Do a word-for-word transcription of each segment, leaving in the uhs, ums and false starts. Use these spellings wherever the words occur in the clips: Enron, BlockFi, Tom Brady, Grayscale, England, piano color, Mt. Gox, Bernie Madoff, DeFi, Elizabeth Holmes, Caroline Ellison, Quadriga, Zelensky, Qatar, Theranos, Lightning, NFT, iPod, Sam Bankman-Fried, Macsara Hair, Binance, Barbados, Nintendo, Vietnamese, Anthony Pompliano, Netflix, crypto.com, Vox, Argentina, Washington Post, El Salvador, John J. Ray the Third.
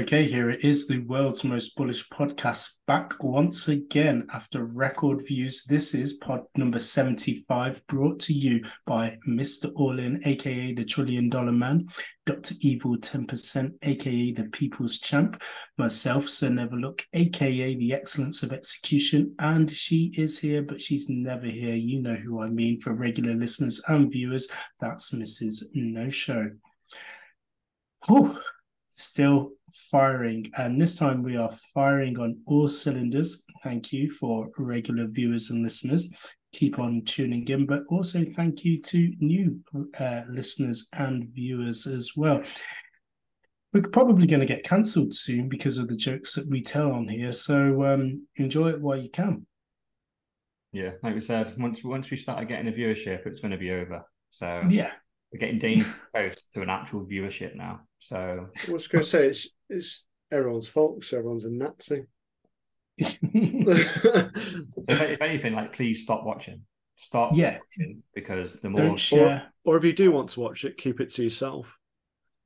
Okay, here it is, the world's most bullish podcast, back once again after record views. This is pod number seventy-five, brought to you by Mister All In, aka the Trillion Dollar Man, Doctor Evil ten percent, aka the People's Champ, myself, Sir Neverlook, aka the Excellence of Execution, and she is here, but she's never here. You know who I mean. For regular listeners and viewers, that's Missus No Show. Oh, still firing, and this time we are firing on all cylinders. Thank you for regular viewers and listeners, keep on tuning in, but also thank you to new uh, listeners and viewers as well. We're probably going to get cancelled soon because of the jokes that we tell on here, so um enjoy it while you can. Yeah, like we said, once once we started getting a viewership, it's going to be over. So yeah, we're getting dangerously close to an actual viewership now. So I was going to say, it's, it's everyone's fault, so everyone's a Nazi. So if, if anything, like, please stop watching. Stop yeah. watching, because the more... Don't share. Or, or if you do want to watch it, keep it to yourself.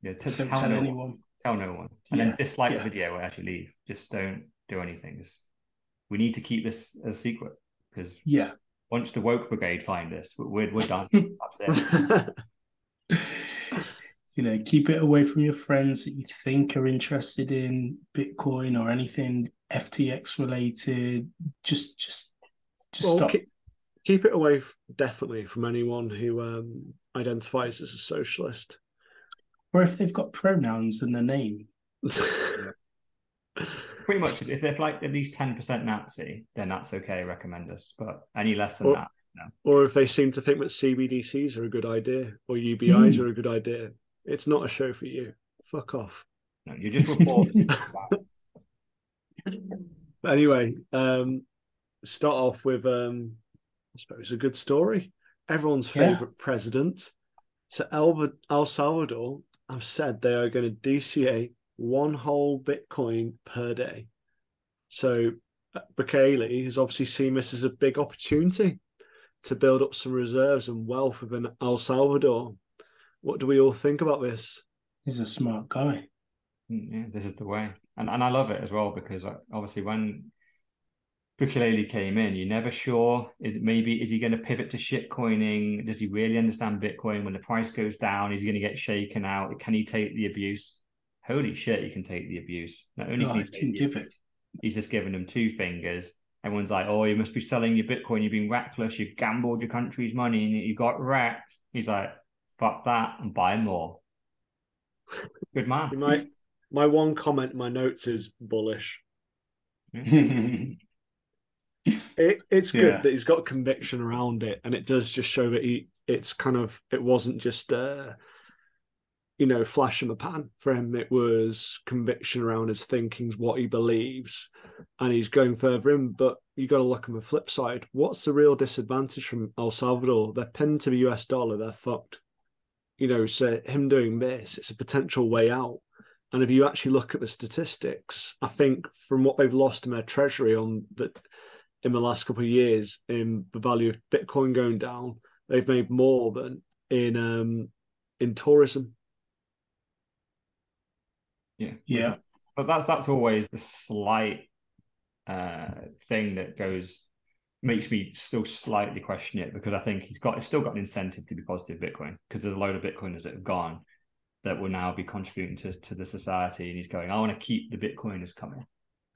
Yeah, t- don't tell, tell no anyone. One. Tell no one. And yeah. then dislike yeah. the video as you leave. Just don't do anything. Just, we need to keep this a secret, because yeah. once the woke brigade find us, we're, we're done. That's it. You know, keep it away from your friends that you think are interested in Bitcoin or anything F T X related. Just, just, just well, stop. Keep, keep it away, definitely, from anyone who um, identifies as a socialist, or if they've got pronouns in their name. Pretty much, if they're like at least ten percent Nazi, then that's okay. Recommend us, but any less than or, that, no. Or if they seem to think that C B D Cs are a good idea or U B Is mm. are a good idea. It's not a show for you. Fuck off. No, you're just reporting. But anyway, um, start off with, um, I suppose, a good story. Everyone's favourite yeah. president. So El, El Salvador have said they are going to D C A one whole Bitcoin per day. So Bukele has obviously seen this as a big opportunity to build up some reserves and wealth within El Salvador. What do we all think about this? He's a smart guy. Yeah, this is the way. And and I love it as well, because obviously when Bukele came in, you're never sure. It, maybe, is he going to pivot to shitcoining? Does he really understand Bitcoin? When the price goes down, is he going to get shaken out? Can he take the abuse? Holy shit, he can take the abuse. Not only oh, can, he can give it. He's just giving them two fingers. Everyone's like, oh, you must be selling your Bitcoin. You've been reckless. You've gambled your country's money and you got wrecked. He's like, fuck that and buy more. Good man. My, my one comment in my notes is bullish. it, it's good yeah. that he's got conviction around it, and it does just show that he it's kind of it wasn't just uh you know, flash in the pan for him. It was conviction around his thinkings, what he believes, and he's going further in. But you got to look on the flip side. What's the real disadvantage from El Salvador? They're pinned to the U S dollar. They're fucked. You know, so him doing this, it's a potential way out. And if you actually look at the statistics, I think from what they've lost in their treasury on the, in the last couple of years, in the value of Bitcoin going down, they've made more than in um, in tourism. Yeah, yeah, but that's that's always the slight uh, thing that goes makes me still slightly question it, because I think he's got he's still got an incentive to be positive Bitcoin, because there's a load of Bitcoiners that have gone that will now be contributing to, to the society, and he's going, I want to keep the Bitcoiners coming.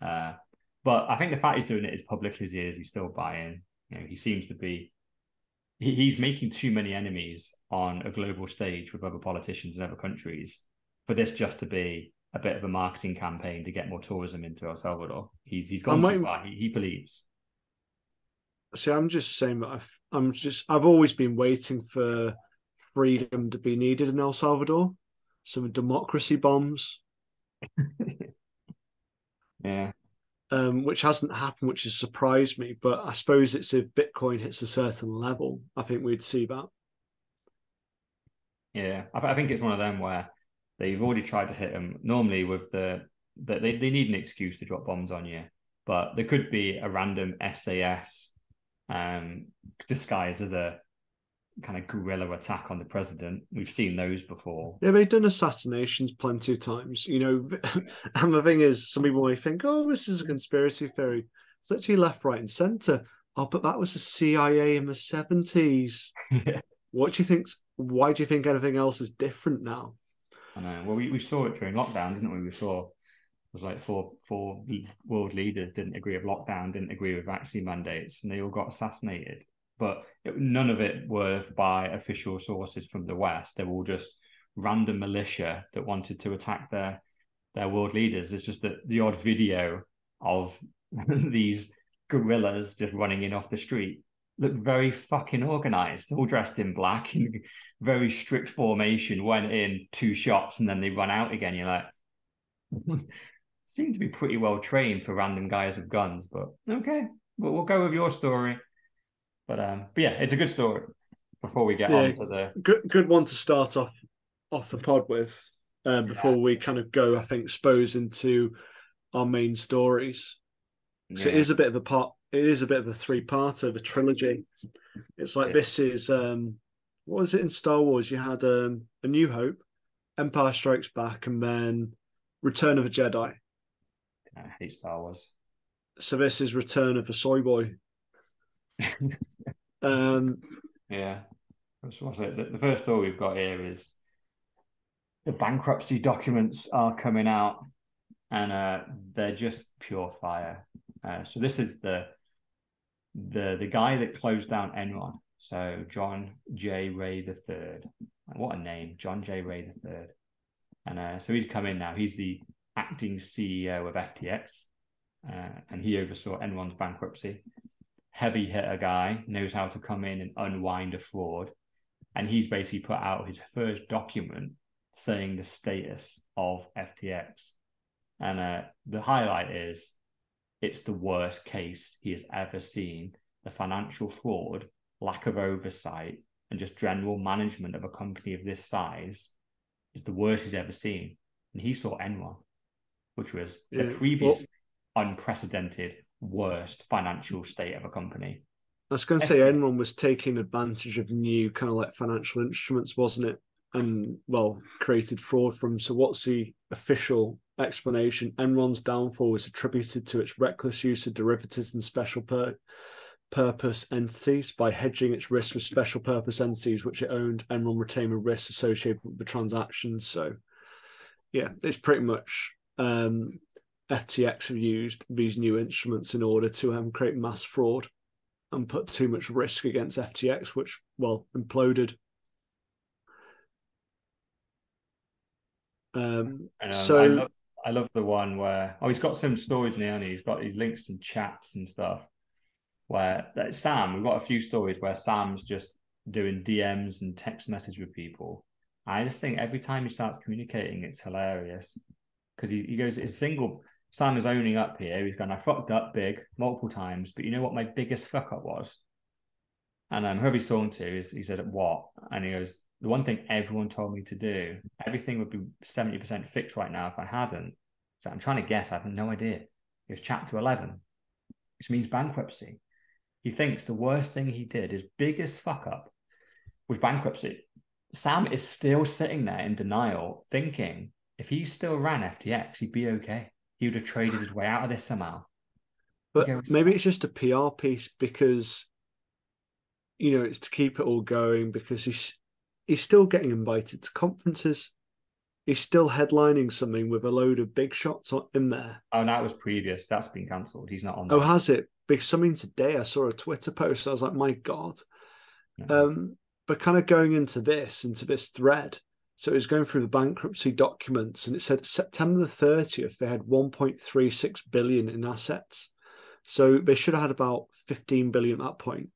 Uh, but I think the fact he's doing it as publicly as he is, he's still buying. You know, he seems to be he, he's making too many enemies on a global stage with other politicians in other countries for this just to be a bit of a marketing campaign to get more tourism into El Salvador. He's he's gone too far. He, he believes. See, I'm just saying that I've, I'm just I've always been waiting for freedom to be needed in El Salvador. Some democracy bombs. yeah, um, which hasn't happened, which has surprised me. But I suppose it's if Bitcoin hits a certain level, I think we'd see that. Yeah, I, th- I think it's one of them where they've already tried to hit them. Normally with the, the they, they need an excuse to drop bombs on you, but there could be a random S A S um, disguised as a kind of guerrilla attack on the president. We've seen those before. Yeah, they've done assassinations plenty of times, you know. And the thing is, some people may think, oh, this is a conspiracy theory. It's actually left, right and centre. Oh, but that was the C I A in the seventies. Yeah. What do you think? Why do you think anything else is different now? I know. Well, we, we saw it during lockdown, didn't we? We saw it was like four four world leaders didn't agree with lockdown, didn't agree with vaccine mandates, and they all got assassinated. But it, none of it were by official sources from the West. They were all just random militia that wanted to attack their their world leaders. It's just that the odd video of these guerrillas just running in off the street looked very fucking organised, all dressed in black in very strict formation, went in two shots and then they run out again. You're like, seem to be pretty well trained for random guys with guns, but okay, we'll, we'll go with your story. But um, but yeah, it's a good story. Before we get yeah, on to the good, good one to start off off the pod with, uh, before yeah. we kind of go, I think, expose into our main stories. Yeah. So it is a bit of a part. It is a bit of a three-parter, the trilogy. It's like yeah. this is um, what was it in Star Wars? You had um, A New Hope, Empire Strikes Back, and then Return of the Jedi. I hate Star Wars. So this is Return of the Soy Boy. um, yeah. The, the first story we've got here is the bankruptcy documents are coming out, and uh, they're just pure fire. Uh, so this is the the the guy that closed down Enron. So John J. Ray the Third. What a name, John J. Ray the Third. And uh, so he's come in now. He's the acting C E O of F T X, uh, and he oversaw Enron's bankruptcy. Heavy hitter guy, knows how to come in and unwind a fraud. And he's basically put out his first document saying the status of F T X. And uh, the highlight is, it's the worst case he has ever seen. The financial fraud, lack of oversight, and just general management of a company of this size is the worst he's ever seen. And he saw Enron, which was the yeah. previous well, unprecedented worst financial state of a company. I was going to say Enron was taking advantage of new kind of like financial instruments, wasn't it? And well, created fraud from. So what's the official explanation? Enron's downfall was attributed to its reckless use of derivatives and special pur- purpose entities by hedging its risk with special purpose entities which it owned. Enron retained the risks associated with the transactions. So yeah, it's pretty much um F T X have used these new instruments in order to um, create mass fraud and put too much risk against F T X, which, well, imploded. Um, I know, so I love, I love the one where, oh, he's got some stories now, and he's got these links and chats and stuff where that Sam, we've got a few stories where Sam's just doing D Ms and text message with people. I just think every time he starts communicating, it's hilarious because he, he goes, it's single. Sam is owning up here. He's gone, I fucked up big multiple times, but you know what my biggest fuck up was? And um, whoever he's talking to, is, he says, what? And he goes, the one thing everyone told me to do, everything would be seventy percent fixed right now if I hadn't. So I'm trying to guess. I have no idea. It was chapter eleven, which means bankruptcy. He thinks the worst thing he did, his biggest fuck up, was bankruptcy. Sam is still sitting there in denial, thinking if he still ran F T X, he'd be okay. He would have traded his way out of this somehow. But goes, maybe it's just a P R piece because, you know, it's to keep it all going because he's he's still getting invited to conferences. He's still headlining something with a load of big shots in there. Oh, that was previous. That's been cancelled. He's not on there. Oh, has it? Because something today, I saw a Twitter post. I was like, my God. Yeah. Um, but kind of going into this, into this thread, so it was going through the bankruptcy documents, and it said September the thirtieth, they had one point three six billion in assets. So they should have had about fifteen billion at that point.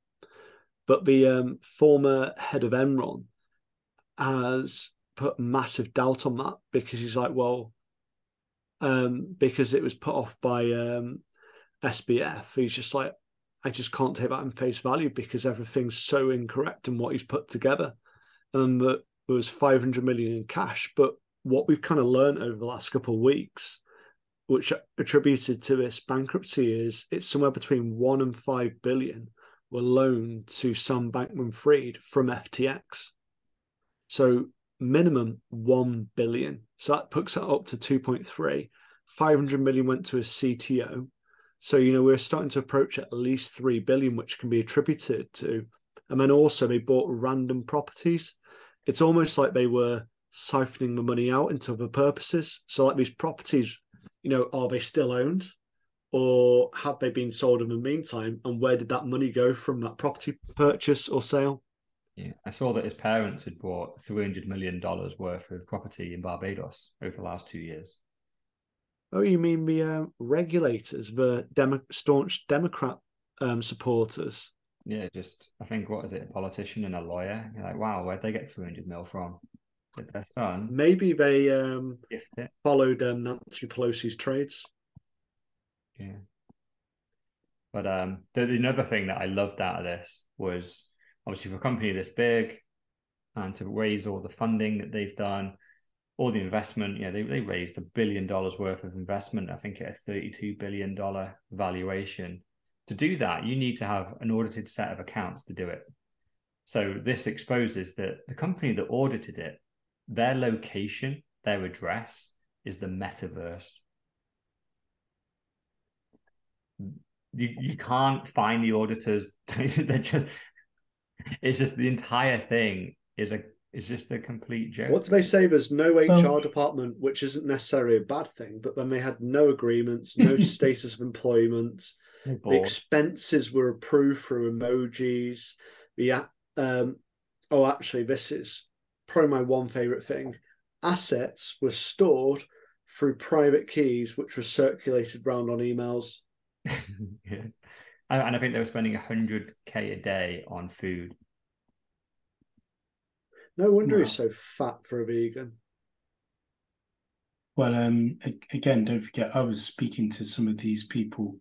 But the um, former head of Enron has put massive doubt on that because he's like, well, um, because it was put off by um, S B F. He's just like, I just can't take that in face value because everything's so incorrect in what he's put together. And that, it was five hundred million in cash, but what we've kind of learned over the last couple of weeks, which attributed to this bankruptcy, is it's somewhere between one and five billion were loaned to Sam Bankman-Fried from F T X. So minimum one billion. So that puts it up to two point three. five hundred million went to his C T O. So, you know, we're starting to approach at least three billion, which can be attributed to. And then also they bought random properties. It's almost like they were siphoning the money out into other purposes. So like these properties, you know, are they still owned? Or have they been sold in the meantime? And where did that money go from that property purchase or sale? Yeah, I saw that his parents had bought three hundred million dollars worth of property in Barbados over the last two years. Oh, you mean the um, regulators, the demo- staunch Democrat um, supporters? Yeah, just, I think, what is it, a politician and a lawyer? You're like, wow, where'd they get three hundred mil from? Did their son? Maybe they um, followed um, Nancy Pelosi's trades. Yeah. But um, the, the another thing that I loved out of this was, obviously, for a company this big and to raise all the funding that they've done, all the investment, you know, they, they raised a billion dollars worth of investment, I think at a thirty-two billion dollars valuation. To do that, you need to have an audited set of accounts to do it. So this exposes that the company that audited it, their location, their address is the metaverse. You you can't find the auditors. They're just, it's just the entire thing is a is just a complete joke. What do they say? There's no H R um, department, which isn't necessarily a bad thing, but then they had no agreements, no status of employment. The expenses were approved through emojis. The um, oh, actually, this is probably my one favorite thing. Assets were stored through private keys, which were circulated around on emails. Yeah. And I think they were spending one hundred K a day on food. No wonder wow. He's so fat for a vegan. Well, um, again, don't forget, I was speaking to some of these people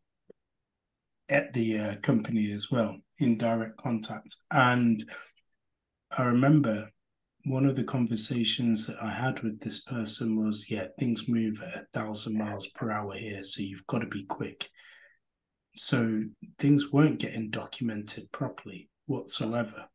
at the uh, company as well, in direct contact. And I remember one of the conversations that I had with this person was, yeah, things move at a thousand miles per hour here, so you've got to be quick. So things weren't getting documented properly whatsoever.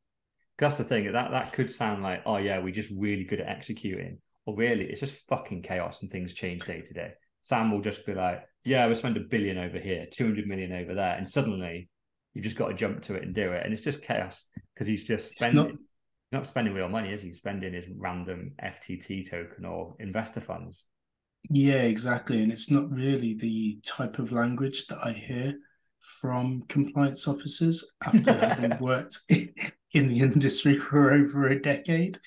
That's the thing. That that could sound like, oh yeah, we're just really good at executing. Or really, it's just fucking chaos and things change day to day. Sam will just be like, yeah, we spend a billion over here, two hundred million over there. And suddenly you've just got to jump to it and do it. And it's just chaos because he's just spending, not... not spending real money, is he? He's spending his random F T T token or investor funds. Yeah, exactly. And it's not really the type of language that I hear from compliance officers after having worked in, in the industry for over a decade.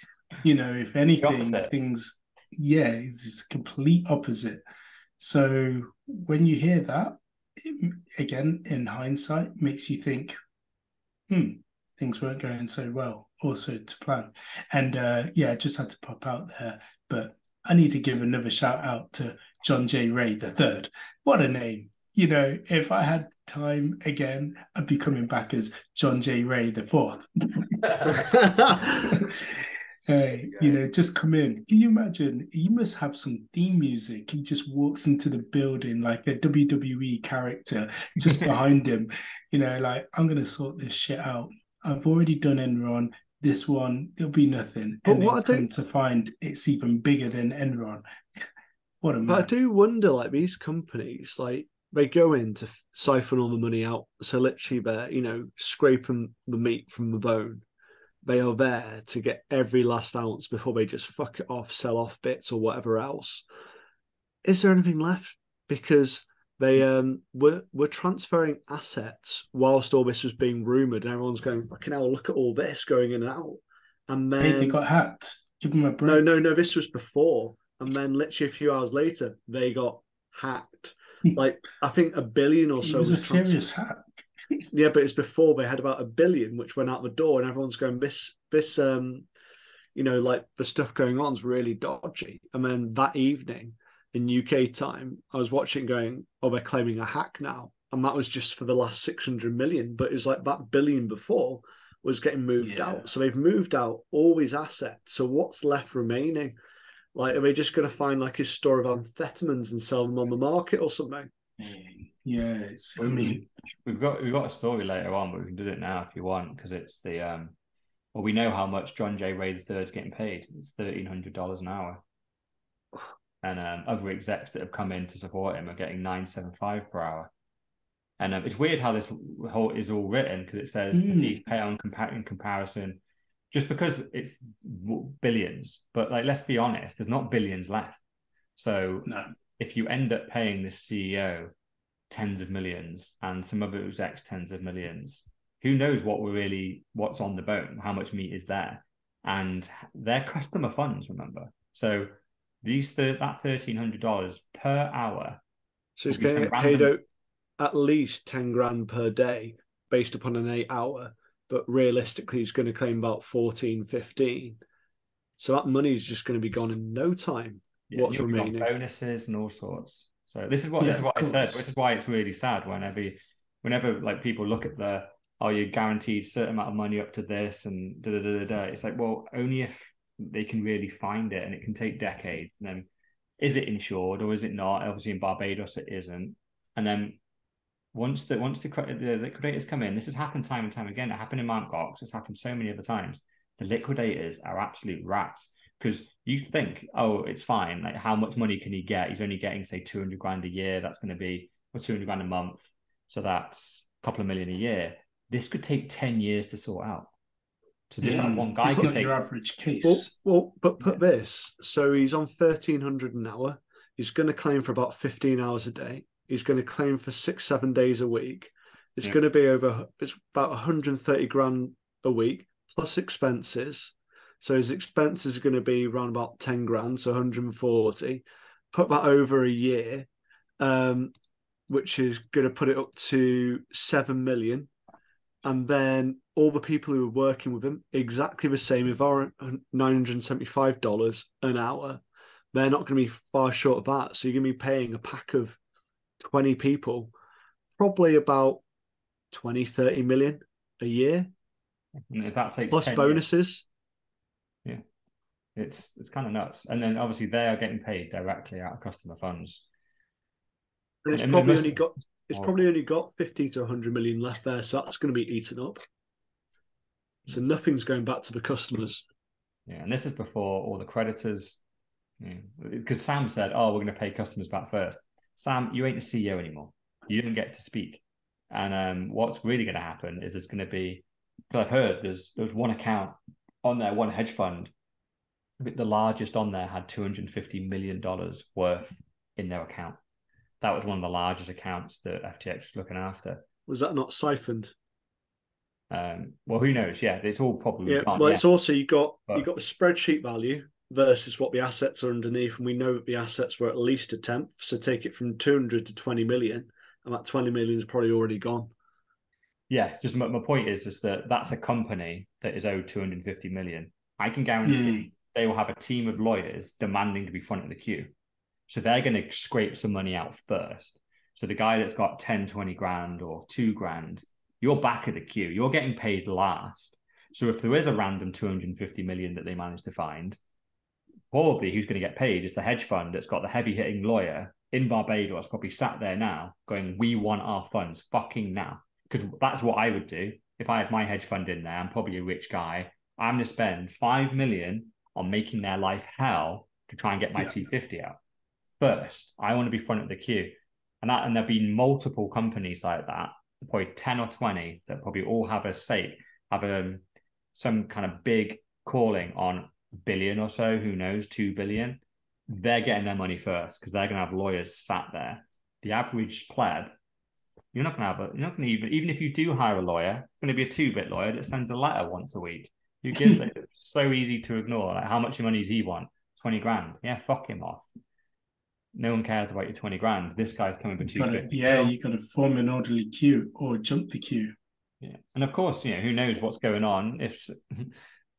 You know, if anything, things, yeah, it's, it's complete opposite. So when you hear that, it, again, in hindsight, makes you think, hmm, things weren't going so well, also to plan. And uh, yeah, I just had to pop out there. But I need to give another shout out to John J. Ray the Third. What a name. You know, if I had time again, I'd be coming back as John J. Ray the Fourth. Hey, you know, just come in. Can you imagine? You must have some theme music. He just walks into the building like a W W E character just behind him. You know, like, I'm going to sort this shit out. I've already done Enron. This one, there'll be nothing. But and what I do to find, it's even bigger than Enron. What a man. But I do wonder, like, these companies, like, they go in to siphon all the money out. So literally they're, you know, scraping the meat from the bone. They are there to get every last ounce before they just fuck it off, sell off bits or whatever else. Is there anything left? Because they um, were, were transferring assets whilst all this was being rumoured and everyone's going, fucking hell, look at all this going in and out. And then... Hey, they got hacked. Give them a break. No, no, no, this was before. And then literally a few hours later, they got hacked. Like, I think a billion or so. It was, was a transferred. Serious hack. Yeah, but it's before they had about a billion, which went out the door, and everyone's going, this, this, um, you know, like the stuff going on is really dodgy. And then that evening in U K time, I was watching going, oh, they're claiming a hack now. And that was just for the last six hundred million. But it was like that billion before was getting moved yeah. out. So they've moved out all these assets. So what's left remaining? Like, are they just going to find like his store of amphetamines and sell them on the market or something? Man, yeah, it's, I mean, we've got we've got a story later on, but we can do it now if you want, because it's the um. Well, we know how much John J. Ray the Third is getting paid. It's thirteen hundred dollars an hour, and um, other execs that have come in to support him are getting nine seven five per hour. And um, it's weird how this whole is all written, because it says mm. these pay on compa- in comparison, just because it's billions. But like, let's be honest, there's not billions left. So no. If you end up paying this C E O tens of millions and some other execs tens of millions, who knows what we're really, what's on the bone, how much meat is there, and their customer funds, remember. So these th- that thirteen hundred dollars per hour. So it's getting random- paid out at least ten grand per day based upon an eight hour, but realistically he's going to claim about fourteen, fifteen. So that money's just going to be gone in no time. Yeah, what's remaining? Bonuses and all sorts. So this is what, yeah, this is what I said, which is why it's really sad whenever, whenever like people look at the, oh, you're guaranteed a certain amount of money up to this and da da da da. It's like, well, only if they can really find it, and it can take decades. And then, is it insured or is it not? Obviously, in Barbados, it isn't. And then once the once the, the liquidators come in, this has happened time and time again. It happened in Mount. Gox. It's happened so many other times. The liquidators are absolute rats, because you think, oh, it's fine. Like, how much money can he get? He's only getting, say, two hundred grand a year. That's going to be, or two hundred grand a month. So that's a couple of million a year. This could take ten years to sort out. So just yeah. that one guy it's could not take... your average case. Well, well but put yeah. this. So he's on thirteen hundred an hour. He's going to claim for about fifteen hours a day. He's going to claim for six, seven days a week. It's yeah. going to be over... It's about one hundred thirty grand a week plus expenses. So his expenses are going to be around about ten grand, so one hundred forty. Put that over a year, um, which is going to put it up to seven million. And then all the people who were working with him, exactly the same, if are nine hundred seventy-five dollars an hour, they're not going to be far short of that. So you're going to be paying a pack of twenty people, probably about twenty, thirty million a year. And if that takes plus bonuses. Years. Yeah, it's it's kind of nuts. And then obviously they are getting paid directly out of customer funds. And it's and probably must- only got... It's probably only got fifty to one hundred million left there, so that's going to be eaten up. So nothing's going back to the customers. Yeah, and this is before all the creditors. Yeah. Because Sam said, oh, we're going to pay customers back first. Sam, you ain't the C E O anymore. You don't get to speak. And um, what's really going to happen is there's going to be, because I've heard there's there was one account on there, one hedge fund, but the largest on there had two hundred fifty million dollars worth in their account. That was one of the largest accounts that F T X was looking after. Was that not siphoned? Um, well, who knows? Yeah, it's all probably. Yeah, well, it's yet. also you got but, you got the spreadsheet value versus what the assets are underneath, and we know that the assets were at least a tenth. So take it from two hundred to twenty million, and that twenty million is probably already gone. Yeah, just my, my point is just that that's a company that is owed two hundred fifty million. I can guarantee mm. they will have a team of lawyers demanding to be front of the queue. So they're going to scrape some money out first. So the guy that's got ten, twenty grand or two grand, you're back of the queue. You're getting paid last. So if there is a random two hundred fifty million that they manage to find, probably who's going to get paid is the hedge fund that's got the heavy hitting lawyer in Barbados, probably sat there now going, we want our funds fucking now. Because that's what I would do. If I had my hedge fund in there, I'm probably a rich guy. I'm going to spend five million on making their life hell to try and get my yeah. two fifty out. First, I want to be front of the queue. And that, and there've been multiple companies like that, probably ten or twenty, that probably all have a say, have a, some kind of big calling on a billion or so, who knows, two billion. They're getting their money first because they're going to have lawyers sat there. The average pleb, you're not going to have a, you're not going to even, even if you do hire a lawyer, it's going to be a two-bit lawyer that sends a letter once a week. You give it, it's so easy to ignore. Like, how much money does he want? twenty grand. Yeah, fuck him off. No one cares about your twenty grand. This guy's coming for two quid. Yeah, you got to form an orderly queue or jump the queue. Yeah, and of course, you know, who knows what's going on. If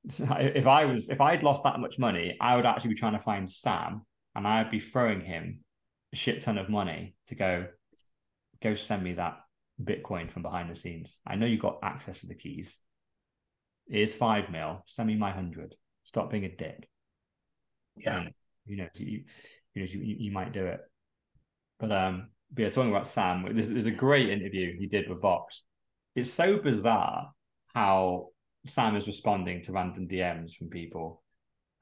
if I was if I'd lost that much money, I would actually be trying to find Sam, and I'd be throwing him a shit ton of money to go go send me that Bitcoin from behind the scenes. I know you got access to the keys. Here's five mil. Send me my hundred. Stop being a dick. Yeah, and, you know you. You know, you, you might do it, but um, yeah, talking about Sam, there's, there's a great interview he did with Vox. It's so bizarre how Sam is responding to random D Ms from people.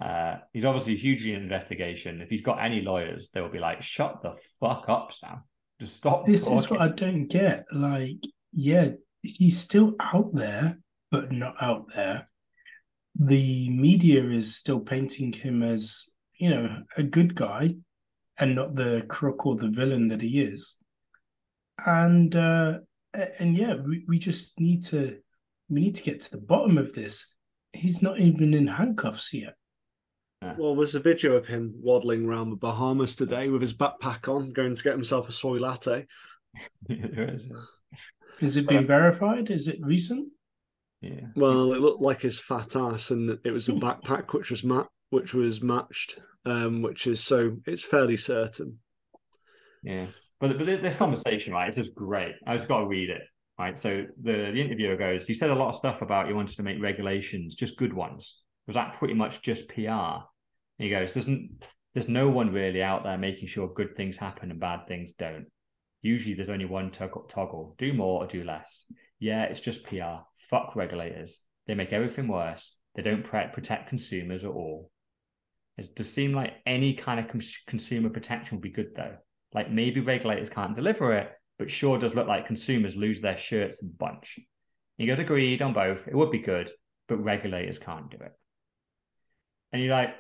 Uh, he's obviously hugely in investigation. If he's got any lawyers, they'll be like, shut the fuck up, Sam. Just stop This talking. Is what I don't get. Like, yeah, he's still out there, but not out there. The media is still painting him as, you know, a good guy and not the crook or the villain that he is. And, uh, and yeah, we, we just need to, we need to get to the bottom of this. He's not even in handcuffs yet. Well, there's a video of him waddling around the Bahamas today with his backpack on, going to get himself a soy latte. Has it been verified? Is it recent? Yeah. Well, it looked like his fat ass, and it was a backpack which was mat- which was matched, um, which is so it's fairly certain. Yeah, but but this conversation, right? It's just great. I just got to read it, right? So the the interviewer goes, "You said a lot of stuff about you wanted to make regulations, just good ones. Was that pretty much just P R?" And he goes, there's, n- there's no one really out there making sure good things happen and bad things don't. Usually there's only one tog- toggle, do more or do less. Yeah, it's just P R. Fuck regulators. They make everything worse. They don't pre- protect consumers at all. It does seem like any kind of com- consumer protection would be good, though. Like maybe regulators can't deliver it, but sure does look like consumers lose their shirts a bunch. And he goes, agreed on both. It would be good, but regulators can't do it. And you're like,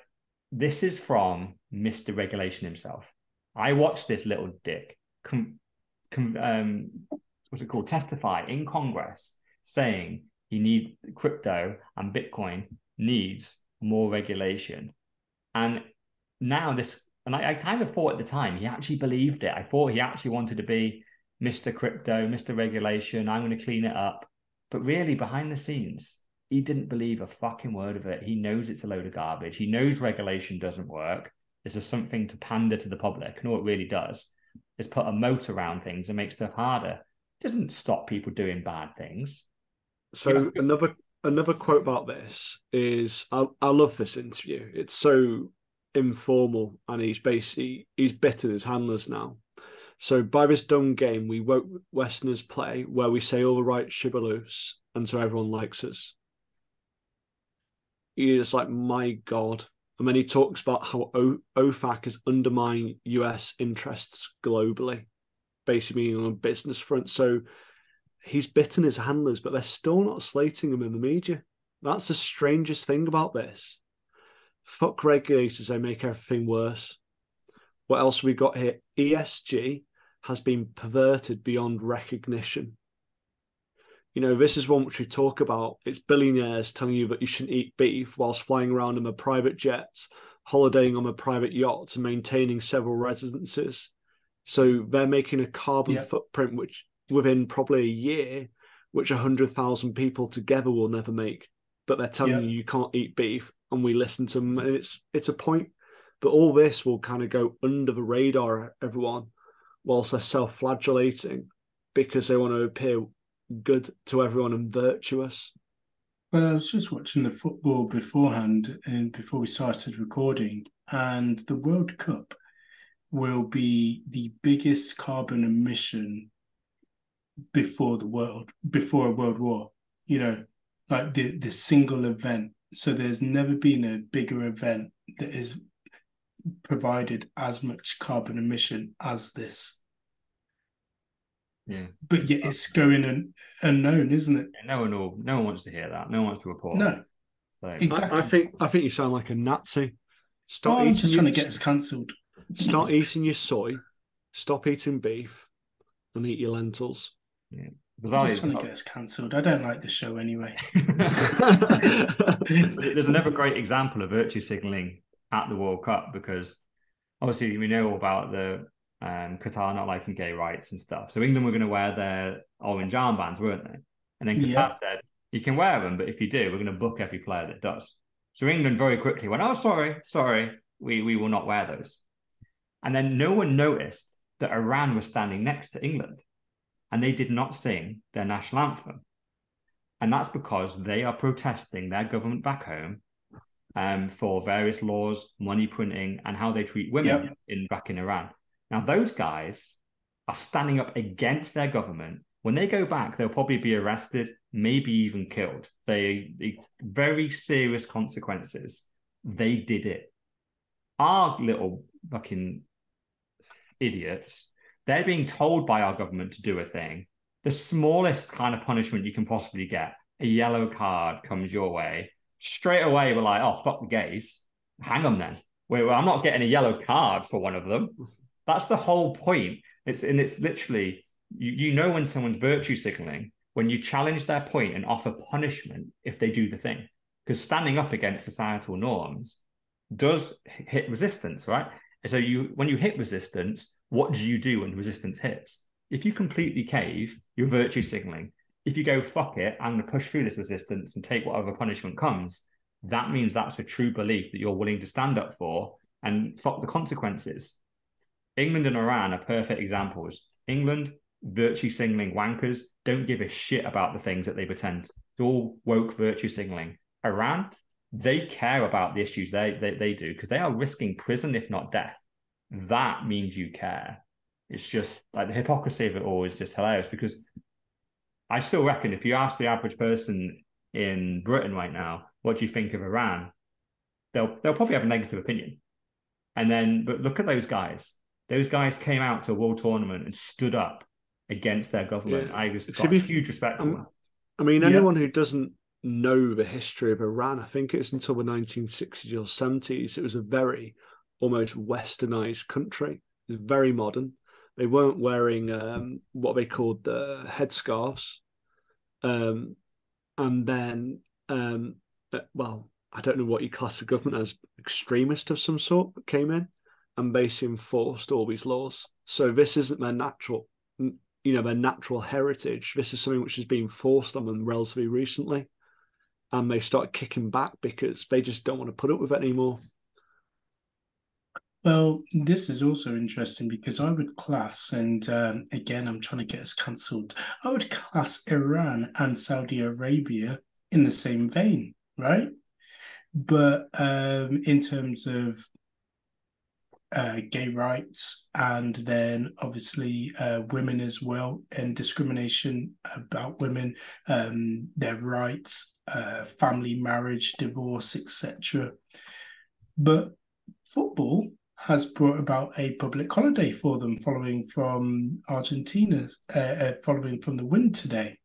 this is from Mister Regulation himself. I watched this little dick, com, com, um, what's it called, testify in Congress saying you need crypto and Bitcoin needs more regulation. And now this, and I, I kind of thought at the time he actually believed it. I thought he actually wanted to be Mister Crypto, Mister Regulation. I'm going to clean it up. But really, behind the scenes, he didn't believe a fucking word of it. He knows it's a load of garbage. He knows regulation doesn't work. This is something to pander to the public. And all it really does is put a moat around things and make stuff harder. It doesn't stop people doing bad things. So you know, another another quote about this is, I, I love this interview. It's so informal, and he's basically, he's bitten his handlers now. So by this dumb game we Westerners play where we say all the right shibaloose, and so everyone likes us. It's like, my God. And then he talks about how o- O F A C is undermining U S interests globally, basically meaning on a business front. So he's bitten his handlers, but they're still not slating him in the media. That's the strangest thing about this. Fuck regulators, they make everything worse. What else we got here? E S G has been perverted beyond recognition. You know, this is one which we talk about. It's billionaires telling you that you shouldn't eat beef whilst flying around in a private jet, holidaying on a private yacht, and maintaining several residences. So they're making a carbon yeah. footprint, which within probably a year, which one hundred thousand people together will never make. But they're telling yeah. you you can't eat beef, and we listen to them. And it's, it's a point. But all this will kind of go under the radar, everyone, whilst they're self-flagellating because they want to appear good to everyone and virtuous. Well, I was just watching the football beforehand and before we started recording, and the World Cup will be the biggest carbon emission before the world, before a world war, you know, like the, the single event. So there's never been a bigger event that has provided as much carbon emission as this. Yeah, but yet it's going un- unknown, isn't it? Yeah, no one will, no one wants to hear that. No one wants to report. No, it. So, exactly. I, I think I think you sound like a Nazi. Stop. Oh, eating I'm just trying your, to get us cancelled. Start eating your soy. Stop eating beef, and eat your lentils. Yeah, I'm just trying to not... get us cancelled. I don't like the show anyway. There's another great example of virtue signalling at the World Cup, because obviously we know about the. Um, Qatar not liking gay rights and stuff. So England were going to wear their orange armbands, weren't they? And then Qatar yeah. said, you can wear them, but if you do, we're going to book every player that does. So England very quickly went, oh, sorry, sorry, we, we will not wear those. And then no one noticed that Iran was standing next to England, and they did not sing their national anthem. And that's because they are protesting their government back home um, for various laws, money printing, and how they treat women yeah. in back in Iran. Now, those guys are standing up against their government, when they go back, they'll probably be arrested, maybe even killed. They, they very serious consequences. They did it. Our little fucking idiots, they're being told by our government to do a thing. The smallest kind of punishment you can possibly get, a yellow card comes your way. Straight away, we're like, oh, fuck the gays. Hang them then. Wait, well, I'm not getting a yellow card for one of them. That's the whole point. It's and it's literally, you, you know when someone's virtue signaling, when you challenge their point and offer punishment if they do the thing. Because standing up against societal norms does hit resistance, right? And so you, when you hit resistance, what do you do when resistance hits? If you completely cave, you're virtue signaling. If you go, fuck it, I'm going to push through this resistance and take whatever punishment comes, that means that's a true belief that you're willing to stand up for and fuck the consequences. England and Iran are perfect examples. England, virtue signaling wankers, don't give a shit about the things that they pretend. It's all woke virtue signaling. Iran, they care about the issues they, they, they do because they are risking prison, if not death. That means you care. It's just like the hypocrisy of it all is just hilarious because I still reckon if you ask the average person in Britain right now, what do you think of Iran? They'll they'll probably have a negative opinion. And then, but look at those guys. Those guys came out to a world tournament and stood up against their government. Yeah. I was got be, huge respect um, for them. I mean, anyone yeah. who doesn't know the history of Iran, I think it's until the nineteen sixties or seventies, it was a very almost westernized country. It was very modern. They weren't wearing um, what they called the headscarves. Um, and then, um, well, I don't know what you class the government as, extremist of some sort, came in and basically enforced all these laws. So this isn't their natural, you know, their natural heritage. This is something which has been forced on them relatively recently. And they start kicking back because they just don't want to put up with it anymore. Well, this is also interesting because I would class, and um, again, I'm trying to get us cancelled, I would class Iran and Saudi Arabia in the same vein, right? But um, in terms of uh, gay rights and then obviously uh, women as well and discrimination about women, um, their rights, uh, family, marriage, divorce, et cetera. But football has brought about a public holiday for them following from Argentina, uh, uh, following from the win today.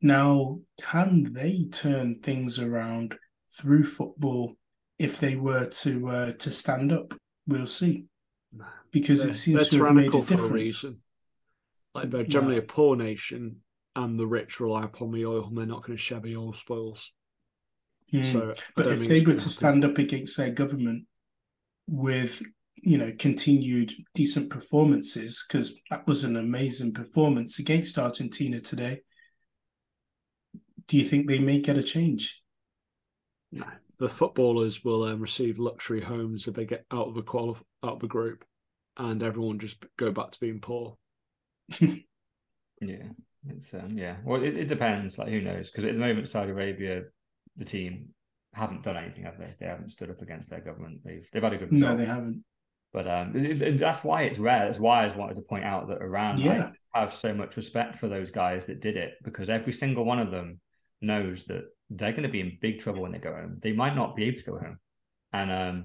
Now, can they turn things around through football if they were to uh, to stand up? We'll see. Because they're, it seems to have made a difference. A like they're generally right. a poor nation and the rich rely upon the oil and they're not going to share the oil spoils. Mm. So, but if they were to happen. stand up against their government with, you know, continued decent performances, because that was an amazing performance against Argentina today, do you think they may get a change? No. The footballers will um, receive luxury homes if they get out of the quali- out of the group, and everyone just go back to being poor. yeah, it's um, yeah. Well, it, it depends. Like, who knows? Because at the moment, Saudi Arabia, the team, haven't done anything, have they? They haven't stood up against their government. They've they've had a good result. No, they haven't. But um, it, it, that's why it's rare. That's why I just wanted to point out that Iran yeah. like, have so much respect for those guys that did it, because every single one of them knows that they're going to be in big trouble when they go home. They might not be able to go home, and um,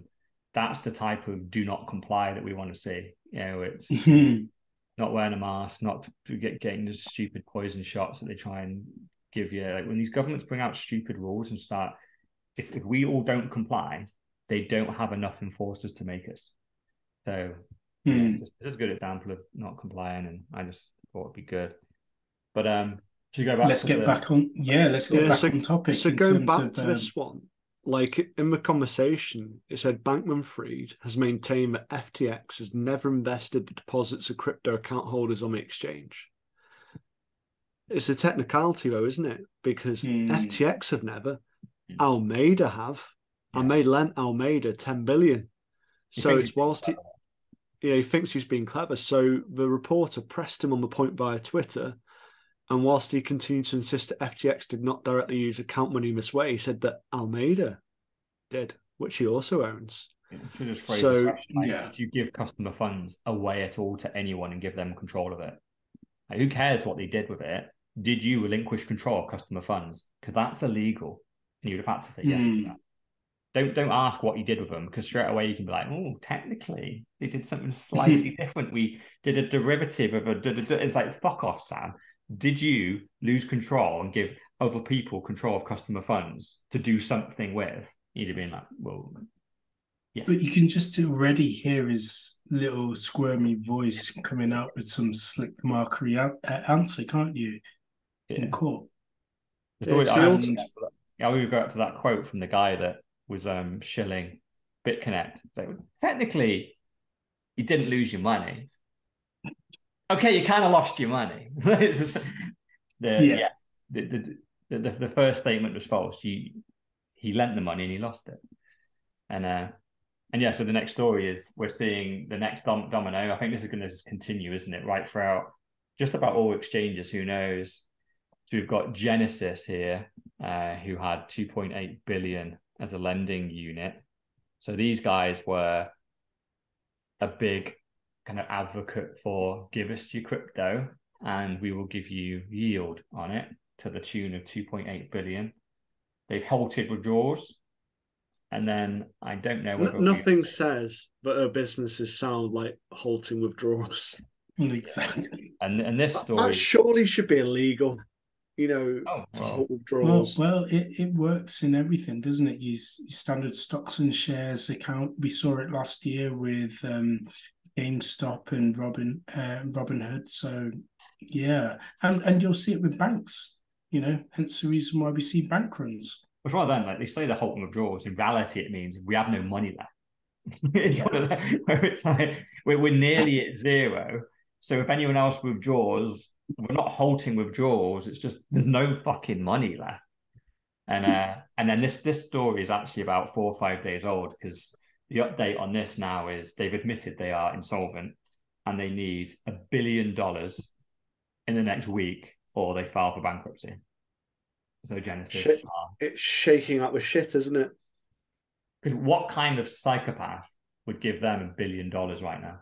that's the type of do not comply that we want to see. You know, it's not wearing a mask, not get, getting the stupid poison shots that they try and give you. Like when these governments bring out stupid rules and start. If, if we all don't comply, they don't have enough enforcers to make us. So mm. you know, this, this is a good example of not complying, and I just thought it'd be good. But um, should we go back? Let's to get the... back on. Yeah, let's get yeah, back so, on topic. So go back of, to um... this one. Like in the conversation, it said Bankman-Fried has maintained that F T X has never invested the deposits of crypto account holders on the exchange. It's a technicality, though, isn't it? Because mm. F T X have never. Alameda have yeah. and they lent Alameda ten billion. He so it's whilst he, yeah, he thinks he's being clever. So the reporter pressed him on the point via Twitter, and whilst he continued to insist that F T X did not directly use account money in this way, he said that Alameda did, which he also owns. Should just phrase so, like, yeah. Did you give customer funds away at all to anyone and give them control of it? Like, who cares what they did with it? Did you relinquish control of customer funds? Because that's illegal, and you would have had to say yes mm. to that. Don't don't ask what you did with them, because straight away you can be like, oh, technically they did something slightly different. We did a derivative of a. Da, da, da. It's like, fuck off, Sam. Did you lose control and give other people control of customer funds to do something with? You'd have been like, well, yeah. But you can just already hear his little squirmy voice coming out with some slick mockery answer, can't you? Yeah. In court. Yeah, always, I always go back to that quote from the guy that was um, shilling BitConnect. So technically, you didn't lose your money. Okay, you kind of lost your money. the, yeah. yeah the, the, the, the first statement was false. You, he lent the money and he lost it. And uh, and yeah, so the next story is we're seeing the next dom- domino. I think this is going to continue, isn't it? Right throughout just about all exchanges, who knows? So we've got Genesis here, uh, who had two point eight billion as a lending unit. So these guys were a big kind of advocate for give us your crypto and we will give you yield on it to the tune of two point eight billion. They've halted withdrawals. And then I don't know whether nothing says, but her businesses sound like halting withdrawals. Exactly. And and this story that surely should be illegal. You know, oh, well. withdrawals. Well, well it, it works in everything, doesn't it? Your standard stocks and shares account. We saw it last year with um, GameStop and Robin uh, Robinhood. So yeah, and and you'll see it with banks. You know, hence the reason why we see bank runs. Which right then, like they say, the halting withdrawals. In reality, it means we have no money left. It's yeah. one of the, where it's like we're, we're nearly at zero. So if anyone else withdraws, we're not halting withdrawals. It's just there's no fucking money left. And uh, and then this this story is actually about four or five days old because the update on this now is they've admitted they are insolvent and they need a billion dollars in the next week or they file for bankruptcy. So Genesis, Sh- are... it's shaking up with shit, isn't it? Because what kind of psychopath would give them a billion dollars right now?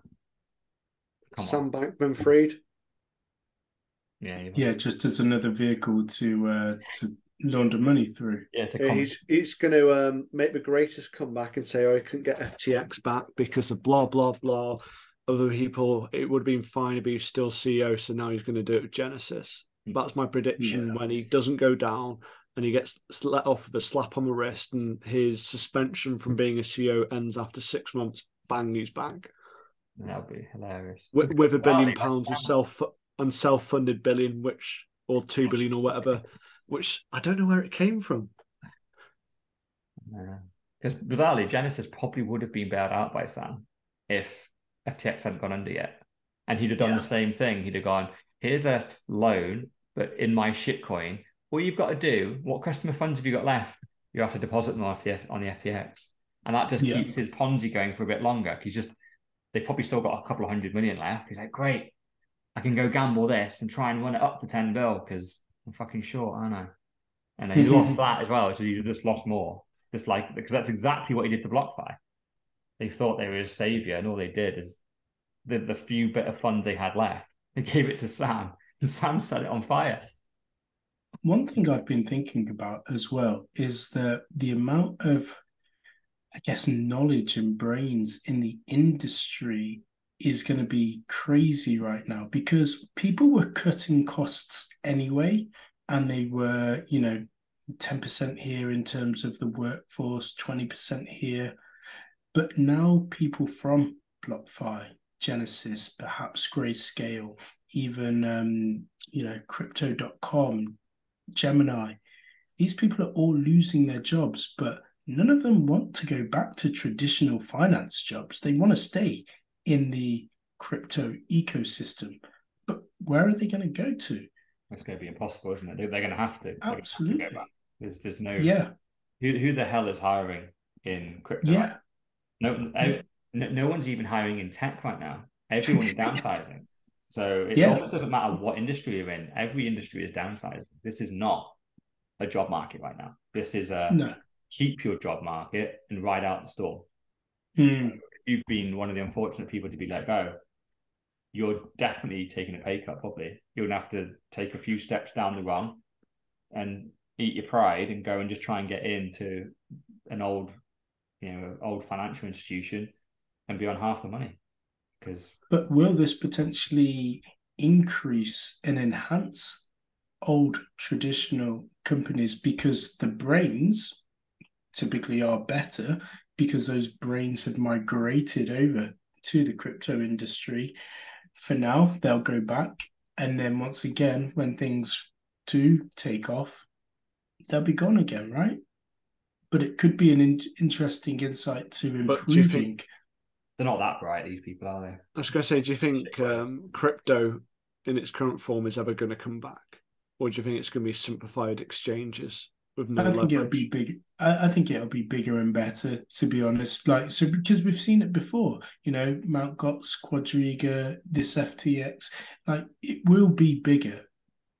Come Sam Bankman-Fried. Yeah, like... yeah, just as another vehicle to uh, to launder money through. Yeah, to yeah he's he's going to um, make the greatest comeback and say, "Oh, I couldn't get F T X back because of blah blah blah." Other people, it would have been fine if he was still C E O. So now he's going to do it with Genesis. That's my prediction. Yeah. When he doesn't go down and he gets let off with a slap on the wrist and his suspension from being a C E O ends after six months, bang, he's back. That would be hilarious. With, with a billion well, pounds of self and self-funded billion, which or two billion or whatever, which I don't know where it came from. Because yeah. bizarrely, Genesis probably would have been bailed out by Sam if F T X hadn't gone under yet. And he'd have done yeah. the same thing. He'd have gone... Here's a loan, but in my shitcoin, all you've got to do, what customer funds have you got left? You have to deposit them off the, on the F T X. And that just yeah. keeps his Ponzi going for a bit longer. He's just, they've probably still got a couple of hundred million left. He's like, great, I can go gamble this and try and run it up to ten bill because I'm fucking short, aren't I? And he lost that as well. So you just lost more. Just like, because that's exactly what he did to BlockFi. They thought they were his savior. And all they did is the, the few bit of funds they had left. They gave it to Sam, and Sam set it on fire. One thing I've been thinking about as well is that the amount of, I guess, knowledge and brains in the industry is going to be crazy right now because people were cutting costs anyway, and they were, you know, ten percent here in terms of the workforce, twenty percent here. But now people from BlockFi, Genesis, perhaps Grayscale, even, um, you know, crypto dot com, Gemini. These people are all losing their jobs, but none of them want to go back to traditional finance jobs. They want to stay in the crypto ecosystem. But where are they going to go to? It's going to be impossible, isn't it? They're going to have to. Absolutely. Have to go back. There's, there's no... Yeah. Who, who the hell is hiring in crypto? Yeah. No... I, No, no one's even hiring in tech right now. Everyone's downsizing. So it yeah. almost doesn't matter what industry you're in. Every industry is downsizing. This is not a job market right now. This is a no. keep your job market and ride out the storm. Mm. You've been one of the unfortunate people to be let go. You're definitely taking a pay cut, probably. You're going to have to take a few steps down the run and eat your pride and go and just try and get into an old, you know, old financial institution and be on half the money. Because, but will this potentially increase and enhance old traditional companies, because the brains typically are better, because those brains have migrated over to the crypto industry? For now, they'll go back, and then once again, when things do take off, they'll be gone again, right? But it could be an in- interesting insight to improving. Think, they're not that bright, these people, are they? I was going to say, do you think um, crypto in its current form is ever going to come back? Or do you think it's going to be simplified exchanges with no I think leverage? It'll be big. I, I think it'll be bigger and better, to be honest. Like, so because we've seen it before, you know, Mount. Gox, Quadriga, this F T X. Like, it will be bigger.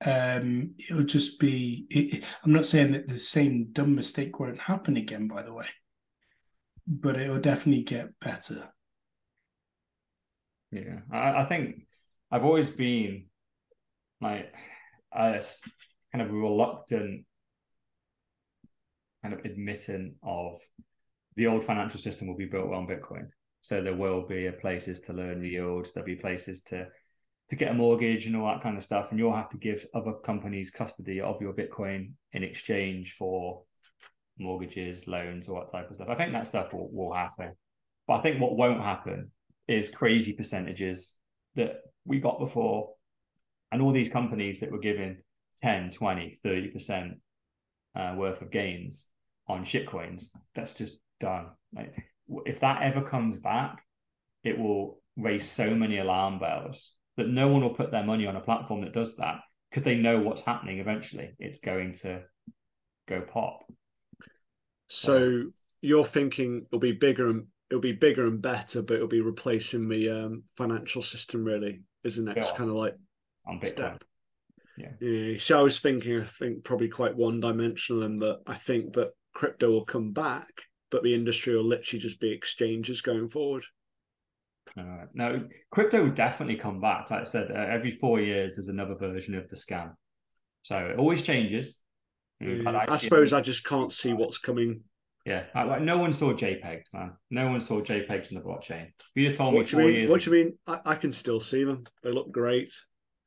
Um, it'll just be. It, I'm not saying that the same dumb mistake won't happen again, by the way, but it will definitely get better. Yeah, I, I think I've always been like. a kind of reluctant kind of admitting of the old financial system will be built on Bitcoin. So there will be places to learn yields. There'll be places to, to get a mortgage and all that kind of stuff. And you'll have to give other companies custody of your Bitcoin in exchange for mortgages, loans, all that type of stuff. I think that stuff will, will happen. But I think what won't happen is crazy percentages that we got before. And all these companies that were given ten, twenty, thirty percent uh, worth of gains on shitcoins, that's just done. Like, if that ever comes back, it will raise so many alarm bells that no one will put their money on a platform that does that, because they know what's happening eventually. It's going to go pop. So you're thinking it'll be bigger and it'll be bigger and better, but it'll be replacing the um, financial system, really, is the next kind of like on Bitcoin step. Yeah. yeah. So I was thinking, I think probably quite one-dimensional, and that I think that crypto will come back, but the industry will literally just be exchanges going forward. Uh, now, crypto will definitely come back. Like I said, uh, every four years there's another version of the scam. So it always changes. Yeah. I, I suppose it. I just can't see what's coming. Yeah. Like, no one saw JPEGs, man. No one saw JPEGs in the blockchain. You told me what four you mean, years What do you mean? I, I can still see them. They look great.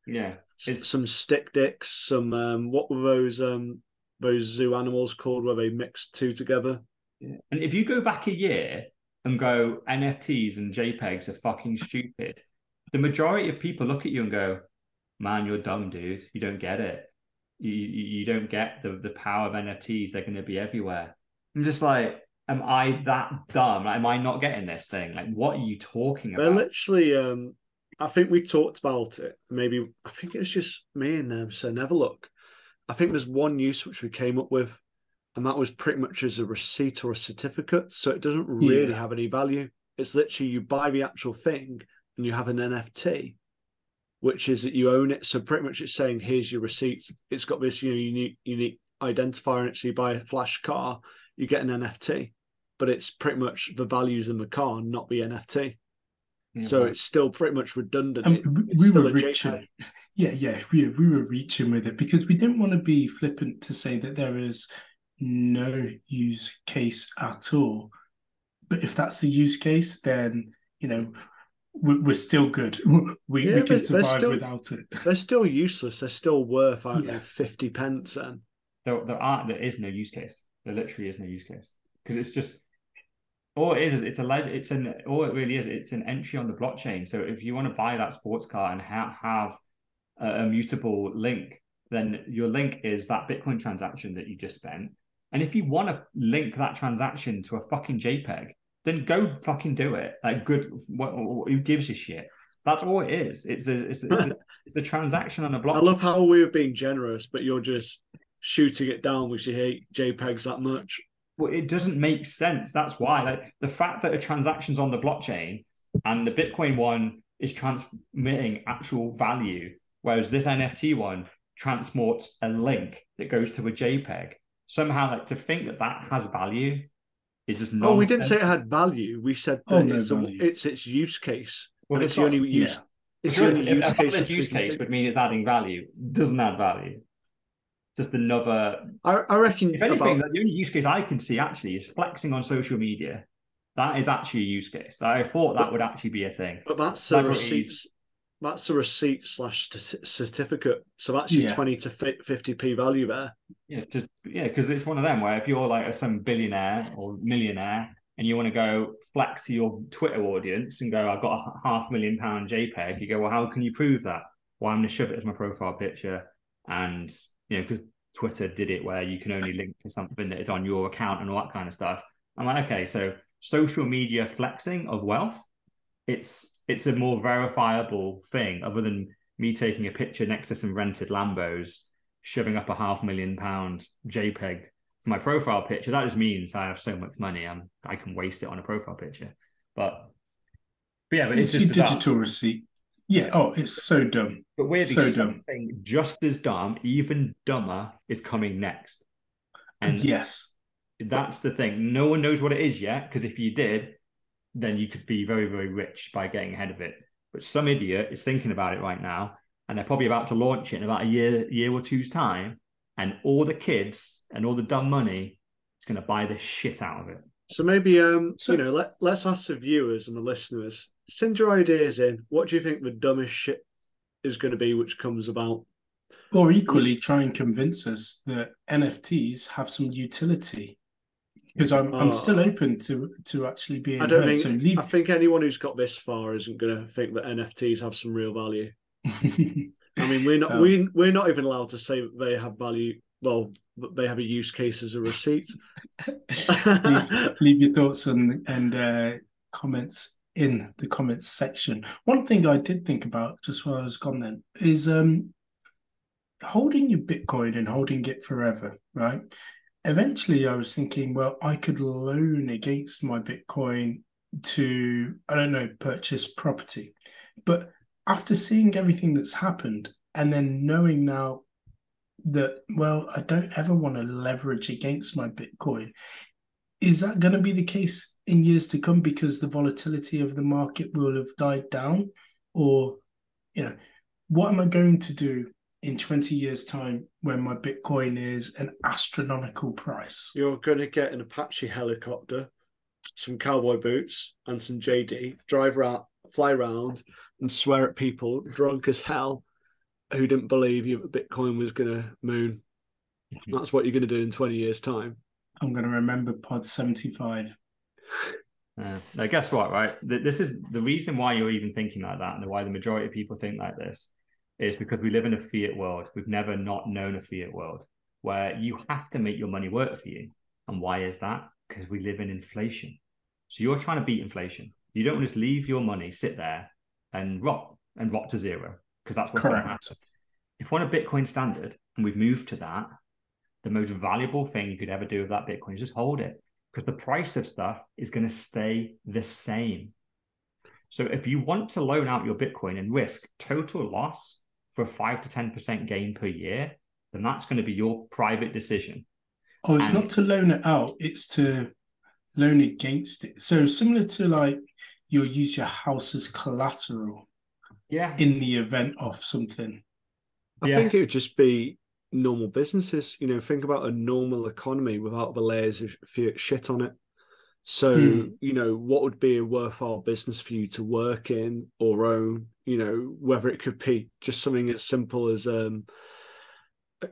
Yeah, it's... some stick dicks, some um, what were those um, those zoo animals called where they mixed two together? Yeah. And if you go back a year and go, N F Ts and JPEGs are fucking stupid, the majority of people look at you and go, man, you're dumb, dude. You don't get it. You you, you don't get the, the power of N F Ts. They're going to be everywhere. I'm just like, am I that dumb? Like, am I not getting this thing? Like, what are you talking about? They're literally... Um... I think we talked about it. Maybe I think it was just me and them. So never look. I think there's one use which we came up with, and that was pretty much as a receipt or a certificate. So it doesn't really yeah. have any value. It's literally you buy the actual thing and you have an N F T, which is that you own it. So pretty much it's saying, here's your receipt. It's got this, you know, unique, unique identifier in it. So you buy a flash car, you get an N F T, but it's pretty much the values in the car, not the N F T. Yeah, so right. It's still pretty much redundant. Um, it, we were reaching, yeah, yeah, we we were reaching with it, because we didn't want to be flippant to say that there is no use case at all. But if that's the use case, then you know we, we're still good. We, yeah, we can survive still, without it. They're still useless. They're still worth, I don't yeah. know, fifty pence. And there, there are there is no use case. There literally is no use case, because it's just. All it is is it's a it's an all it really is it's an entry on the blockchain. So if you want to buy that sports car and ha- have a, a mutable link, then your link is that Bitcoin transaction that you just spent. And if you want to link that transaction to a fucking JPEG, then go fucking do it. Like, good, what, what, who gives a shit? That's all it is. It's a it's, it's, a, it's a transaction on a blockchain. I love how we're being generous, but you're just shooting it down because you hate JPEGs that much. Well, it doesn't make sense. That's why, like, the fact that a transaction's on the blockchain and the Bitcoin one is transmitting actual value, whereas this N F T one transports a link that goes to a JPEG. Somehow, like, to think that that has value It's just nonsense. Oh, we didn't say it had value. We said that oh, no it's, a, it's its use case. Well, and it's, it's the only use. Yeah. It's the only use case. A use case would mean it's adding value. It doesn't add value. It's just another. I, I reckon. If anything, about... the only use case I can see actually is flexing on social media. That is actually a use case. I thought that but, would actually be a thing. But that's a receipt. That's a receipt slash certificate. So that's your yeah. twenty to fifty p value there. Yeah, to, yeah, because it's one of them where if you're like some billionaire or millionaire and you want to go flex to your Twitter audience and go, I've got a half million pound JPEG. You go, well, how can you prove that? Well, I'm going to shove it as my profile picture, and you know, because Twitter did it where you can only link to something that is on your account and all that kind of stuff. I'm like, okay, so social media flexing of wealth. It's it's a more verifiable thing other than me taking a picture next to some rented Lambos, shoving up a half million pound JPEG for my profile picture. That just means I have so much money, I'm, I can waste it on a profile picture. But, but yeah, but it's, it's just your digital receipt. Yeah. Oh, it's so dumb. But weirdly, so something dumb. just as dumb, even dumber, is coming next. And yes, that's the thing. No one knows what it is yet, because if you did, then you could be very, very rich by getting ahead of it. But some idiot is thinking about it right now, and they're probably about to launch it in about a year, year or two's time, and all the kids and all the dumb money is going to buy the shit out of it. So maybe, um, so, you know, let, let's ask the viewers and the listeners, send your ideas in. What do you think the dumbest shit is going to be which comes about? Or equally try and convince us that N F Ts have some utility. Because I'm, oh. I'm still open to to actually being. I don't heard, think. So leave... I think anyone who's got this far isn't going to think that N F Ts have some real value. I mean, we're not um, we we're not even allowed to say that they have value. Well, they have a use case as a receipt. leave, leave your thoughts and and uh, comments in the comments section. One thing I did think about just while I was gone then is um, holding your Bitcoin and holding it forever, right? Eventually, I was thinking, well, I could loan against my Bitcoin to, I don't know, purchase property. But after seeing everything that's happened and then knowing now that, well, I don't ever want to leverage against my Bitcoin, is that going to be the case in years to come because the volatility of the market will have died down? Or, you know, what am I going to do in twenty years' time when my Bitcoin is an astronomical price? You're going to get an Apache helicopter, some cowboy boots, and some J D, drive around, fly around, and swear at people drunk as hell who didn't believe you that Bitcoin was going to moon. Mm-hmm. That's what you're going to do in twenty years' time. I'm going to remember Pod seventy-five. Uh, now, guess what, right? This is the reason why you're even thinking like that and why the majority of people think like this. It's because we live in a fiat world. We've never not known a fiat world where you have to make your money work for you. And why is that? Because we live in inflation. So you're trying to beat inflation. You don't just leave your money sit there and rot and rot to zero, because that's what's going to happen. If we're on a Bitcoin standard and we've moved to that, the most valuable thing you could ever do with that Bitcoin is just hold it, because the price of stuff is going to stay the same. So if you want to loan out your Bitcoin and risk total loss for a five to ten percent gain per year, then that's going to be your private decision. Oh, it's and not to loan it out, it's to loan against it. So similar to like you'll use your house as collateral yeah. in the event of something. I yeah. think it would just be normal businesses. You know, think about a normal economy without the layers of fiat shit on it. So, mm. you know, what would be a worthwhile business for you to work in or own? You know, whether it could be just something as simple as um,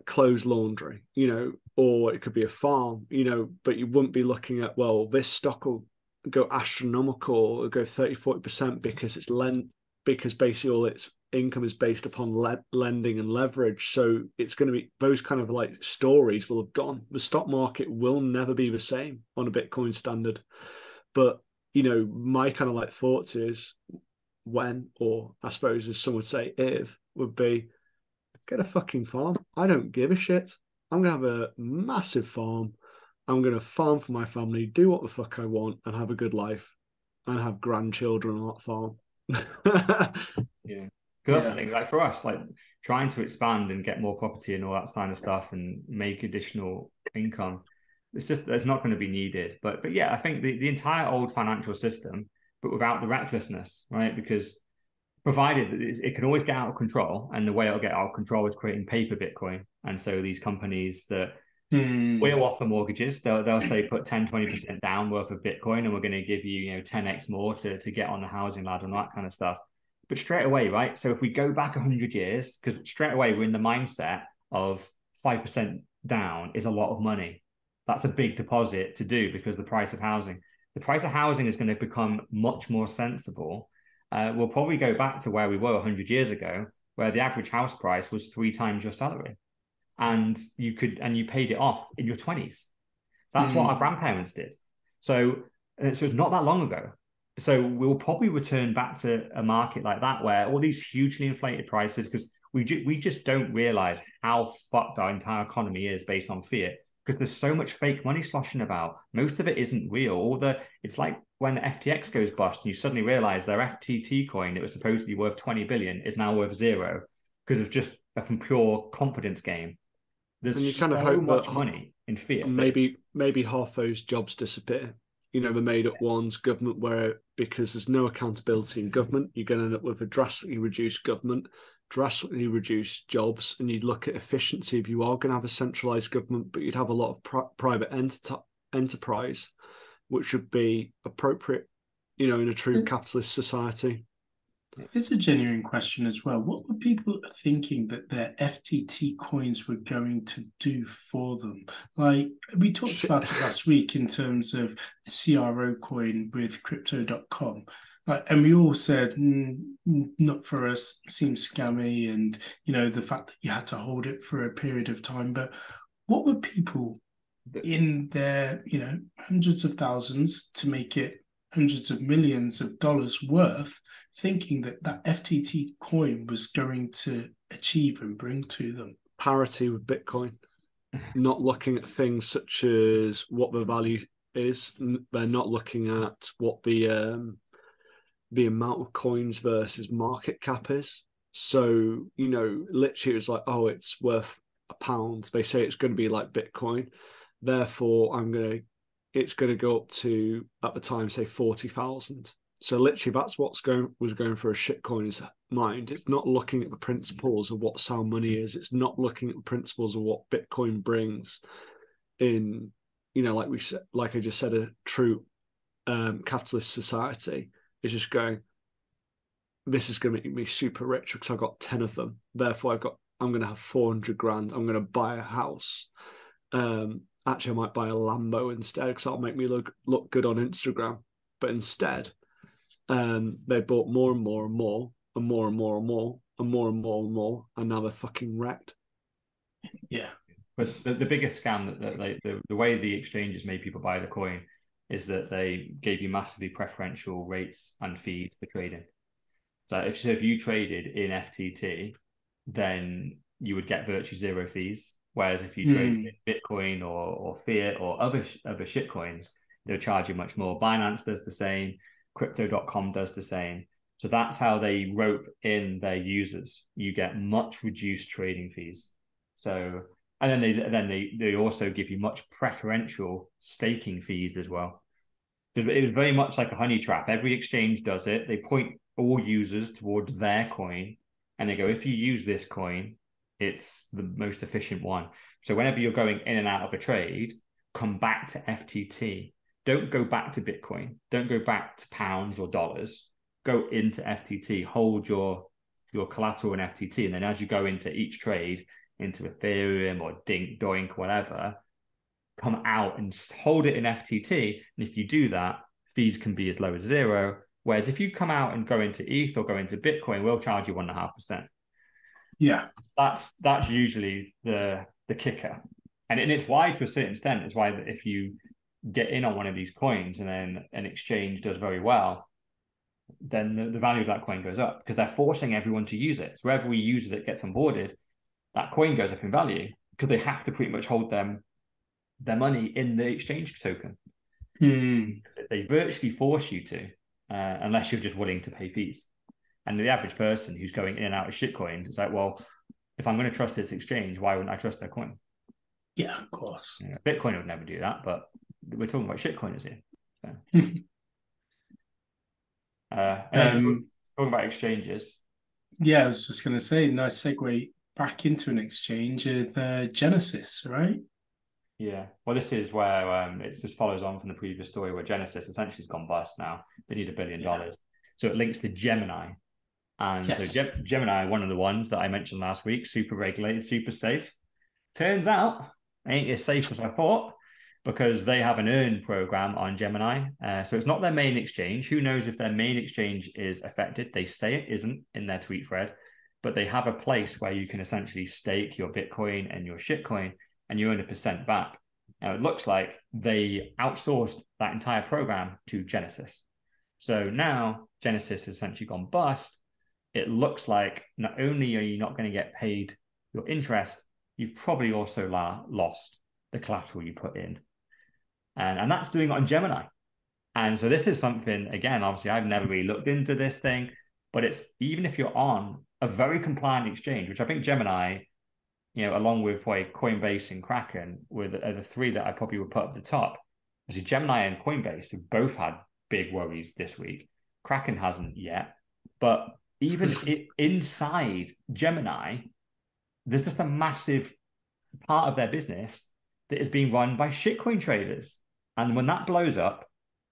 clothes laundry, you know, or it could be a farm, you know, but you wouldn't be looking at, well, this stock will go astronomical or go thirty, forty percent because it's lent, because basically all its income is based upon le- lending and leverage. So it's going to be those kind of like stories will have gone. The stock market will never be the same on a Bitcoin standard. But, you know, my kind of like thoughts is, when, or I suppose as some would say, if, would be get a fucking farm. I don't give a shit. I'm going to have a massive farm. I'm going to farm for my family, do what the fuck I want, and have a good life and have grandchildren on that farm. yeah. Because that's yeah. the thing, like for us, like trying to expand and get more property and all that kind of stuff and make additional income. it's just that's not going to be needed. But but yeah, I think the, the entire old financial system, but without the recklessness, right? Because provided that it, it can always get out of control, and the way it'll get out of control is creating paper Bitcoin. And so these companies that mm. will offer mortgages, they'll, they'll say put ten, twenty percent down worth of Bitcoin, and we're going to give you, you know, ten X more to, to get on the housing ladder and that kind of stuff. But straight away, right? So if we go back one hundred years, because straight away we're in the mindset of five percent down is a lot of money. That's a big deposit to do because the price of housing. The price of housing is going to become much more sensible. Uh, we'll probably go back to where we were one hundred years ago, where the average house price was three times your salary. And you could, and you paid it off in your twenties. That's mm. what our grandparents did. So, so it's not that long ago. So we'll probably return back to a market like that, where all these hugely inflated prices, because we ju- we just don't realize how fucked our entire economy is based on fiat, because there's so much fake money sloshing about. Most of it isn't real. All the it's like when the F T X goes bust and you suddenly realize their F T T coin that was supposedly worth twenty billion is now worth zero because of just a pure confidence game. There's and you kind so of hope much that money in fiat. Maybe but... maybe half those jobs disappear. You know, the made-up ones, government, where because there's no accountability in government, you're going to end up with a drastically reduced government, drastically reduced jobs, and you'd look at efficiency if you are going to have a centralised government, but you'd have a lot of pri- private enter- enterprise, which would be appropriate, you know, in a true capitalist society. It's a genuine question as well. What were people thinking that their F T T coins were going to do for them? Like, we talked about it last week in terms of the C R O coin with crypto dot com. Like, and we all said, mm, not for us, seems scammy. And, you know, the fact that you had to hold it for a period of time. But what were people in their, you know, hundreds of thousands to make it hundreds of millions of dollars worth, thinking that that F T T coin was going to achieve and bring to them? Parity with Bitcoin, not looking at things such as what the value is. They're not looking at what the um, the amount of coins versus market cap is. So, you know, literally it was like, oh, it's worth a pound. They say it's going to be like Bitcoin. Therefore, I'm going to, it's going to go up to, at the time, say forty thousand. So literally that's what's going was going for a shitcoin's mind. It's not looking at the principles of what sound money is. It's not looking at the principles of what Bitcoin brings in, you know, like we said, like I just said, a true um, capitalist society. It's just going, this is going to make me super rich because I've got ten of them. Therefore, I've got, I'm going to have four hundred grand. I'm going to buy a house. Um, actually, I might buy a Lambo instead because that'll make me look, look good on Instagram. But instead... Um, they bought more and more and more and more and more and more and more and more and more, and now they're fucking wrecked. Yeah, but the, the biggest scam that, that they, the the way the exchanges made people buy the coin is that they gave you massively preferential rates and fees for trading. So if so if you traded in F T T, then you would get virtually zero fees. Whereas if you mm. traded in Bitcoin or or fiat or other other shitcoins, they'll charge you much more. Binance does the same. crypto dot com does the same. So that's how they rope in their users. You get much reduced trading fees. So, and then they then they, they also give you much preferential staking fees as well. It was very much like a honey trap. Every exchange does it. They point all users towards their coin and they go, if you use this coin, it's the most efficient one. So whenever you're going in and out of a trade, come back to F T T. Don't go back to Bitcoin. Don't go back to pounds or dollars. Go into F T T. Hold your your collateral in F T T, and then as you go into each trade, into Ethereum or Dink, Doink, whatever, come out and hold it in F T T. And if you do that, fees can be as low as zero. Whereas if you come out and go into E T H or go into Bitcoin, we'll charge you one and a half percent. Yeah, that's that's usually the the kicker, and and it's why to a certain extent it's why if you get in on one of these coins and then an exchange does very well, then the, the value of that coin goes up because they're forcing everyone to use it. So every user that gets onboarded, that coin goes up in value because they have to pretty much hold them their money in the exchange token. Mm. They virtually force you to, uh, unless you're just willing to pay fees. And the average person who's going in and out of shitcoins is like, well, if I'm going to trust this exchange, why wouldn't I trust their coin? Yeah, of course. You know, Bitcoin would never do that, but we're talking about shitcoiners here. So. uh, um, talking about exchanges. Yeah, I was just going to say, nice segue back into an exchange with uh, Genesis, right? Yeah. Well, this is where um, it just follows on from the previous story where Genesis essentially has gone bust now. They need a billion dollars. So it links to Gemini. And yes. so Ge- Gemini, one of the ones that I mentioned last week, super regulated, super safe. Turns out, ain't as safe as I thought, because they have an earn program on Gemini. Uh, so it's not their main exchange. Who knows if their main exchange is affected? They say it isn't in their tweet thread, but they have a place where you can essentially stake your Bitcoin and your shitcoin and you earn a percent back. Now, it looks like they outsourced that entire program to Genesis. So now Genesis has essentially gone bust. It looks like not only are you not going to get paid your interest, you've probably also la- lost the collateral you put in. And, and that's doing it on Gemini. And so this is something, again, obviously I've never really looked into this thing, but it's even if you're on a very compliant exchange, which I think Gemini, you know, along with like Coinbase and Kraken were the, are the three that I probably would put up the top. Obviously Gemini and Coinbase have both had big worries this week. Kraken hasn't yet, but even it, inside Gemini, there's just a massive part of their business that is being run by shitcoin traders. And when that blows up,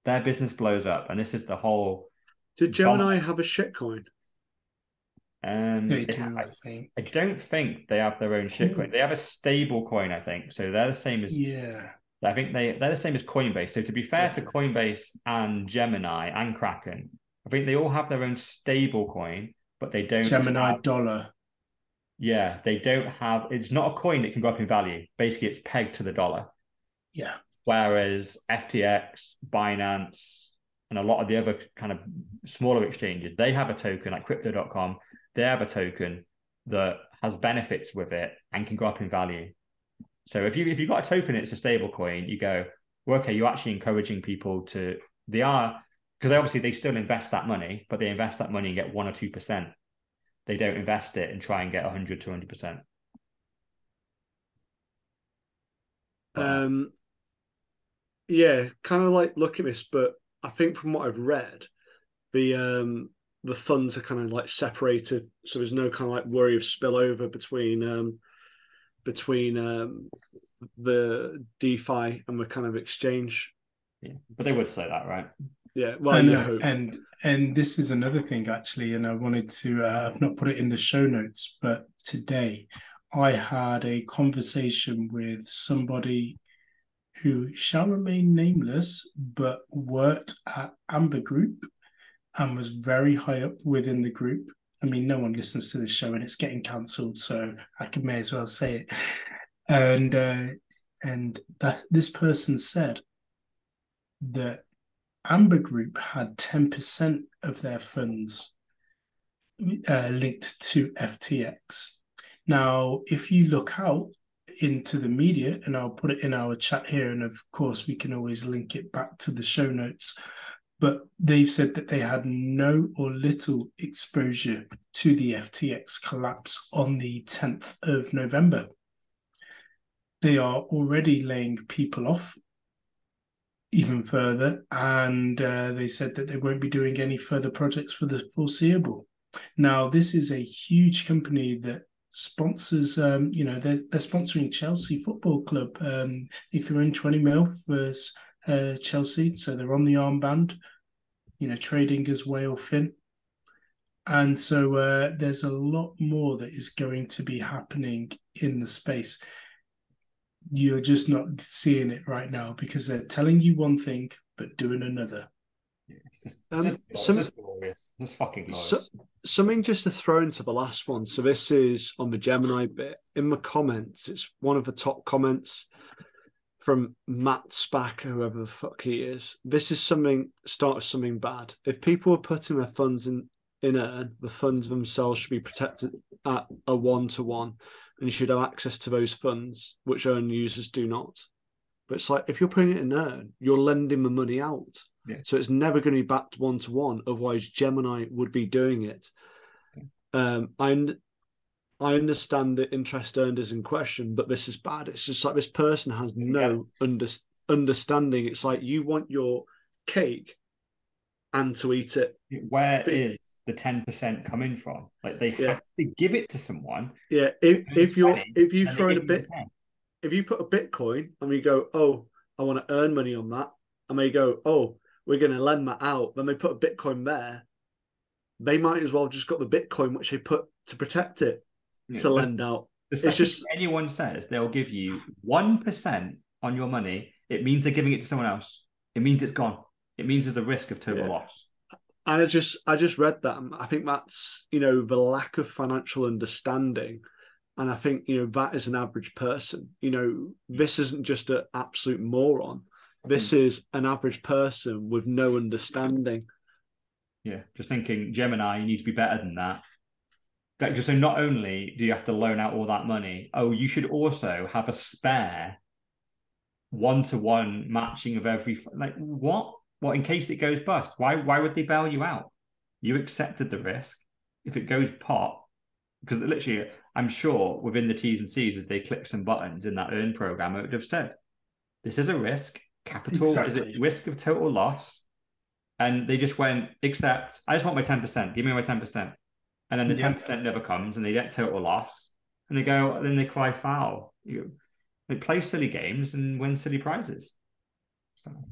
their business blows up. And this is the whole... Did Gemini bomb. have a shitcoin? Um, they do, it, I think. I don't think they have their own shitcoin. They have a stable coin, I think. So they're the same as... Yeah. I think they, they're the same as Coinbase. So to be fair yeah. to Coinbase and Gemini and Kraken, I think they all have their own stable coin, but they don't... Gemini have... dollar. Yeah, they don't have... It's not a coin that can go up in value. Basically, it's pegged to the dollar. Yeah. Whereas F T X, Binance, and a lot of the other kind of smaller exchanges, they have a token, like crypto dot com. They have a token that has benefits with it and can go up in value. So if, you, if you've got a token and it's a stable coin, you go, well, okay, you're actually encouraging people to... They are... Because obviously, they still invest that money, but they invest that money and get one or two percent. They don't invest it and try and get one hundred, two hundred percent. Um, yeah, kind of like look at this, but I think from what I've read, the um, the funds are kind of like separated, so there's no kind of like worry of spillover between um, between um, the DeFi and the kind of exchange. Yeah, but they would say that, right? Yeah, well, and, no. and and this is another thing actually, and I wanted to uh, not put it in the show notes, but today I had a conversation with somebody who shall remain nameless, but worked at Amber Group and was very high up within the group. I mean, no one listens to this show, and it's getting cancelled, so I could may as well say it. And uh, and that this person said that Amber Group had ten percent of their funds uh, linked to F T X. Now, if you look out into the media, and I'll put it in our chat here, and of course we can always link it back to the show notes, but they've said that they had no or little exposure to the F T X collapse on the tenth of November. They are already laying people off even further, and uh, they said that they won't be doing any further projects for the foreseeable. Now, this is a huge company that sponsors, um, you know, they're, they're sponsoring Chelsea Football Club. Um, they threw in twenty mil for uh, Chelsea, so they're on the armband, you know, trading as whale fin. And so uh, there's a lot more that is going to be happening in the space. You're just not seeing it right now because they're telling you one thing but doing another. Yeah, it's just, it's um, just, some, it's just glorious. It's fucking glorious. So, something just to throw into the last one. So this is on the Gemini bit. In the comments, it's one of the top comments from Matt Spack, whoever the fuck he is. This is something, start of something bad. If people are putting their funds in, in earn, the funds themselves should be protected at a one-to-one. And you should have access to those funds, which earn users do not. But it's like, if you're putting it in earn, you're lending the money out. Yeah. So it's never going to be backed one-to-one. Otherwise, Gemini would be doing it. Okay. Um, and I understand that interest earned is in question, but this is bad. It's just like this person has no yeah. under, understanding. It's like you want your cake and to eat it. Where but, is the ten percent coming from? Like they yeah. have to give it to someone. Yeah, if if you're if you throw in a bit, if you put a Bitcoin and we go, oh, I want to earn money on that, and they go, oh, we're going to lend that out. Then they put a Bitcoin there. They might as well just got the Bitcoin which they put to protect it. To the, lend out. It's just anyone says they'll give you one percent on your money, it means they're giving it to someone else. It means it's gone. It means there's a risk of total yeah. loss. And I just I just read that. And I think that's, you know, the lack of financial understanding. And I think, you know, that is an average person. You know, this isn't just an absolute moron. This mm. is an average person with no understanding. Yeah, just thinking, Gemini, you need to be better than that. Like, so not only do you have to loan out all that money, oh, you should also have a spare one-to-one matching of every... Like, what? Well, in case it goes bust. Why Why would they bail you out? You accepted the risk. If it goes pop, because literally, I'm sure within the T's and C's, as they click some buttons in that earn program, it would have said, this is a risk. Capital exactly. is a risk of total loss. And they just went, except, I just want my ten percent. Give me my ten percent. And then the ten percent never comes, and they get total loss, and they go, and then they cry foul. You, they play silly games and win silly prizes. So, and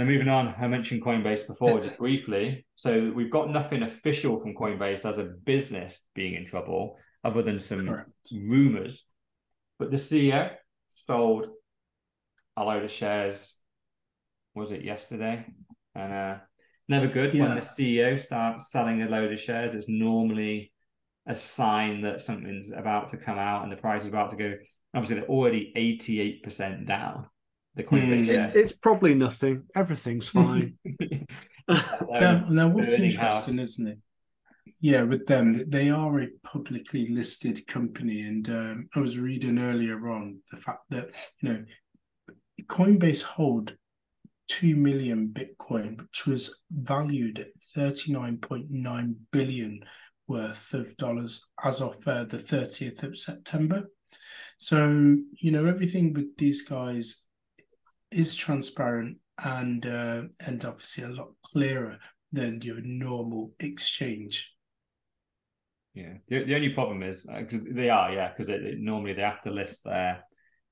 then moving on, I mentioned Coinbase before just briefly. So we've got nothing official from Coinbase as a business being in trouble, other than some Correct. rumors. But the C E O sold a load of shares. Was it yesterday? And. uh Never good yeah. when the C E O starts selling a load of shares. It's normally a sign that something's about to come out and the price is about to go. Obviously, they're already eighty-eight percent down. The Coinbase mm, it's, it's probably nothing. Everything's fine. now, now, what's interesting, house. isn't it? Yeah, with them, they are a publicly listed company. And um, I was reading earlier on the fact that, you know, Coinbase hold two million Bitcoin, which was valued at thirty-nine point nine billion worth of dollars as of uh, the thirtieth of September. So, you know, everything with these guys is transparent and, uh, and obviously a lot clearer than your normal exchange. Yeah. The, the only problem is, uh, 'cause they are, yeah, because normally they have to list their,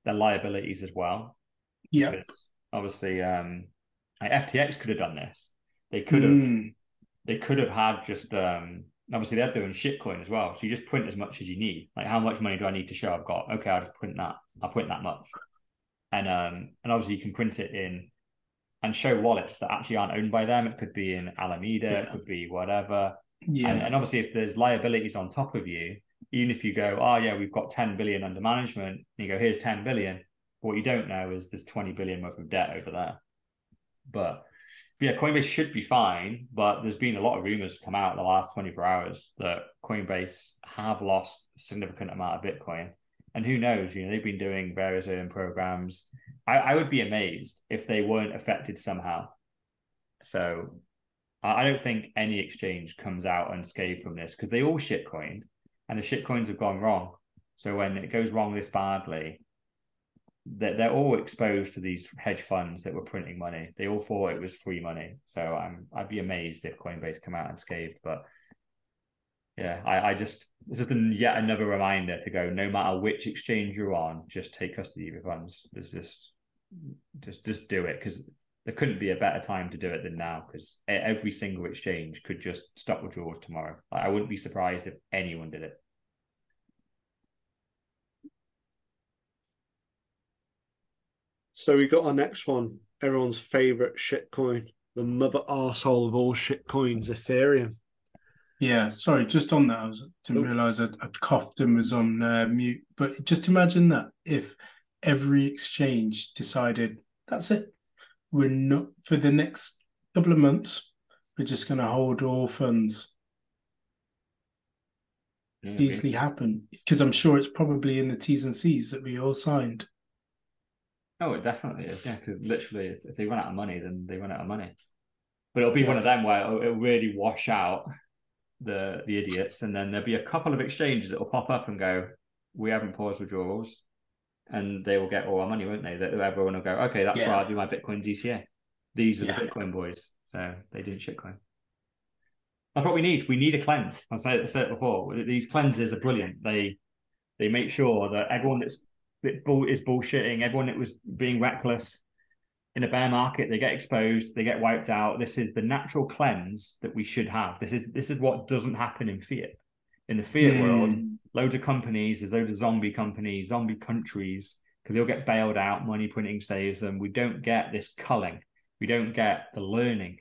their liabilities as well. Yeah. Because obviously, um, like F T X could have done this. They could have, mm. they could have had just. Um, obviously, they're doing shitcoin as well. So you just print as much as you need. Like, how much money do I need to show I've got? Okay, I'll just print that. I'll print that much. And um, and obviously, you can print it in and show wallets that actually aren't owned by them. It could be in Alameda. Yeah. It could be whatever. Yeah. And, and obviously, if there's liabilities on top of you, even if you go, oh yeah, we've got ten billion under management, and you go, here's ten billion. What you don't know is there's twenty billion worth of debt over there. But yeah, Coinbase should be fine, but there's been a lot of rumors come out in the last twenty-four hours that Coinbase have lost a significant amount of Bitcoin. And who knows, you know, they've been doing various earn programs. I, I would be amazed if they weren't affected somehow. So I, I don't think any exchange comes out unscathed from this because they all shitcoined and the shitcoins have gone wrong. So when it goes wrong this badly, that they're all exposed to these hedge funds that were printing money. They all thought it was free money. So I'm, I'd be amazed if Coinbase come out unscathed. But yeah, I, I just, this is yet another reminder to go, no matter which exchange you're on, just take custody of your funds. There's just, just, just do it. Because there couldn't be a better time to do it than now. Because every single exchange could just stop withdrawals tomorrow. Like, I wouldn't be surprised if anyone did it. So we got our next one, everyone's favorite shitcoin, the mother arsehole of all shitcoins, Ethereum. Yeah, sorry, just on that, I was, didn't oh. realise I'd, I'd coughed and was on uh, mute. But just imagine that if every exchange decided, that's it, we're not, for the next couple of months, we're just going to hold all funds. Mm-hmm. Easily happen, because I'm sure it's probably in the T's and C's that we all signed. Oh, it definitely is, yeah, because literally if, if they run out of money, then they run out of money. But it'll be yeah. one of them where it'll, it'll really wash out the the idiots, and then there'll be a couple of exchanges that will pop up and go, we haven't paused withdrawals, and they will get all our money, won't they? That everyone will go, okay, that's yeah. where I do my Bitcoin D C A. These are yeah. the Bitcoin boys. So they did shitcoin. That's what we need. We need a cleanse. I said it before. These cleanses are brilliant. They they make sure that everyone that's that bull is bullshitting, everyone that was being reckless in a bear market, they get exposed, they get wiped out. This is the natural cleanse that we should have. This is this is what doesn't happen in fiat. In the fiat mm. world, loads of companies, there's loads of zombie companies, zombie countries, because they'll get bailed out, money printing saves them. We don't get this culling. We don't get the learning.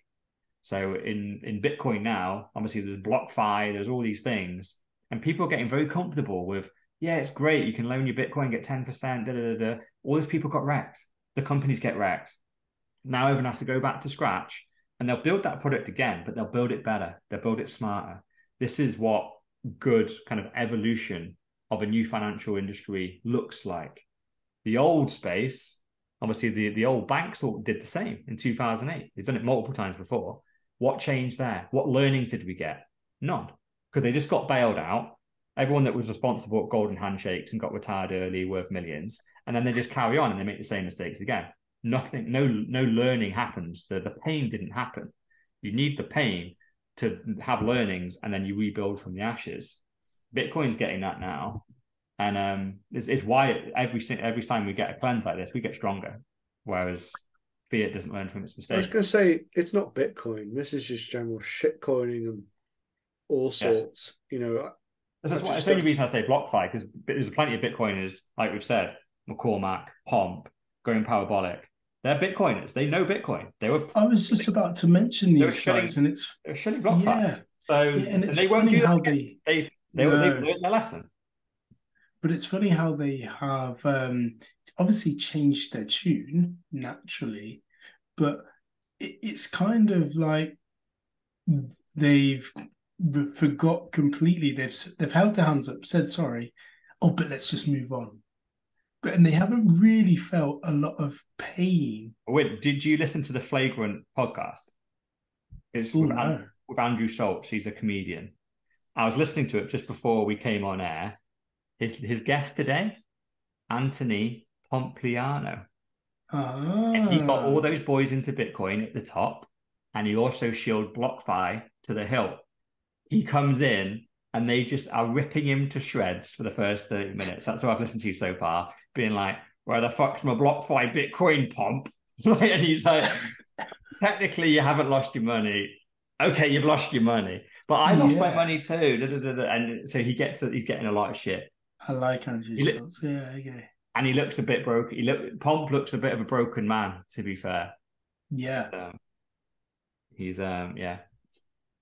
So in, in Bitcoin now, obviously there's BlockFi, there's all these things, and people are getting very comfortable with, yeah, it's great, you can loan your Bitcoin, get ten percent, da, da, da, da. All those people got wrecked. The companies get wrecked. Now everyone has to go back to scratch, and they'll build that product again, but they'll build it better. They'll build it smarter. This is what good kind of evolution of a new financial industry looks like. The old space, obviously the, the old banks all did the same in two thousand eight. They've done it multiple times before. What changed there? What learnings did we get? None, because they just got bailed out. Everyone that was responsible at golden handshakes and got retired early worth millions. And then they just carry on and they make the same mistakes again. Nothing, no, no learning happens. The, the pain didn't happen. You need the pain to have learnings, and then you rebuild from the ashes. Bitcoin's getting that now. And um, it's, it's why every every time we get a cleanse like this, we get stronger. Whereas fiat doesn't learn from its mistakes. I was going to say, it's not Bitcoin. This is just general shitcoining and all sorts. Yes. You know, that's the only reason I say BlockFi, because there's plenty of Bitcoiners, like we've said, McCormack, Pomp, going parabolic. They're Bitcoiners. They know Bitcoin. They were. I was just about to mention these guys, and it's shitting BlockFi. Yeah. So yeah, and, it's and they won't do how they they they no. they've learned their lesson. But it's funny how they have um, obviously changed their tune naturally, but it, it's kind of like they've forgot completely. They've they've held their hands up, said sorry, oh, but let's just move on. But and they haven't really felt a lot of pain. Wait, did you listen to the Flagrant podcast? It's Ooh, with, no. Andrew, with Andrew Schultz. He's a comedian. I was listening to it just before we came on air. His his guest today, Anthony Pompliano. Oh. And he got all those boys into Bitcoin at the top, and he also shielded BlockFi to the hilt. He comes in, and they just are ripping him to shreds for the first thirty minutes. That's what I've listened to so far, being like, where the fuck's my BlockFi Bitcoin pump? And he's like, technically, you haven't lost your money. Okay, you've lost your money. But I lost yeah. my money too. Da, da, da, da. And so he gets he's getting a lot of shit. I like Andrew Schultz. Yeah, okay. And he looks a bit broken. He look Pomp looks a bit of a broken man, to be fair. Yeah. Um, he's um yeah.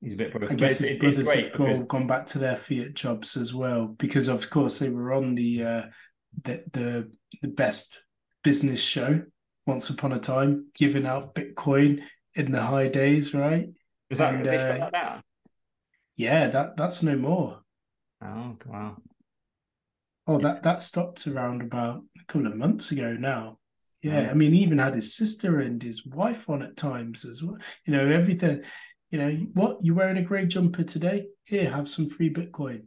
He's a bit broken. I guess his brothers have all gone back to their fiat jobs as well, because of course they were on the uh the the, the best business show once upon a time, giving out Bitcoin in the high days, right? Is that and, they shut that down? Yeah, that that's no more. Oh wow. Oh, that, that stopped around about a couple of months ago now. Yeah, I mean, he even had his sister and his wife on at times as well. You know, everything. You know, what? You're wearing a grey jumper today? Here, have some free Bitcoin.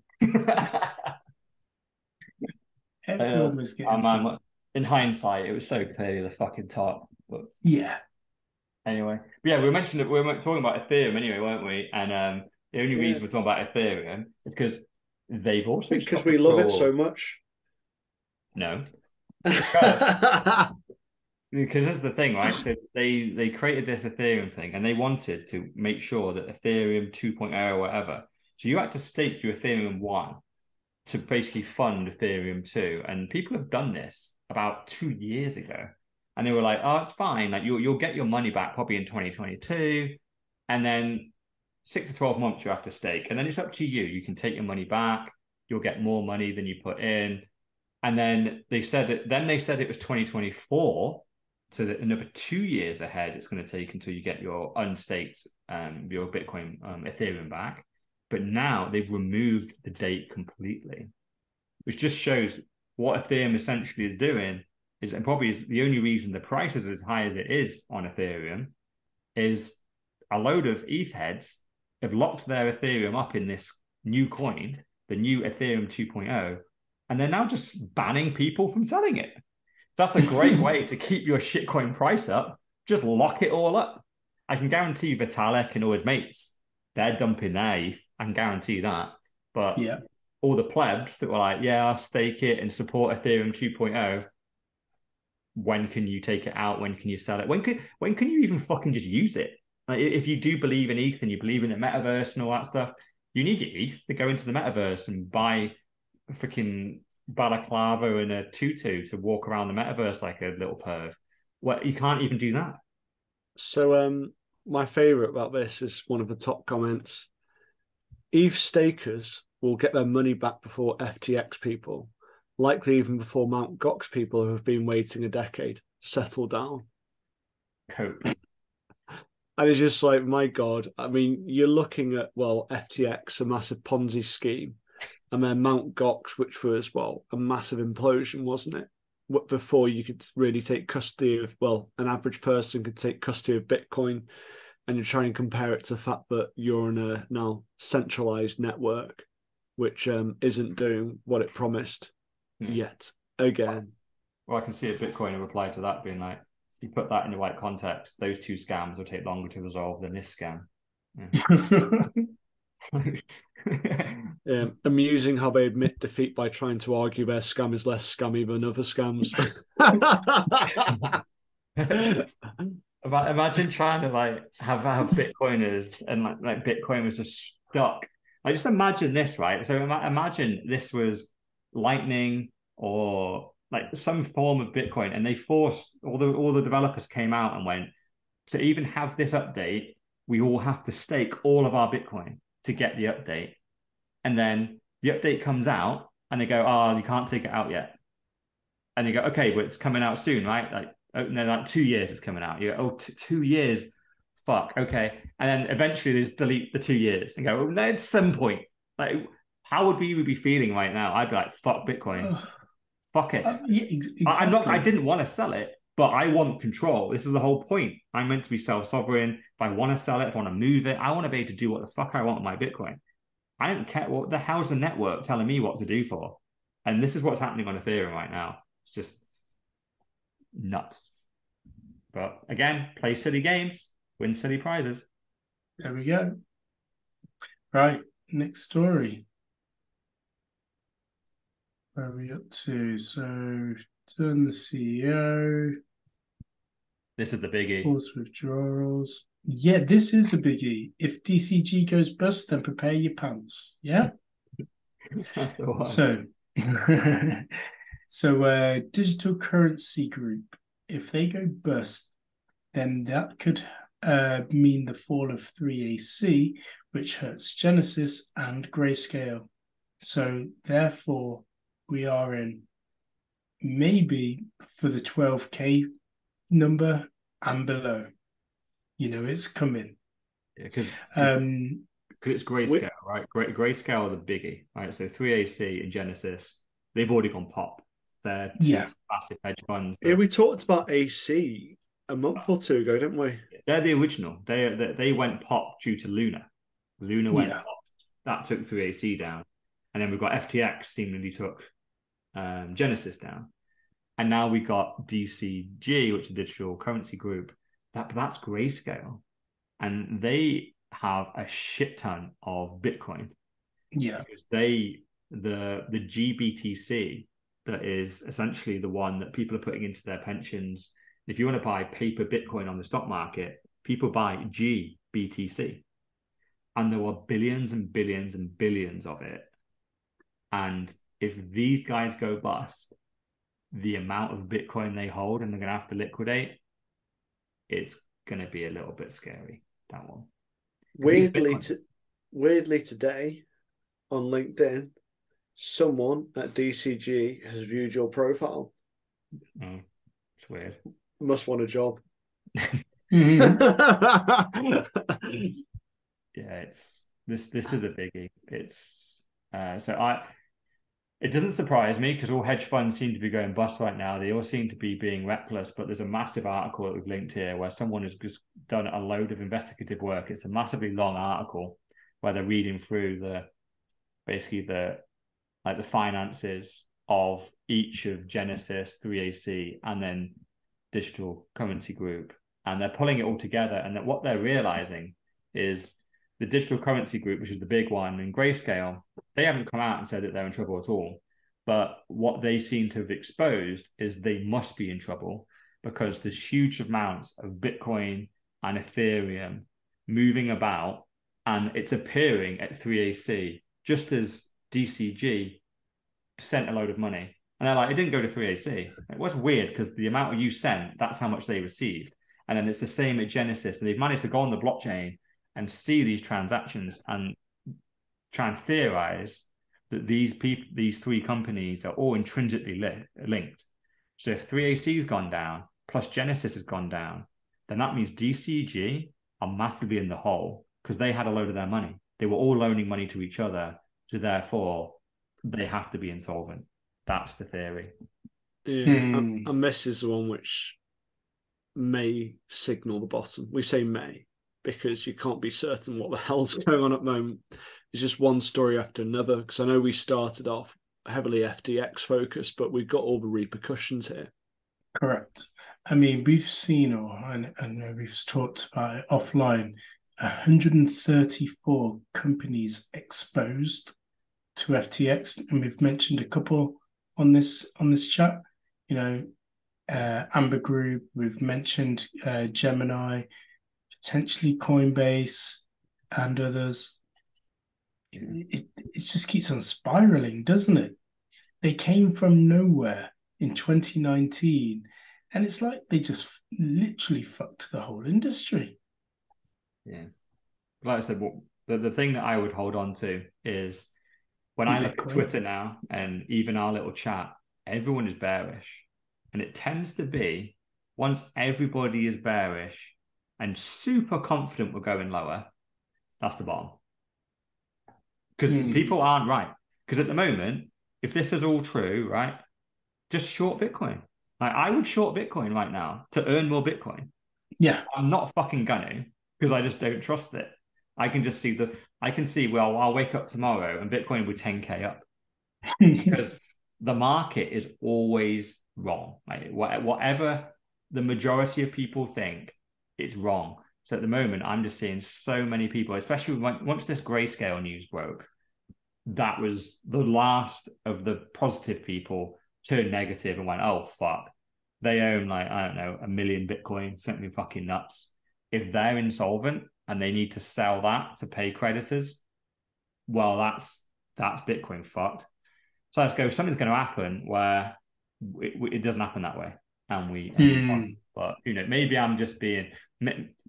Everyone um, was getting oh, man, in hindsight, it was so clearly the fucking top. But yeah. Anyway. But yeah, we mentioned that we were talking about Ethereum anyway, weren't we? And um, the only yeah. reason we're talking about Ethereum is because... They've also because we love it so much. No, because, because that's the thing, right? So they they created this Ethereum thing, and they wanted to make sure that Ethereum two point oh or whatever. So you had to stake your Ethereum one to basically fund Ethereum two, and people have done this about two years ago, and they were like, "Oh, it's fine. Like you'll you'll get your money back probably in twenty twenty-two," and then. Six to twelve months you have to stake. And then it's up to you. You can take your money back. You'll get more money than you put in. And then they said it, then they said it was twenty twenty-four. So that another two years ahead it's going to take until you get your unstaked, um, your Bitcoin, um, Ethereum back. But now they've removed the date completely, which just shows what Ethereum essentially is doing is, and probably is the only reason the price is as high as it is on Ethereum, is a load of E T H heads have locked their Ethereum up in this new coin, the new Ethereum two point oh, and they're now just banning people from selling it. So that's a great way to keep your shitcoin price up. Just lock it all up. I can guarantee Vitalik and all his mates, they're dumping their E T H. I can guarantee that. But yeah, all the plebs that were like, yeah, I'll stake it and support Ethereum two point oh. When can you take it out? When can you sell it? When can, when can you even fucking just use it? Like, if you do believe in E T H and you believe in the metaverse and all that stuff, you need your E T H to go into the metaverse and buy a freaking balaclava and a tutu to walk around the metaverse like a little perv. Well, you can't even do that. So um, my favorite about this is one of the top comments. E T H stakers will get their money back before F T X people, likely even before Mount. Gox people who have been waiting a decade. Settle down. Cope. And it's just like, my God, I mean, you're looking at, well, F T X, a massive Ponzi scheme, and then Mount. Gox, which was, well, a massive implosion, wasn't it? Before you could really take custody of, well, an average person could take custody of Bitcoin, and you try and compare it to the fact that you're in a now centralized network, which um, isn't doing what it promised. Hmm. Yet again. Well, I can see a Bitcoiner reply to that being like, you put that in the right context, those two scams will take longer to resolve than this scam. Yeah. Um, amusing how they admit defeat by trying to argue their scam is less scammy than other scams. Imagine trying to like have, have Bitcoiners and like, like Bitcoin was just stuck. I like, just imagine this, right? So Im imagine this was Lightning or like some form of Bitcoin, and they forced all the all the developers came out and went, to even have this update, we all have to stake all of our Bitcoin to get the update. And then the update comes out and they go, oh, you can't take it out yet. And they go, okay, but it's coming out soon, right? Like, oh, no, like two years it's coming out. You go, oh, two years, fuck, okay. And then eventually they just delete the two years and go, well, no, at some point, like, how would we would be feeling right now? I'd be like, fuck Bitcoin. Ugh. Fuck it. Uh, yeah, ex exactly. I, I'm not, I didn't want to sell it, but I want control. This is the whole point. I'm meant to be self-sovereign. If I want to sell it, if I want to move it, I want to be able to do what the fuck I want with my Bitcoin. I don't care what the hell's the network telling me what to do for. And this is what's happening on Ethereum right now. It's just nuts. But again, play silly games, win silly prizes. There we go. Right, next story. Where are we up to? So, turn the C E O. This is the biggie. Forced withdrawals. Yeah, this is a biggie. If D C G goes bust, then prepare your pants. Yeah? That's the one. So, so uh, Digital Currency Group, if they go bust, then that could uh, mean the fall of three A C, which hurts Genesis and Grayscale. So, therefore, we are in maybe for the twelve K number and below. You know, it's coming. Yeah, because um, it's Grayscale, right? Gray, Grayscale are the biggie, right? So three A C and Genesis, they've already gone pop. They're two yeah. massive hedge funds. That... Yeah, we talked about A C a month or two ago, didn't we? They're the original. They, they, they went pop due to Luna. Luna went yeah. pop. That took three A C down. And then we've got F T X seemingly took Um, Genesis down, and now we got D C G, which is Digital Currency Group. That that's Grayscale, and they have a shit ton of Bitcoin. Yeah, because they the the G B T C that is essentially the one that people are putting into their pensions. If you want to buy paper Bitcoin on the stock market, people buy G B T C, and there are billions and billions and billions of it, and if these guys go bust, the amount of Bitcoin they hold and they're going to have to liquidate, it's going to be a little bit scary, that one. Weirdly, to, weirdly today on LinkedIn, someone at D C G has viewed your profile. Mm, it's weird. Must want a job. Yeah, it's this. This is a biggie. It's uh, so I. It doesn't surprise me because all hedge funds seem to be going bust right now. They all seem to be being reckless, but there's a massive article that we've linked here where someone has just done a load of investigative work. It's a massively long article where they're reading through the basically the like the finances of each of Genesis, three A C, and then Digital Currency Group, and they're pulling it all together. And that what they're realizing is the Digital Currency Group, which is the big one, and Grayscale, they haven't come out and said that they're in trouble at all. But what they seem to have exposed is they must be in trouble, because there's huge amounts of Bitcoin and Ethereum moving about, and it's appearing at three A C, just as D C G sent a load of money. And they're like, it didn't go to three A C. Like, what's weird, because the amount you sent, that's how much they received. And then it's the same at Genesis. And they've managed to go on the blockchain and see these transactions and try and theorize that these people, these three companies are all intrinsically li- linked. So if three A C's gone down, plus Genesis has gone down, then that means D C G are massively in the hole, because they had a load of their money. They were all loaning money to each other. So therefore, they have to be insolvent. That's the theory. Yeah, mm. And this is the one which may signal the bottom. We say may because you can't be certain what the hell's going on at the moment. It's just one story after another. Because I know we started off heavily F T X focused, but we've got all the repercussions here. Correct. I mean, we've seen, or and, and we've talked about it offline, one hundred thirty-four companies exposed to F T X, and we've mentioned a couple on this on this chat. You know, uh, Amber Group. We've mentioned uh, Gemini, potentially Coinbase, and others. It, it, it just keeps on spiraling, doesn't it? They came from nowhere in twenty nineteen, and it's like they just literally fucked the whole industry. Yeah, like I said, well, the the thing that I would hold on to is, when I look at Twitter now, and even our little chat, everyone is bearish. And it tends to be, once everybody is bearish and super confident we're going lower, that's the bottom. Because mm. people aren't right. Because at the moment, if this is all true, right, just short Bitcoin. Like, I would short Bitcoin right now to earn more Bitcoin. Yeah. I'm not fucking gonna, because I just don't trust it. I can just see the, I can see, well, I'll wake up tomorrow and Bitcoin will ten K up because the market is always wrong. Like, whatever the majority of people think, it's wrong. So at the moment, I'm just seeing so many people, especially when, once this Grayscale news broke, that was the last of the positive people turned negative and went, oh, fuck. They own like, I don't know, a million Bitcoin, something fucking nuts. If they're insolvent, and they need to sell that to pay creditors, well, that's that's Bitcoin fucked. So let's go, something's going to happen where it, it doesn't happen that way. And we, mm. but you know, maybe I'm just being,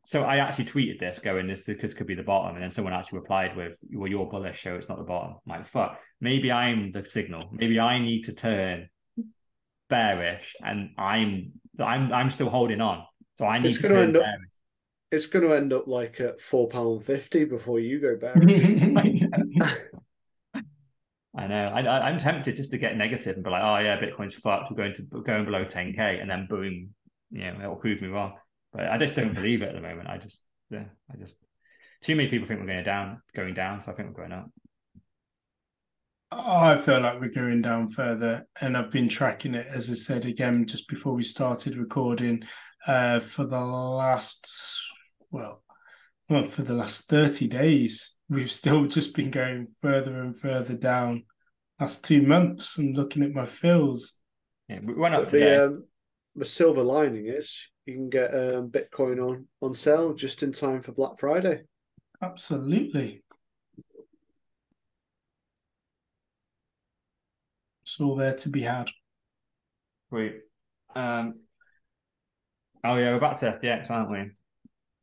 so I actually tweeted this going, this, this could be the bottom. And then someone actually replied with, well, you're bullish, so it's not the bottom. I'm like, fuck, maybe I'm the signal. Maybe I need to turn bearish and I'm, I'm, I'm still holding on. So I need it's to turn bearish. It's going to end up like at four pounds fifty before you go back. I know. I, I, I'm tempted just to get negative and be like, oh, yeah, Bitcoin's fucked. We're going to going below ten K. And then boom, you know, it'll prove me wrong. But I just don't believe it at the moment. I just, yeah, I just, too many people think we're going down, going down. So I think we're going up. Oh, I feel like we're going down further. And I've been tracking it, as I said again, just before we started recording, uh, for the last. Well, well, for the last thirty days, we've still just been going further and further down. Last two months, I'm looking at my fills. Yeah, we went up but today. The, um, the silver lining is you can get um, Bitcoin on, on sale just in time for Black Friday. Absolutely. It's all there to be had. Wait. Um, oh, yeah, we're back to F T X, aren't we?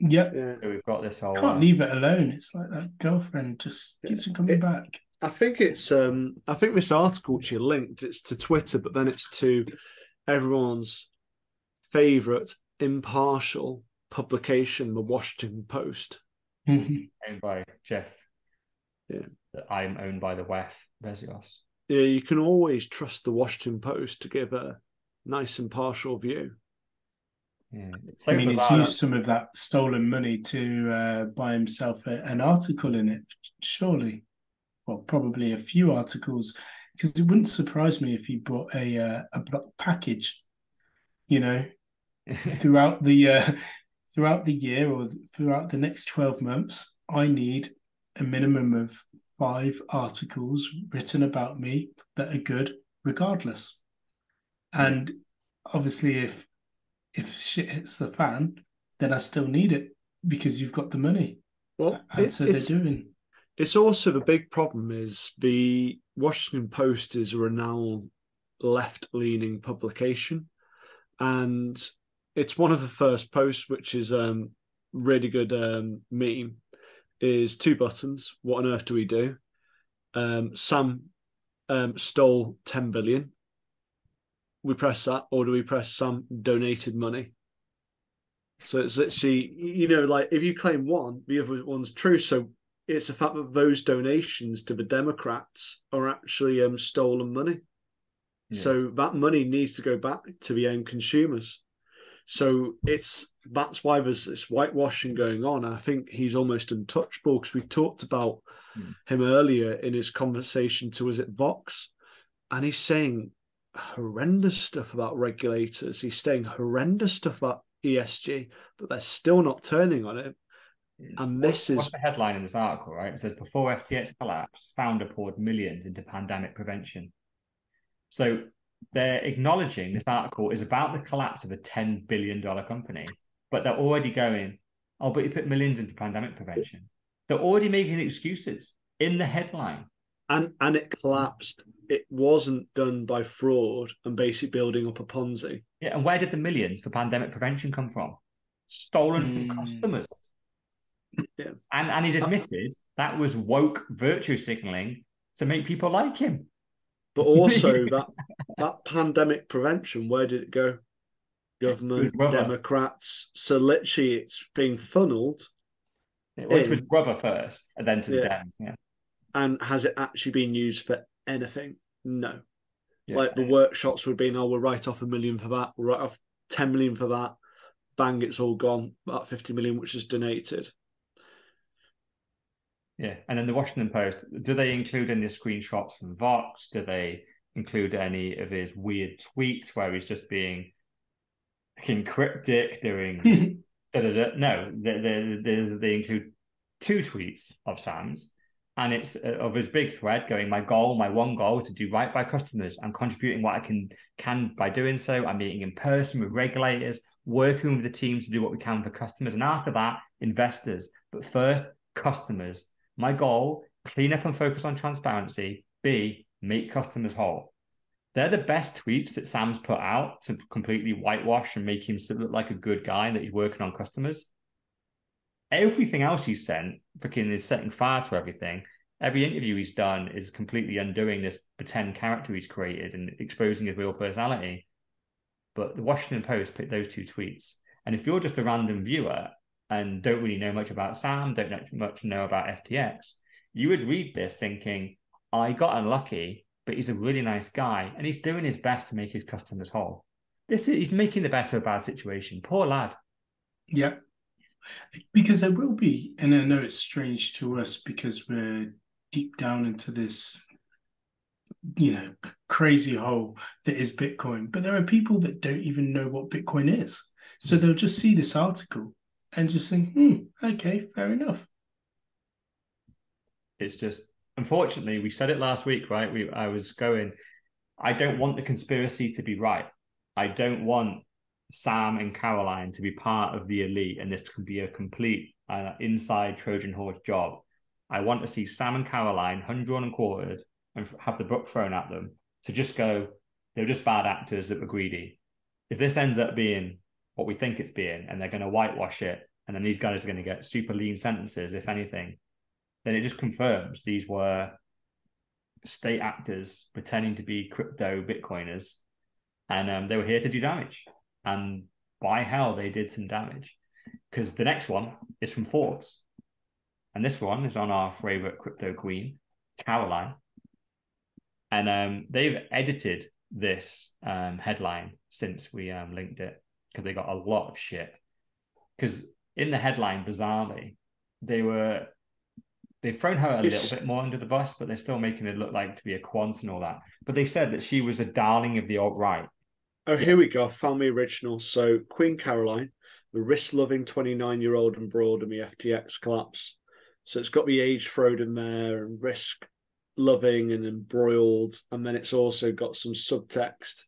Yep. Yeah. So we've got this whole... Can't um, leave it alone. It's like that girlfriend just keeps on coming it, back. I think it's... Um, I think this article which you linked, it's to Twitter, but then it's to everyone's favourite impartial publication, the Washington Post. Mm-hmm. Owned by Jeff. Yeah. I'm owned by the W E F, Bezos. Yeah, you can always trust the Washington Post to give a nice impartial view. Yeah. I mean, he's used some of that stolen money to uh, buy himself a, an article in it, surely. Well, probably a few articles, because it wouldn't surprise me if he bought a uh, a block package, you know, throughout the uh, throughout the year or throughout the next twelve months. I need a minimum of five articles written about me that are good, regardless. And obviously, if if shit hits the fan, then I still need it because you've got the money. Well, and it, so they're doing. It's also the big problem is the Washington Post is a renowned left-leaning publication, and it's one of the first posts, which is a um, really good um, meme, is two buttons. What on earth do we do? Um, Sam um, stole ten billion. We press that, or do we press Sam donated money? So it's literally, you know, like if you claim one, the other one's true. So it's the fact that those donations to the Democrats are actually um, stolen money. Yes. So that money needs to go back to the end consumers. So it's that's why there's this whitewashing going on. I think he's almost untouchable, because we talked about mm. him earlier in his conversation to, was it Vox? And he's saying horrendous stuff about regulators. He's saying horrendous stuff about E S G, but they're still not turning on it. And this is the headline in this article, right? It says, before F T X collapse, founder poured millions into pandemic prevention. So they're acknowledging this article is about the collapse of a ten billion dollars company, but they're already going, oh, but you put millions into pandemic prevention. They're already making excuses in the headline. And and it collapsed. It wasn't done by fraud and basically building up a Ponzi. Yeah, and where did the millions for pandemic prevention come from? Stolen mm. from customers. Yeah. And and he's admitted that was woke virtue signaling to make people like him. But also that that pandemic prevention, where did it go? Government, it Democrats. So literally it's being funneled. It, which in. was rubber first and then to yeah. the Dems. Yeah. And has it actually been used for anything? No. Yeah. Like the workshops would be, oh, we'll write off a million for that, we'll write off ten million for that, bang, it's all gone. That fifty million which is donated. Yeah, and then the Washington Post, do they include any screenshots from Vox? Do they include any of his weird tweets where he's just being fucking cryptic, doing... da, da, da? No, they, they, they include two tweets of Sam's, and it's uh, of his big thread going, my goal, my one goal is to do right by customers. I'm contributing what I can, can by doing so. I'm meeting in person with regulators, working with the teams to do what we can for customers, and after that, investors. But first, customers. My goal, clean up and focus on transparency. B, make customers whole. They're the best tweets that Sam's put out to completely whitewash and make him look like a good guy and that he's working on customers. Everything else he's sent fucking is setting fire to everything. Every interview he's done is completely undoing this pretend character he's created and exposing his real personality. But the Washington Post picked those two tweets. And if you're just a random viewer and don't really know much about Sam, don't know much know about F T X, you would read this thinking, I got unlucky, but he's a really nice guy, and he's doing his best to make his customers whole. This is, he's making the best of a bad situation. Poor lad. Yeah, because there will be, and I know it's strange to us because we're deep down into this, you know, crazy hole that is Bitcoin, but there are people that don't even know what Bitcoin is. So they'll just see this article and just think, hmm, okay, fair enough. It's just, unfortunately, we said it last week, right? We, I was going, I don't want the conspiracy to be right. I don't want Sam and Caroline to be part of the elite, and this can be a complete uh, inside Trojan horse job. I want to see Sam and Caroline, hundred and quartered, and have the book thrown at them to just go, they're just bad actors that were greedy. If this ends up being what we think it's being, and they're going to whitewash it, and then these guys are going to get super lean sentences, if anything, then it just confirms these were state actors pretending to be crypto Bitcoiners, and um, they were here to do damage. And by hell, they did some damage, because the next one is from Forbes. And this one is on our favorite crypto queen, Caroline. And um, they've edited this um, headline since we um, linked it. because they got a lot of shit. Because in the headline, bizarrely, they were, they've thrown her a it's... little bit more under the bus, but they're still making it look like to be a quant and all that. But they said that she was a darling of the alt-right. Oh, here we go. I found the original. So Queen Caroline, the wrist-loving twenty-nine-year-old and broad in the F T X collapse. So it's got the age thrown in there and risk-loving and embroiled. And then it's also got some subtext.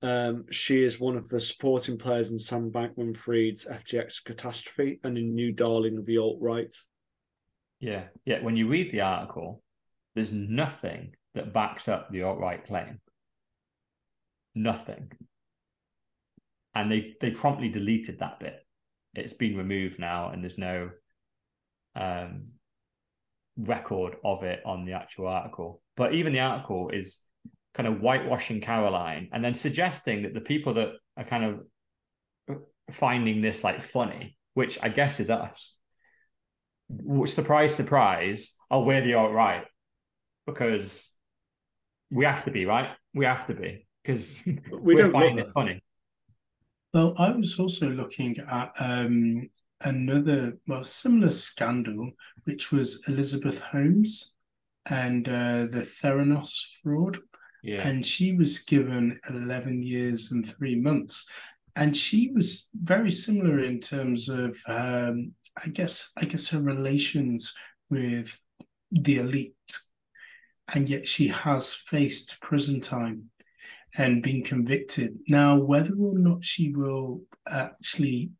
Um, she is one of the supporting players in Sam Bankman-Fried's F T X catastrophe and a new darling of the alt-right. Yeah, yeah. When you read the article, there's nothing that backs up the alt-right claim. Nothing. And they they promptly deleted that bit. It's been removed now, and there's no um record of it on the actual article. But even the article is kind of whitewashing Caroline and then suggesting that the people that are kind of finding this like funny, which I guess is us, surprise surprise, oh, we're the alt-right, because we have to be, right? We have to be. Because we don't find it's funny. Well, I was also looking at um, another, well, similar scandal, which was Elizabeth Holmes and uh, the Theranos fraud. Yeah. And she was given eleven years and three months. And she was very similar in terms of, um, I guess, I guess her relations with the elite. And yet she has faced prison time and been convicted. Now, whether or not she will actually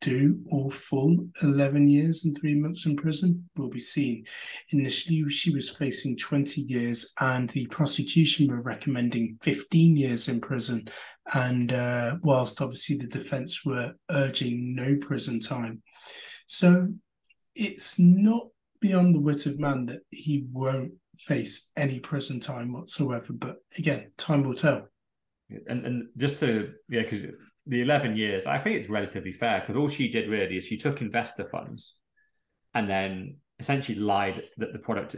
do all full eleven years and three months in prison will be seen. Initially, she was facing twenty years, and the prosecution were recommending fifteen years in prison, and uh, whilst obviously the defence were urging no prison time. So it's not beyond the wit of man that he won't face any prison time whatsoever, but again, time will tell. And and just to, yeah, because the eleven years, I think it's relatively fair, because all she did really is she took investor funds and then essentially lied that the product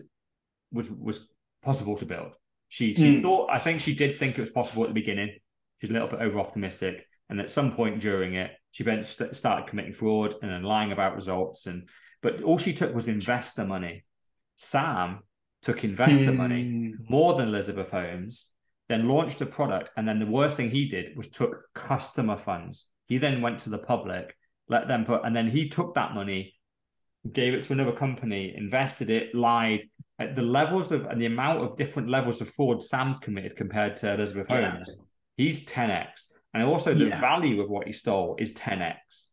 was was possible to build. She she mm. thought, I think she did think it was possible at the beginning. She's a little bit over optimistic, and at some point during it, she then st- started committing fraud and then lying about results. And but all she took was investor money. Sam took investor mm. money, more than Elizabeth Holmes, then launched a product. And then the worst thing he did was took customer funds. He then went to the public, let them put, and then he took that money, gave it to another company, invested it, lied. At the levels of, and the amount of different levels of fraud Sam's committed compared to Elizabeth yeah. Holmes, he's ten X. And also the yeah. value of what he stole is ten X.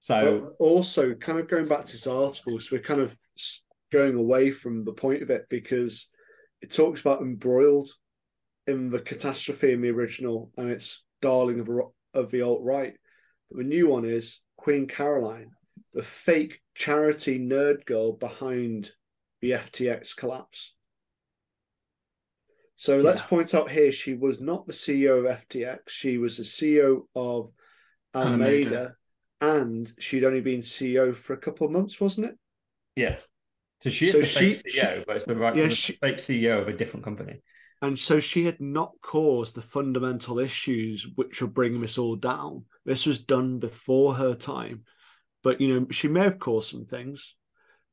So but also kind of going back to this article, so we're kind of going away from the point of it, because it talks about embroiled in the catastrophe in the original, and it's darling of, of the alt-right. But the new one is Queen Caroline, the fake charity nerd girl behind the F T X collapse. So yeah. let's point out here, she was not the C E O of F T X. She was the C E O of Alameda, Alameda. and she'd only been C E O for a couple of months, wasn't it? Yeah. So she is so the she, fake C E O, she, but it's the right yeah, the she, fake C E O of a different company. And so she had not caused the fundamental issues which are bringing this all down. This was done before her time. But, you know, she may have caused some things.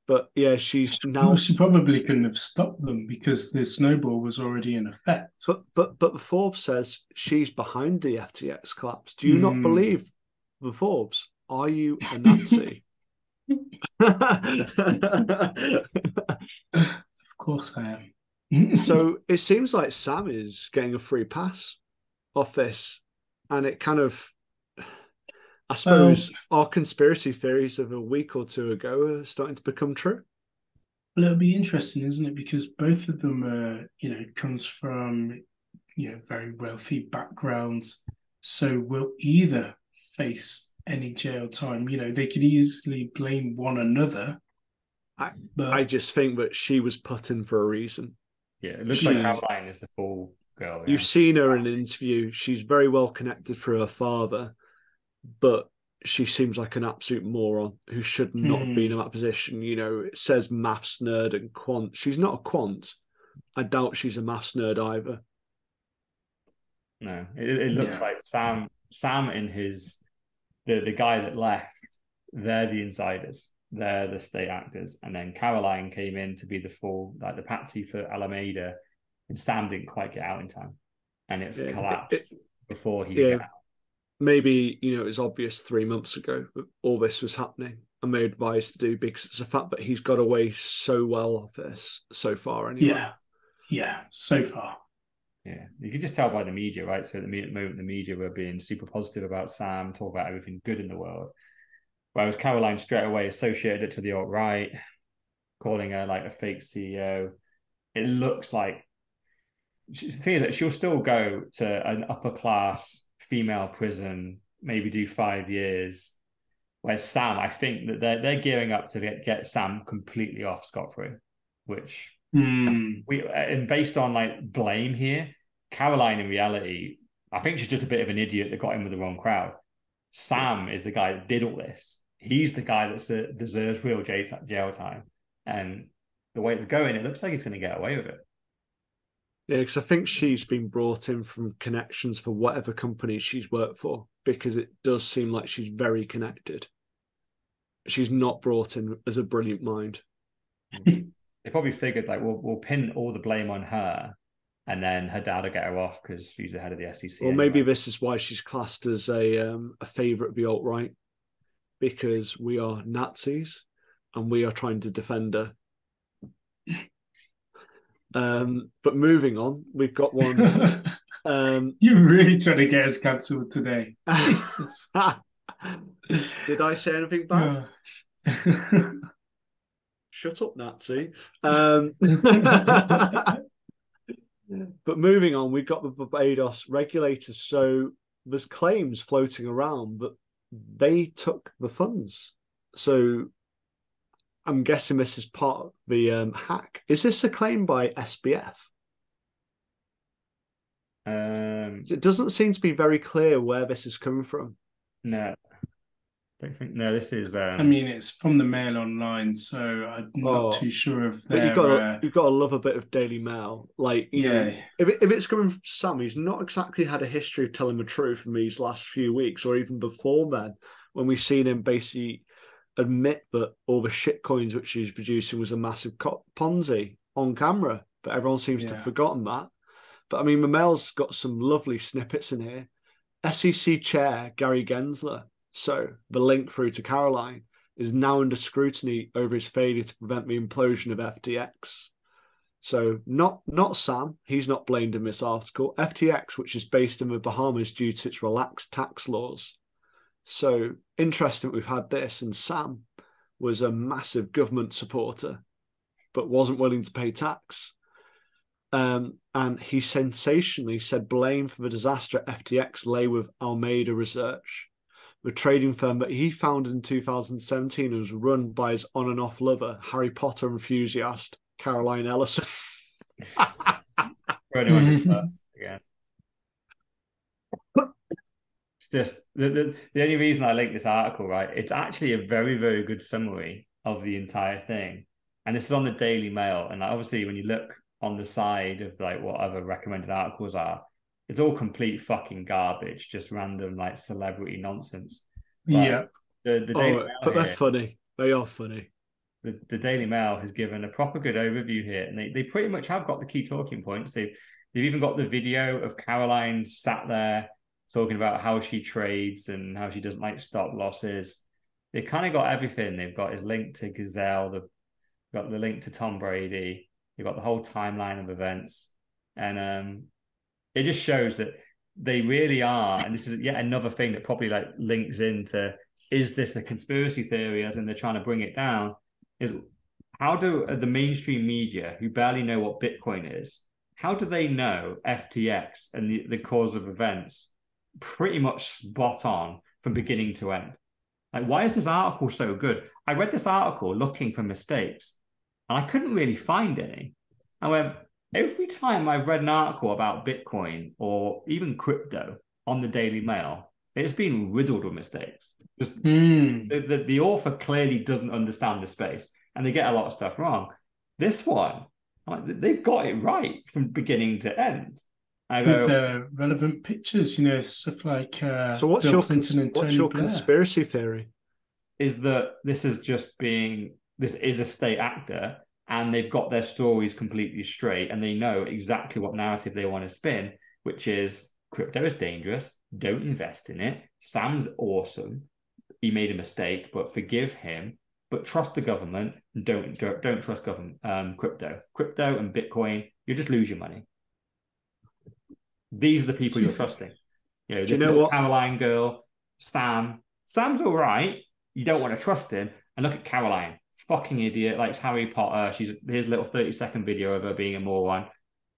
But, yeah, she's now... Well, she probably couldn't have stopped them because the snowball was already in effect. But but, but the Forbes says she's behind the F T X collapse. Do you mm. not believe the Forbes? Are you a Nazi? Of course I am. So it seems like Sam is getting a free pass off this, and it kind of, I suppose, um, our conspiracy theories of a week or two ago are starting to become true. Well, it'll be interesting, isn't it? Because both of them, uh, you know, comes from, you know, very wealthy backgrounds, so we'll either face any jail time. You know, they could easily blame one another. I, but... I just think that she was put in for a reason. Yeah, it looks she... like Caroline is the fall girl. Yeah. You've seen her in an interview. She's very well connected through her father, but she seems like an absolute moron who should not mm. have been in that position. You know, it says maths nerd and quant. She's not a quant. I doubt she's a maths nerd either. No, it, it looks yeah. like Sam. Sam in his the, the guy that left, they're the insiders, they're the state actors. And then Caroline came in to be the full, like the patsy for Alameda, and Sam didn't quite get out in time. And it yeah, collapsed it, before he yeah. got out. Maybe, you know, it was obvious three months ago that all this was happening, and they advised to do, because it's a fact that he's got away so well off this so far anyway. Yeah, yeah, so far. Yeah, you can just tell by the media, right? So at the moment, the media were being super positive about Sam, talk about everything good in the world. Whereas Caroline straight away associated it to the alt-right, calling her like a fake C E O. It looks like, the thing is that she'll still go to an upper-class female prison, maybe do five years. Whereas Sam, I think that they're, they're gearing up to get, get Sam completely off scot-free, which... Mm. We and based on like blame here, Caroline in reality, I think she's just a bit of an idiot that got in with the wrong crowd. Sam is the guy that did all this. He's the guy that deserves real jail time. And the way it's going, it looks like he's going to get away with it. Yeah, because I think she's been brought in from connections for whatever company she's worked for, because it does seem like she's very connected. She's not brought in as a brilliant mind. They probably figured like we'll we'll pin all the blame on her, and then her dad will get her off because she's the head of the S E C. Well, anyway. Maybe this is why she's classed as a um, a favourite of the alt right, because we are Nazis, and we are trying to defend her. Um, but moving on, we've got one. um, You're really trying to get us cancelled today. Jesus. Did I say anything bad? No. Shut up, Nazi. Um, but moving on, we've got the Barbados regulators. So there's claims floating around that they took the funds. So I'm guessing this is part of the um, hack. Is this a claim by S B F? Um, it doesn't seem to be very clear where this is coming from. No. I don't think, no, this is... Um... I mean, it's from the Mail Online, so I'm not oh, too sure if they're... You've got, to, uh... you've got to love a bit of Daily Mail. Like, you yeah. know, if, it, if it's coming from Sam, he's not exactly had a history of telling the truth in these last few weeks, or even before then, when we've seen him basically admit that all the shit coins which he's producing was a massive Ponzi on camera. But everyone seems yeah. to have forgotten that. But, I mean, the Mail's got some lovely snippets in here. S E C Chair Gary Gensler. So the link through to Caroline is now under scrutiny over his failure to prevent the implosion of F T X. So not, not Sam, he's not blamed in this article. F T X, which is based in the Bahamas due to its relaxed tax laws. So interesting we've had this, and Sam was a massive government supporter but wasn't willing to pay tax. Um, and he sensationally said blame for the disaster at F T X lay with Alameda Research, the trading firm that he founded in two thousand seventeen and was run by his on and off lover, Harry Potter enthusiast, Caroline Ellison. Again. It's just the, the, the only reason I linked this article, right? It's actually a very, very good summary of the entire thing. And this is on the Daily Mail. And obviously when you look on the side of like what other recommended articles are, it's all complete fucking garbage, just random like celebrity nonsense. But yeah, the, the Daily oh, Mail but they're here, funny. They are funny. The, the Daily Mail has given a proper good overview here, and they, they pretty much have got the key talking points. They've they've even got the video of Caroline sat there talking about how she trades and how she doesn't like stop losses. They've kind of got everything. They've got his link to Gazelle. They've got the link to Tom Brady. They've got the whole timeline of events, and um. It just shows that they really are, and this is yet another thing that probably like links into, is this a conspiracy theory, as in they're trying to bring it down, is how do the mainstream media, who barely know what Bitcoin is, how do they know F T X and the, the cause of events pretty much spot on from beginning to end? Like, why is this article so good? I read this article looking for mistakes, and I couldn't really find any. I went... Every time I've read an article about Bitcoin or even crypto on the Daily Mail, it's been riddled with mistakes. Just mm. the, the, the author clearly doesn't understand the space, and they get a lot of stuff wrong. This one, like, they've got it right from beginning to end. I've with uh, relevant pictures, you know, stuff like uh, so what's Bill your, Clinton and Tony Blair. What's your conspiracy theory? Is that this is just being, this is a state actor, and they've got their stories completely straight, and they know exactly what narrative they want to spin, which is crypto is dangerous, don't invest in it, Sam's awesome, he made a mistake, but forgive him, but trust the government, don't don't, don't trust government, um, crypto. Crypto and Bitcoin, you'll just lose your money. These are the people you're trusting. You know, this you know little Caroline girl, Sam. Sam's all right, you don't want to trust him, and look at Caroline. Fucking idiot, like it's Harry Potter. She's here's a little thirty second video of her being a moron.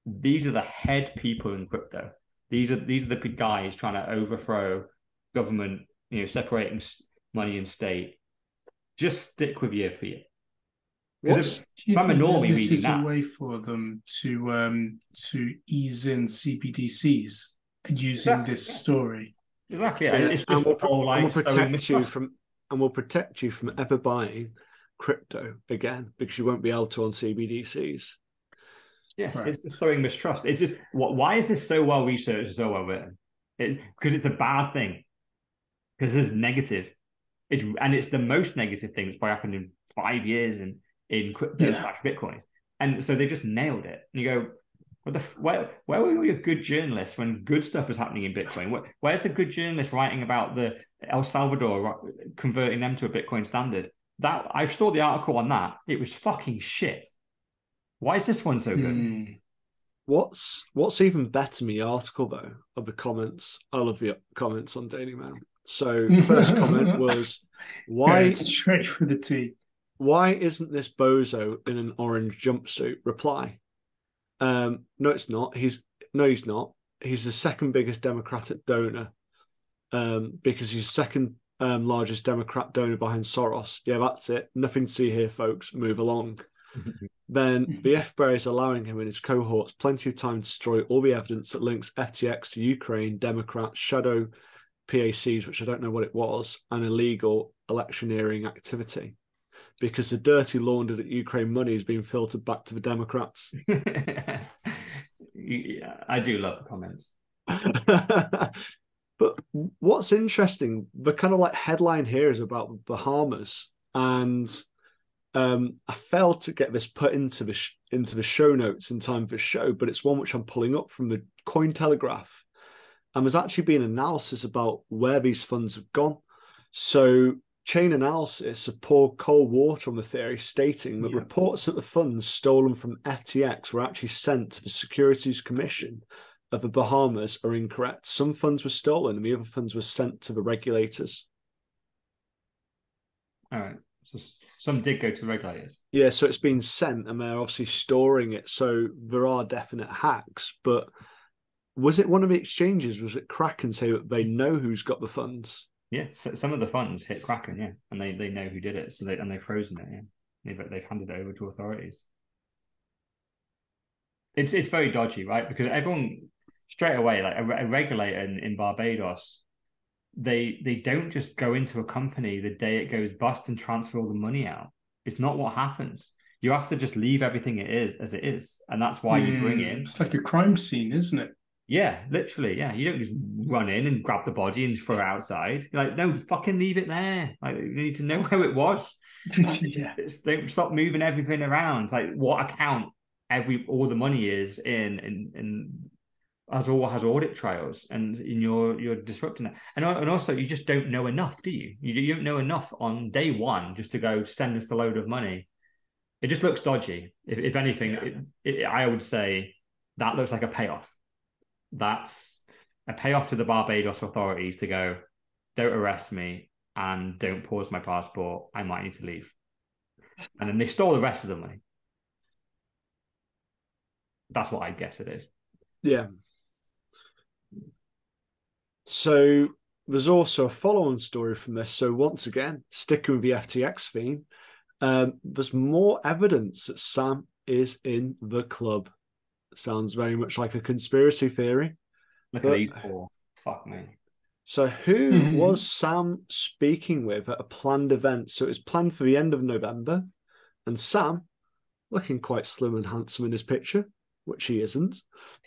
These are the head people in crypto. These are these are the guys trying to overthrow government, you know, separating money and state. Just stick with your fiat. If, do you think that this is that. a way for them to um, to ease in C B D Cs and using exactly, this yes. story? Exactly. Yeah. And, it's just and we'll, all and we'll protect you from and we'll protect you from ever buying crypto again, because you won't be able to on C B D Cs. Yeah, right. It's just sowing mistrust. It's just what? Why is this so well researched, so well written? It, because it's a bad thing. Because it's negative. It's and it's the most negative thing that's probably happened in five years in in crypto yeah. slash Bitcoin. And so they just nailed it. And you go, what the? Where where were all your good journalists when good stuff was happening in Bitcoin? Where, where's the good journalists writing about the El Salvador converting them to a Bitcoin standard? That I saw the article on that. It was fucking shit. Why is this one so good? Mm. What's what's even better than the article though are the comments. I love the comments on Daily Mail. So first comment was, why yeah, straight for the tea. Why isn't this bozo in an orange jumpsuit? Reply. Um, no, it's not. He's no, he's not. He's the second biggest Democratic donor. Um, because he's second. Um, largest Democrat donor behind Soros. Yeah, that's it. Nothing to see here, folks. Move along. Then the F B I is allowing him and his cohorts plenty of time to destroy all the evidence that links F T X to Ukraine, Democrats, shadow P A Cs, which I don't know what it was, and illegal electioneering activity. Because the dirty laundered at Ukraine money is being filtered back to the Democrats. Yeah, I do love the comments. But what's interesting, the kind of like headline here is about Bahamas, and um, I failed to get this put into the sh into the show notes in time for the show, but it's one which I'm pulling up from the Cointelegraph, and there's actually been analysis about where these funds have gone. So chain analysis have poured cold water on the theory, stating that yeah. reports that the funds stolen from F T X were actually sent to the Securities Commission of the Bahamas are incorrect. Some funds were stolen and the other funds were sent to the regulators. All right. So some did go to the regulators. Yeah, so it's been sent and they're obviously storing it. So there are definite hacks, but was it one of the exchanges? Was it Kraken say that they know who's got the funds? Yeah, so some of the funds hit Kraken, yeah. And they, they know who did it. So they and they've frozen it, yeah. They've they've handed it over to authorities. It's it's very dodgy, right? Because everyone straight away, like a, a regulator in, in Barbados, they they don't just go into a company the day it goes bust and transfer all the money out. It's not what happens. You have to just leave everything it is as it is, and that's why mm, you bring in. It's like a crime scene, isn't it? Yeah, literally. Yeah, you don't just run in and grab the body and throw it outside. You're like, no, fucking leave it there. Like, you need to know where it was. yeah. Just don't stop moving everything around. Like, what account? Every all the money is in in in has all has audit trials, and in your you're disrupting it, and and also you just don't know enough, do you? you? You don't know enough on day one just to go send us a load of money. It just looks dodgy. If, if anything, yeah. it, it, I would say that looks like a payoff. That's a payoff to the Barbados authorities to go, don't arrest me and don't pause my passport. I might need to leave, and then they stole the rest of the money. That's what I guess it is. Yeah. So there's also a follow-on story from this. So once again, sticking with the F T X theme, um, there's more evidence that Sam is in the club. Sounds very much like a conspiracy theory. Look but, at these four. Fuck me. So who mm-hmm. was Sam speaking with at a planned event? So it was planned for the end of November. And Sam, looking quite slim and handsome in his picture, which he isn't,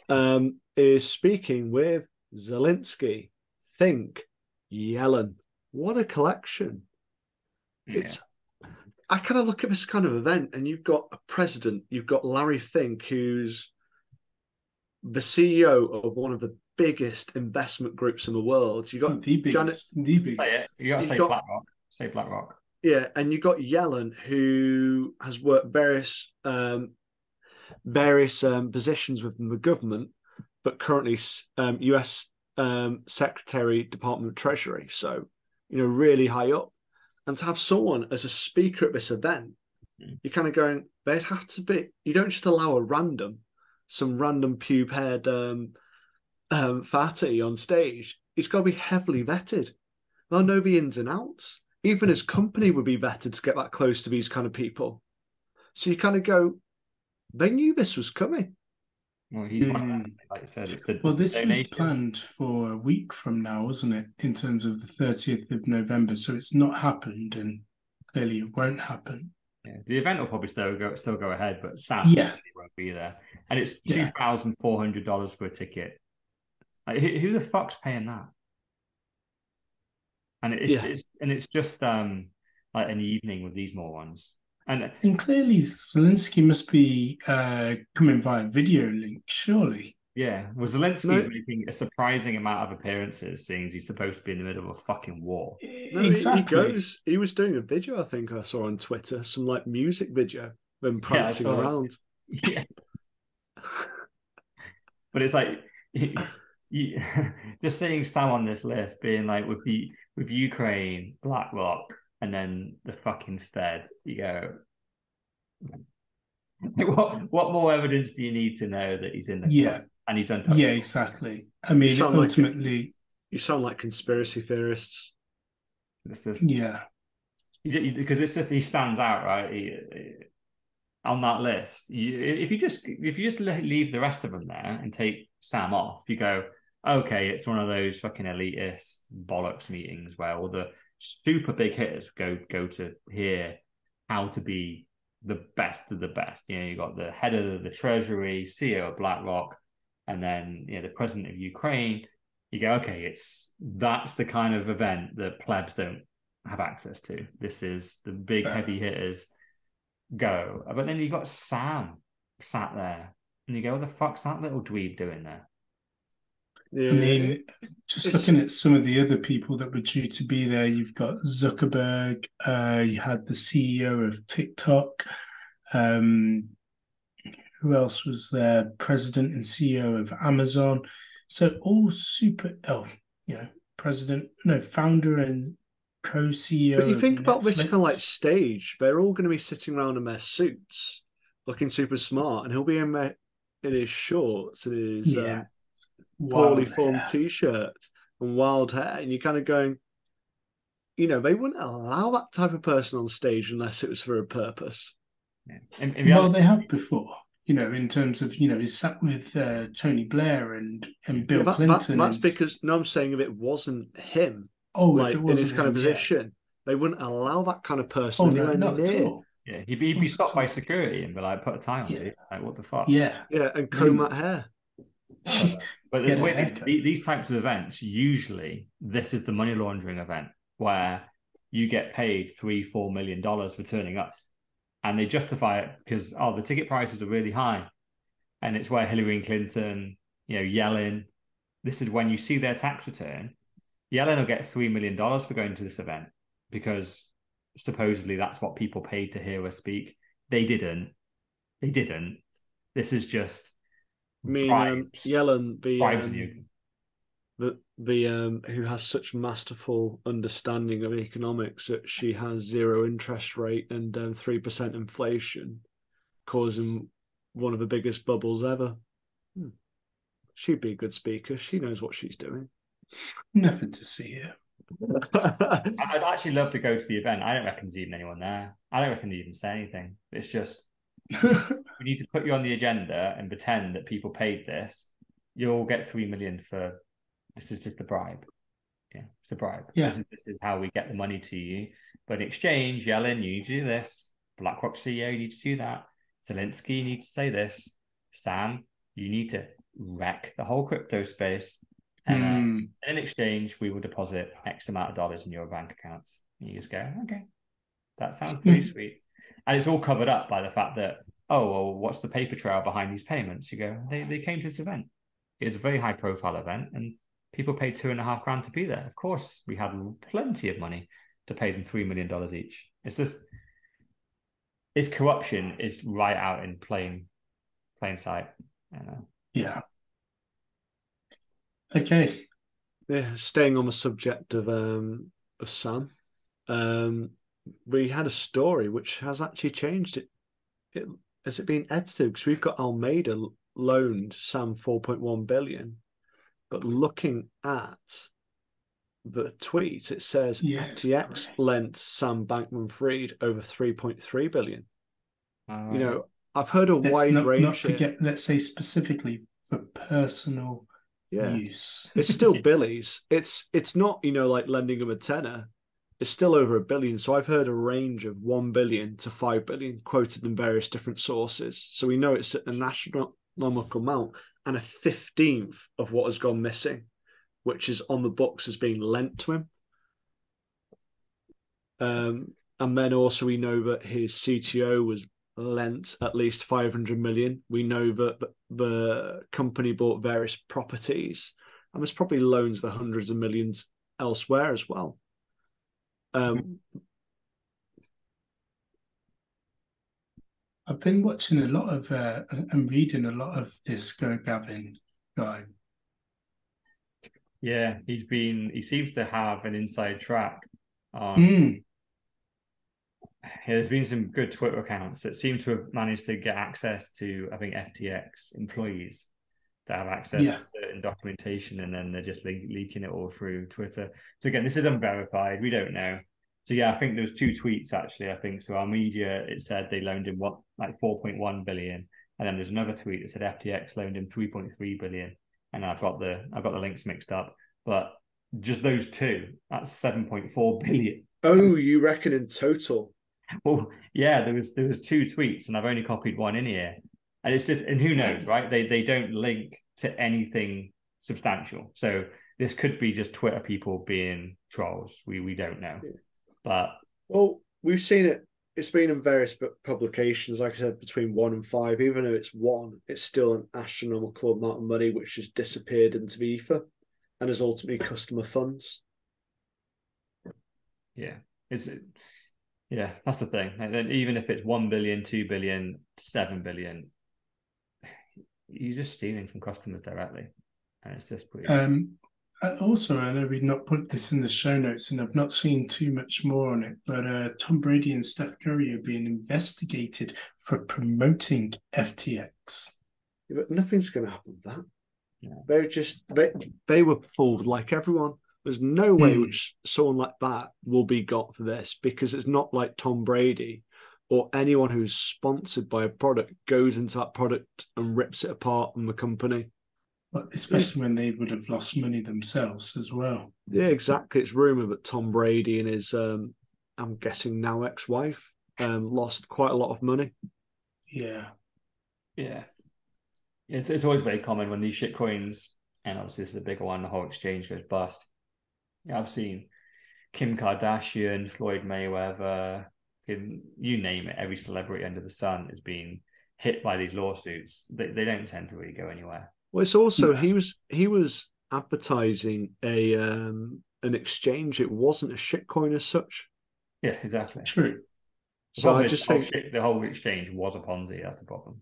um, is speaking with Zelensky. Think Yellen. What a collection. Yeah. It's, I kind of look at this kind of event and you've got a president, you've got Larry Fink, who's the C E O of one of the biggest investment groups in the world. You've got the biggest. Janet, the biggest. Say you got to say got, BlackRock. Say BlackRock. Yeah, and you've got Yellen, who has worked various um, various um, positions within the government, but currently um, U S um, Secretary, Department of Treasury. So, you know, really high up. And to have someone as a speaker at this event, mm. you're kind of going, they'd have to be, you don't just allow a random, some random pube-haired um, um, fatty on stage. It's got to be heavily vetted. They'll know the ins and outs. Even his company would be vetted to get that close to these kind of people. So you kind of go, they knew this was coming. Well, he's mm. one of them, like you said, it's the well, this donation. Was planned for a week from now, wasn't it? In terms of the thirtieth of November, so it's not happened, and clearly it won't happen. Yeah, the event will probably still go still go ahead, but sadly yeah. it won't be there. And it's two thousand yeah. four hundred dollars for a ticket. Like, who, who the fuck's paying that? And it's, yeah. it's and it's just um like an evening with these morons. And, and clearly Zelensky must be uh, coming via video link, surely. Yeah, well, Zelensky's no. making a surprising amount of appearances, seeing as he's supposed to be in the middle of a fucking war. No, exactly. He, he, goes, he was doing a video, I think I saw on Twitter, some like music video, them prancing yeah, around. Yeah. But it's like, you, you, just seeing Sam on this list being like, with the with Ukraine, BlackRock, and then the fucking Fed, you go, like, what what more evidence do you need to know that he's in the yeah club and he's untouchable? Yeah, exactly. I mean, you ultimately... Like, you sound like conspiracy theorists. It's just, yeah. Because it's just, he stands out, right? He, he, on that list. You, if you just if you just leave the rest of them there and take Sam off, you go, okay, it's one of those fucking elitist bollocks meetings where all the super big hitters go go to hear how to be the best of the best. You know, you got the head of the Treasury, C E O of BlackRock, and then you know the president of Ukraine. You go, okay, it's that's the kind of event that plebs don't have access to. This is the big heavy hitters go. But then you got Sam sat there, and you go, what the fuck's that little dweeb doing there? Yeah. I mean, just it's... looking at some of the other people that were due to be there, you've got Zuckerberg, uh, you had the C E O of TikTok, um, who else was there? President and C E O of Amazon. So all super, oh, you know, president, no, founder and co-C E O. But you think of about Netflix. This kind of like stage, they're all going to be sitting around in their suits, looking super smart, and he'll be in, my, in his shorts and his... Yeah. Um, poorly formed t-shirt and wild hair, and you're kind of going, you know, they wouldn't allow that type of person on stage unless it was for a purpose. Yeah. And, and well, they have before, you know, in terms of, you know, he's sat with uh, Tony Blair and, and Bill yeah, that, Clinton. That, that's and... because, no, I'm saying if it wasn't him, oh, like, if it wasn't in his kind him, of position, yeah. they wouldn't allow that kind of person. Oh, no, not at all. Yeah, he'd be, he'd be stopped by security and be like, put a tie on yeah. you. Like, what the fuck? Yeah. Yeah, and comb that hair. Uh, but the way they, the, these types of events, usually this is the money laundering event where you get paid three, four million dollars for turning up, and they justify it because oh, the ticket prices are really high, and it's where Hillary and Clinton, you know, Yellen. This is when you see their tax return. Yellen will get three million dollars for going to this event because supposedly that's what people paid to hear her speak. They didn't. They didn't. This is just. I mean, um, Yellen, the, um, the the um, who has such masterful understanding of economics that she has zero interest rate and um, three percent inflation, causing one of the biggest bubbles ever. Hmm. She'd be a good speaker. She knows what she's doing. Nothing to see here. I'd actually love to go to the event. I don't reckon there's even anyone there. I don't reckon they even say anything. It's just. We need to put you on the agenda and pretend that people paid this. You'll get three million for this. Is just a bribe. Yeah, it's a bribe. Yeah. This is, this is how we get the money to you. But in exchange, Yellen, you need to do this. BlackRock C E O, you need to do that. Zelensky, you need to say this. Sam, you need to wreck the whole crypto space. And mm. uh, in exchange, we will deposit X amount of dollars in your bank accounts. And you just go, okay, that sounds pretty sweet. And it's all covered up by the fact that, oh, well, what's the paper trail behind these payments? You go, they, they came to this event. It's a very high profile event and people paid two and a half grand to be there. Of course, we had plenty of money to pay them three million dollars each. It's just, it's corruption is right out in plain, plain sight. You know? Yeah. Okay. Yeah, staying on the subject of um of Sam, um, we had a story which has actually changed. It, it has it been edited because we've got Alameda loaned Sam four point one billion, but looking at the tweet, it says yes, F T X right. lent Sam Bankman-Fried over three point three billion. Um, you know, I've heard a let's wide not, range. Not forget, let's say specifically for personal. Yeah, use. It's still Billy's. It's it's not, you know, like lending them a tenner. It's still over a billion. So I've heard a range of one billion to five billion quoted in various different sources. So we know it's an astronomical amount and a fifteenth of what has gone missing, which is on the books as being lent to him. Um, and then also we know that his C T O was lent at least five hundred million. We know that the company bought various properties and there's probably loans for hundreds of millions elsewhere as well. Um, I've been watching a lot of uh, and reading a lot of this Go Gavin guy. Yeah, he's been, he seems to have an inside track on. Mm. Yeah, there's been some good Twitter accounts that seem to have managed to get access to, I think, F T X employees that have access yeah. to certain documentation, and then they're just le- leaking it all through Twitter. So again, this is unverified. We don't know. So yeah, I think there was two tweets, actually, I think. So our media, it said they loaned him what, like four point one billion. And then there's another tweet that said F T X loaned him three point three billion. And I've got the, I've got the links mixed up. But just those two, that's seven point four billion. Oh, you reckon in total? Well, yeah, there was there was two tweets, and I've only copied one in here, and it's just, and who knows, right? They they don't link to anything substantial, so this could be just Twitter people being trolls. We we don't know, yeah. but well, we've seen it. It's been in various publications, like I said, between one and five. Even though it's one, it's still an astronomical amount of money which has disappeared into the ether, and has ultimately customer funds. Yeah, it's. It... Yeah, that's the thing. And then even if it's one billion, two billion, seven billion, you're just stealing from customers directly. And it's just pretty... Um, also, I know we've not put this in the show notes and I've not seen too much more on it, but uh, Tom Brady and Steph Curry are being investigated for promoting F T X. Yeah, but nothing's going to happen with that. Yeah. They're just, they, they were fooled like everyone. There's no way mm. which someone like that will be got for this, because it's not like Tom Brady or anyone who's sponsored by a product goes into that product and rips it apart from the company. But especially when they would have lost money themselves as well. Yeah, exactly. It's rumoured that Tom Brady and his, um, I'm guessing now ex-wife, um, lost quite a lot of money. Yeah. Yeah. It's, it's always very common when these shitcoins, and obviously this is a bigger one, the whole exchange goes bust. Yeah, I've seen Kim Kardashian, Floyd Mayweather, you name it. Every celebrity under the sun has been hit by these lawsuits. They they don't tend to really go anywhere. Well, it's also yeah. he was he was advertising a um, an exchange. It wasn't a shitcoin as such. Yeah, exactly. True. The so I just think shit, the whole exchange was a Ponzi. That's the problem.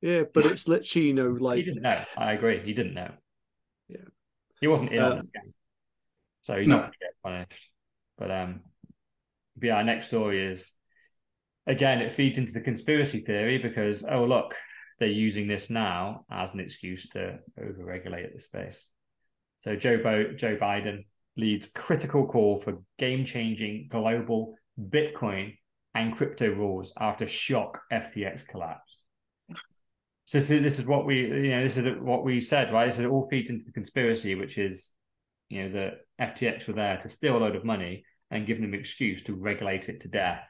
Yeah, but it's literally, you know, like he didn't know. I agree. He didn't know. Yeah, he wasn't in um, on this game. So you no. don't get punished. But, um, but yeah, our next story is, again, it feeds into the conspiracy theory because, oh, look, they're using this now as an excuse to overregulate the space. So Joe, Bo- Joe Biden leads critical call for game-changing global Bitcoin and crypto rules after shock F T X collapse. So this is, this is what we, you know, this is what we said, right? So it all feeds into the conspiracy, which is, you know, that F T X were there to steal a load of money and give them an excuse to regulate it to death.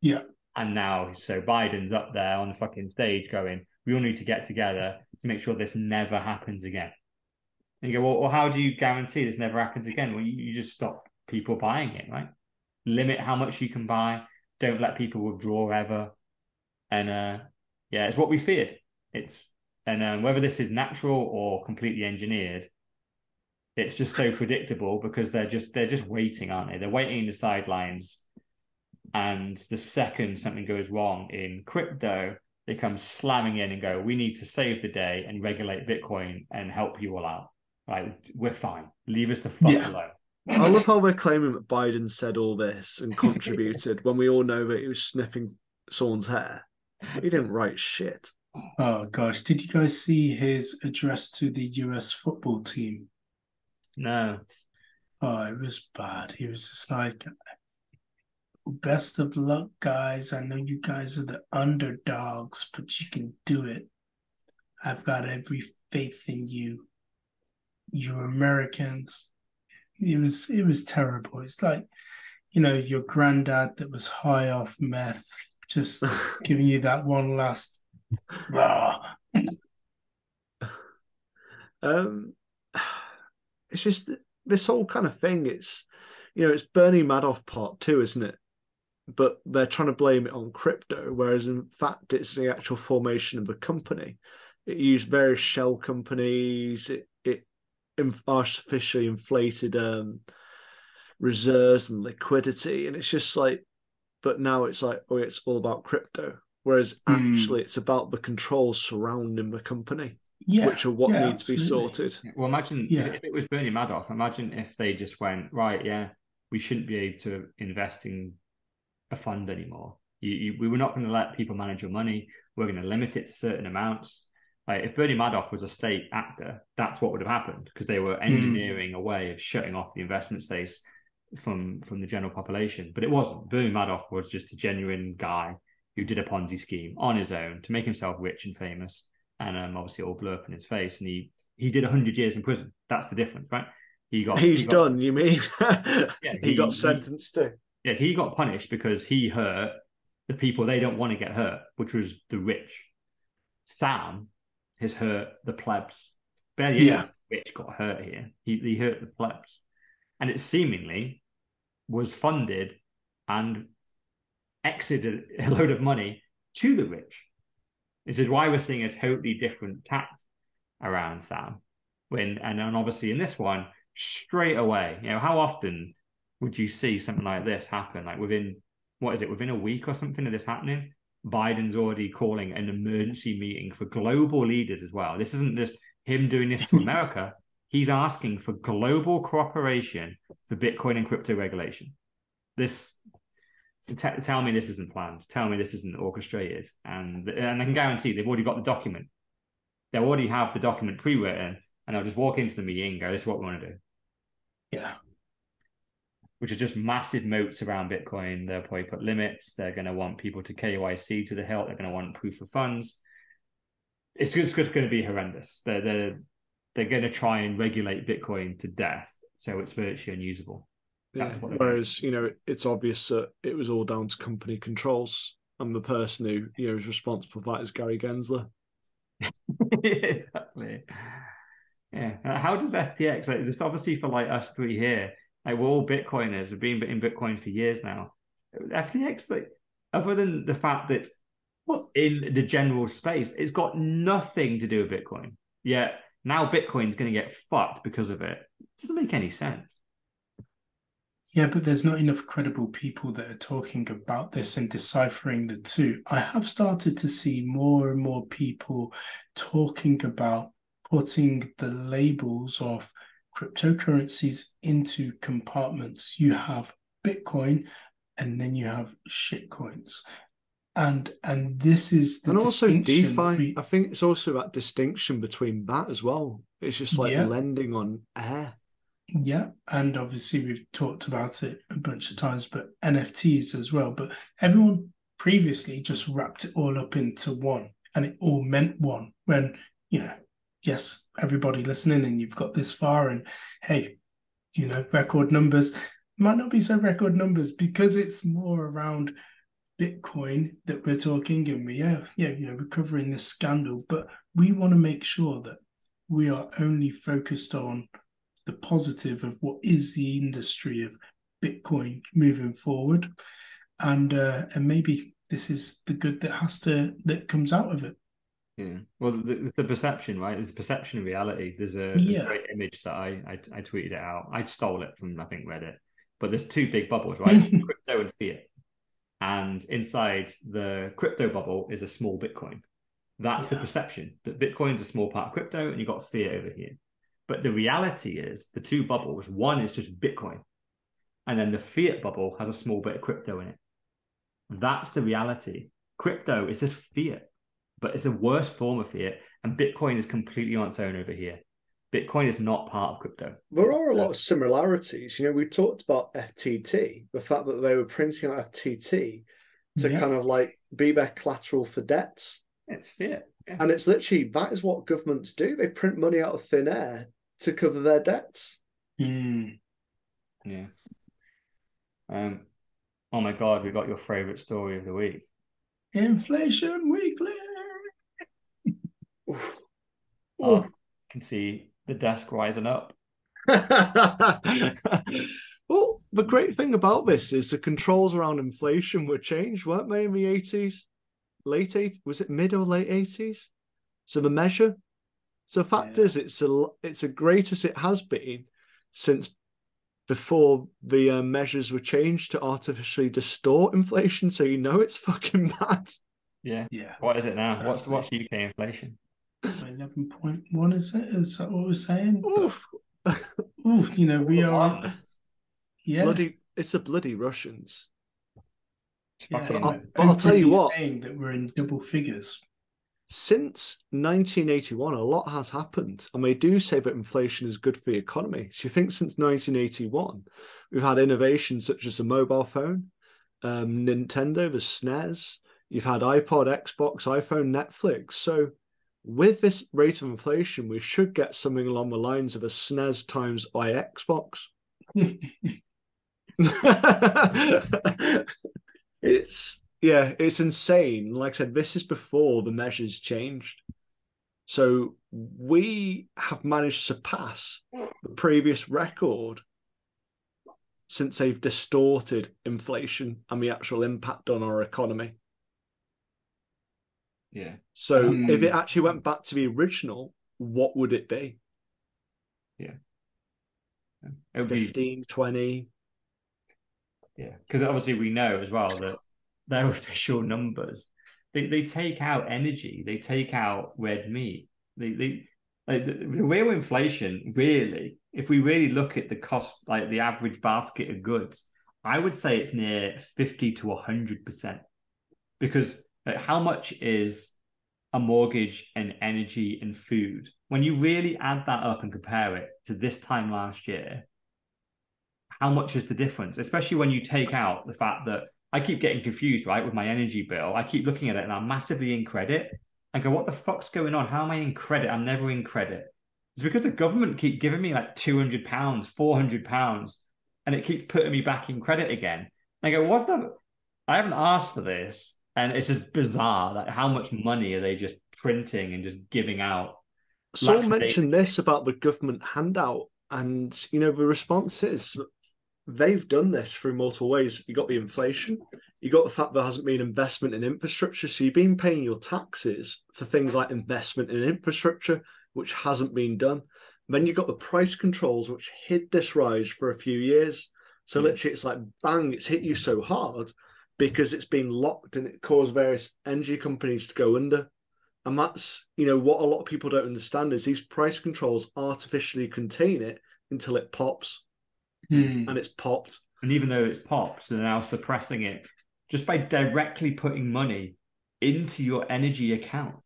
Yeah. And now, so Biden's up there on the fucking stage going, we all need to get together to make sure this never happens again. And you go, well, well how do you guarantee this never happens again? Well, you, you just stop people buying it, right? Limit how much you can buy. Don't let people withdraw ever. And uh, yeah, it's what we feared. It's and um, whether this is natural or completely engineered, it's just so predictable because they're just they're just waiting, aren't they? They're waiting in the sidelines. And the second something goes wrong in crypto, they come slamming in and go, we need to save the day and regulate Bitcoin and help you all out. Like, we're fine. Leave us the fuck yeah. alone. I love how we're claiming that Biden said all this and contributed when we all know that he was sniffing someone's hair. He didn't write shit. Oh, gosh. Did you guys see his address to the U S football team? No. Oh, it was bad. He was just like... Best of luck, guys. I know you guys are the underdogs, but you can do it. I've got every faith in you. You're Americans. It was it was terrible. It's like, you know, your granddad that was high off meth, just giving you that one last. um, it's just this whole kind of thing. It's you know, it's Bernie Madoff part two, isn't it? But they're trying to blame it on crypto, whereas in fact it's the actual formation of a company. It used various shell companies. It it artificially inflated um, reserves and liquidity, and it's just like. But now it's like, oh, it's all about crypto, whereas mm. actually it's about the controls surrounding the company, yeah, which are what yeah, needs absolutely. to be sorted. Well, imagine yeah. if it was Bernie Madoff. Imagine if they just went right, yeah, we shouldn't be able to invest in a fund anymore. You, you, we were not going to let people manage your money. We're going to limit it to certain amounts. Like if Bernie Madoff was a state actor, that's what would have happened because they were engineering mm. a way of shutting off the investment space from from the general population. But it wasn't. Bernie Madoff was just a genuine guy who did a Ponzi scheme on his own to make himself rich and famous, and um, obviously it all blew up in his face. And he he did a hundred years in prison. That's the difference, right? He got he's he got, done. You mean? yeah, he, he got sentenced to. Yeah, he got punished because he hurt the people they don't want to get hurt, which was the rich. Sam has hurt the plebs. Barely yeah. the rich got hurt here. He, he hurt the plebs. And it seemingly was funded and exited a load of money to the rich. This is why we're seeing a totally different tact around Sam. When and then obviously in this one, straight away, you know, how often... would you see something like this happen? Like within, what is it, within a week or something of this happening, Biden's already calling an emergency meeting for global leaders as well. This isn't just him doing this to America. He's asking for global cooperation for Bitcoin and crypto regulation. This, t- tell me this isn't planned. Tell me this isn't orchestrated. And, and I can guarantee they've already got the document. They already have the document pre-written and they'll just walk into the meeting and go, this is what we want to do. Yeah. Which are just massive moats around Bitcoin. They'll probably put limits. They're going to want people to K Y C to the hilt. They're going to want proof of funds. It's just, just going to be horrendous. They're, they're, they're going to try and regulate Bitcoin to death, so it's virtually unusable. That's yeah. what Whereas, doing. you know, it's obvious that it was all down to company controls. And the person who, you know, is responsible for that is Gary Gensler. Exactly. Yeah. How does F T X, like, this obviously for like us three here, like we're all Bitcoiners. We've been in Bitcoin for years now. F T X, like, other than the fact that well, in the general space, it's got nothing to do with Bitcoin. Yet now Bitcoin's going to get fucked because of it. It doesn't make any sense. Yeah, but there's not enough credible people that are talking about this and deciphering the two. I have started to see more and more people talking about putting the labels of cryptocurrencies into compartments. You have Bitcoin and then you have shitcoins. And and this is the And also DeFi. We, I think it's also that distinction between that as well. It's just like yeah. lending on air. Yeah. And obviously we've talked about it a bunch of times, but N F Ts as well. But everyone previously just wrapped it all up into one and it all meant one when, you know, yes, everybody listening and you've got this far and hey, you know, record numbers might not be so record numbers because it's more around Bitcoin that we're talking, and we are, yeah, you know, we're covering this scandal, but we want to make sure that we are only focused on the positive of what is the industry of Bitcoin moving forward, and uh, and maybe this is the good that has to that comes out of it. Yeah, well, it's the perception, right? It's the perception of reality. There's a, yeah. there's a great image that I, I I tweeted it out. I stole it from, I think, Reddit. But there's two big bubbles, right? Crypto and fiat. And inside the crypto bubble is a small Bitcoin. That's yeah. the perception, that Bitcoin's a small part of crypto and you've got fiat over here. But the reality is the two bubbles, one is just Bitcoin. And then the fiat bubble has a small bit of crypto in it. That's the reality. Crypto is just fiat, but it's a worse form of fiat. And Bitcoin is completely on its own over here. Bitcoin is not part of crypto. There are a lot of similarities. You know, we talked about F T T, the fact that they were printing out F T T to yeah. kind of like be their collateral for debts. It's fiat. Yeah. And it's literally, that is what governments do. They print money out of thin air to cover their debts. Mm. Yeah. Um. Oh my God, we got your favourite story of the week. Inflation Weekly. Oof. Oh, Oof. I can see the desk rising up. Well, the great thing about this is the controls around inflation were changed, weren't they, in the eighties? Late eighties? Was it mid or late eighties? So the measure. So the fact yeah. is, it's a, it's the greatest it has been since before the uh, measures were changed to artificially distort inflation, so you know it's fucking bad. Yeah. yeah. What is it now? Exactly. What's what's U K inflation? eleven point one, is it? Is that what we're saying? Oof. Oof, you know, we are... Yeah. Bloody, it's a bloody Russians. Yeah, but I'll, but I'll tell you what. Saying that we're in double figures. Since nineteen eighty-one, a lot has happened. And they do say that inflation is good for the economy. So you think since nineteen eighty-one, we've had innovations such as the mobile phone, um, Nintendo, the S N E S. You've had iPod, Xbox, iPhone, Netflix. So... with this rate of inflation, we should get something along the lines of a S N E S times I Xbox. It's, yeah, it's insane. Like I said, this is before the measures changed. So we have managed to surpass the previous record since they've distorted inflation and the actual impact on our economy. Yeah. So um, if it actually went back to the original, what would it be? Yeah. It would fifteen, be... twenty. Yeah. Because obviously we know as well that their official numbers, they, they take out energy, they take out red meat. They, they, like the, the real inflation, really, if we really look at the cost, like the average basket of goods, I would say it's near fifty to one hundred percent. Because... like how much is a mortgage and energy and food? When you really add that up and compare it to this time last year, how much is the difference? Especially when you take out the fact that I keep getting confused, right, with my energy bill. I keep looking at it and I'm massively in credit. I go, what the fuck's going on? How am I in credit? I'm never in credit. It's because the government keep giving me like two hundred pounds, four hundred pounds, and it keeps putting me back in credit again. And I go, what the... I haven't asked for this. And it's just bizarre, like how much money are they just printing and just giving out? Someone mentioned this about the government handout, and you know the response is they've done this through multiple ways. You got the inflation, you got the fact there hasn't been investment in infrastructure, so you've been paying your taxes for things like investment in infrastructure, which hasn't been done. Then you got the price controls, which hid this rise for a few years. So mm. literally, it's like bang, it's hit you so hard. Because it's been locked and it caused various energy companies to go under. And that's, you know, what a lot of people don't understand is these price controls artificially contain it until it pops. Hmm. And it's popped. And even though it's popped, they're now suppressing it just by directly putting money into your energy account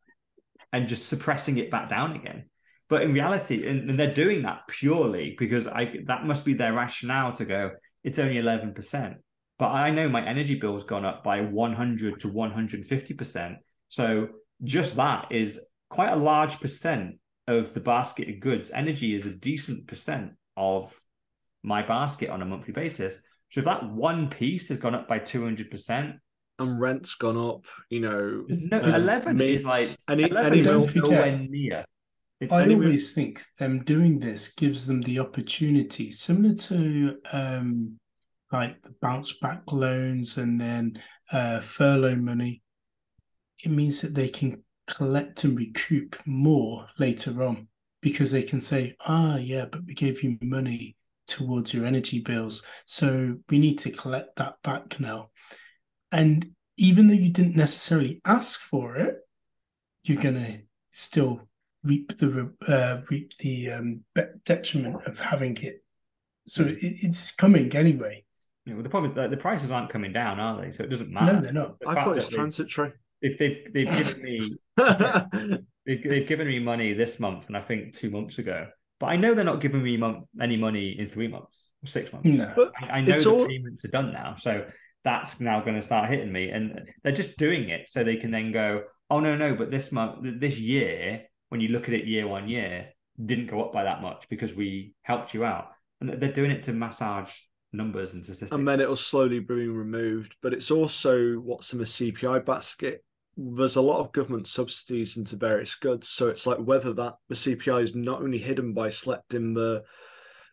and just suppressing it back down again. But in reality, and, and they're doing that purely because I that must be their rationale to go, it's only eleven percent. But I know my energy bill's gone up by one hundred to one hundred fifty percent. So just that is quite a large percent of the basket of goods. Energy is a decent percent of my basket on a monthly basis. So if that one piece has gone up by two hundred percent, and rent's gone up, you know. No, um, eleven meets, is like, any, eleven any don't forget, nowhere near. It's I anywhere. always think them um, doing this gives them the opportunity, similar to um, like the bounce back loans and then uh, furlough money. It means that they can collect and recoup more later on because they can say, ah, yeah, but we gave you money towards your energy bills, so we need to collect that back now. And even though you didn't necessarily ask for it, you're going to still reap the uh, reap the um, detriment of having it. So it, it's coming anyway. Yeah, well, the problem is that the prices aren't coming down, are they? So it doesn't matter. No, they're not. The I thought it's transitory. If they've, they've given me they've, they've given me money this month and I think two months ago, but I know they're not giving me mon- any money in three months or six months. No. I, I know the all... three months are done now, so that's now going to start hitting me. And they're just doing it so they can then go, oh, no, no, but this month, this year, when you look at it year on year, didn't go up by that much because we helped you out. And they're doing it to massage numbers and statistics. And then it'll slowly be removed. But it's also what's in the C P I basket. There's a lot of government subsidies into various goods. So it's like whether that the C P I is not only hidden by selecting the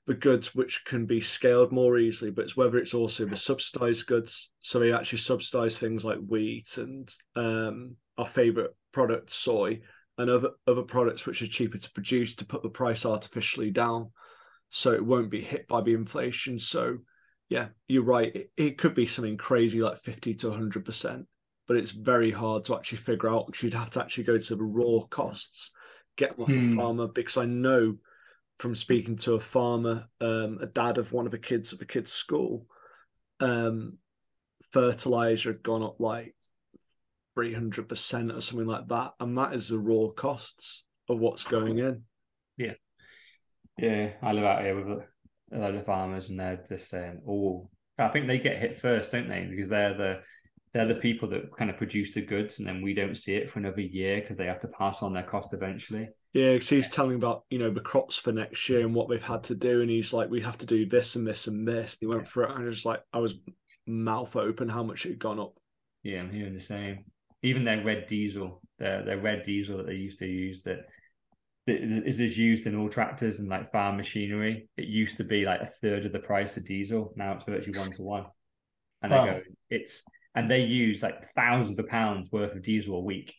the goods which can be scaled more easily, but it's whether it's also the subsidized goods. So they actually subsidize things like wheat and um, our favorite product, soy, and other, other products which are cheaper to produce to put the price artificially down, so it won't be hit by the inflation. So yeah, you're right. It, it could be something crazy like fifty to one hundred percent. But it's very hard to actually figure out because you'd have to actually go to the raw costs, get one hmm. farmer, because I know from speaking to a farmer, um, a dad of one of the kids at the kids' school, um, fertilizer had gone up like three hundred percent or something like that. And that is the raw costs of what's going in. Yeah. Yeah. I live out here with a lot of farmers and they're just saying, oh, I think they get hit first, don't they? Because they're the, They're the people that kind of produce the goods, and then we don't see it for another year because they have to pass on their cost eventually. Yeah, because he's yeah. telling about, you know, the crops for next year and what they've had to do, and he's like, we have to do this and this and this. And he went yeah. for it, and I was like, I was mouth open how much it had gone up. Yeah, I'm hearing the same. Even their red diesel, their their red diesel that they used to use that, that is, is used in all tractors and like farm machinery. It used to be like a third of the price of diesel. Now it's virtually one to one, and wow. I go, it's. And they use like thousands of pounds worth of diesel a week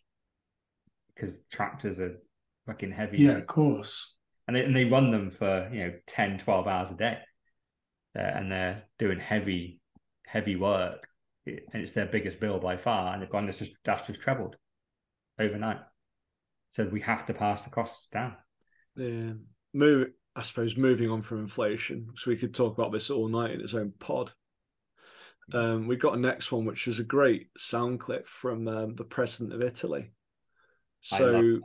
because tractors are fucking heavy. Yeah, of course. And they, and they run them for, you know, ten, twelve hours a day. They're, and they're doing heavy, heavy work. It, and it's their biggest bill by far. And they've gone, that's just, that's just trebled overnight. So we have to pass the costs down. Yeah. Move, I suppose, moving on from inflation. So we could talk about this all night in its own pod. Um, we got a next one, which was a great sound clip from um, the president of Italy. So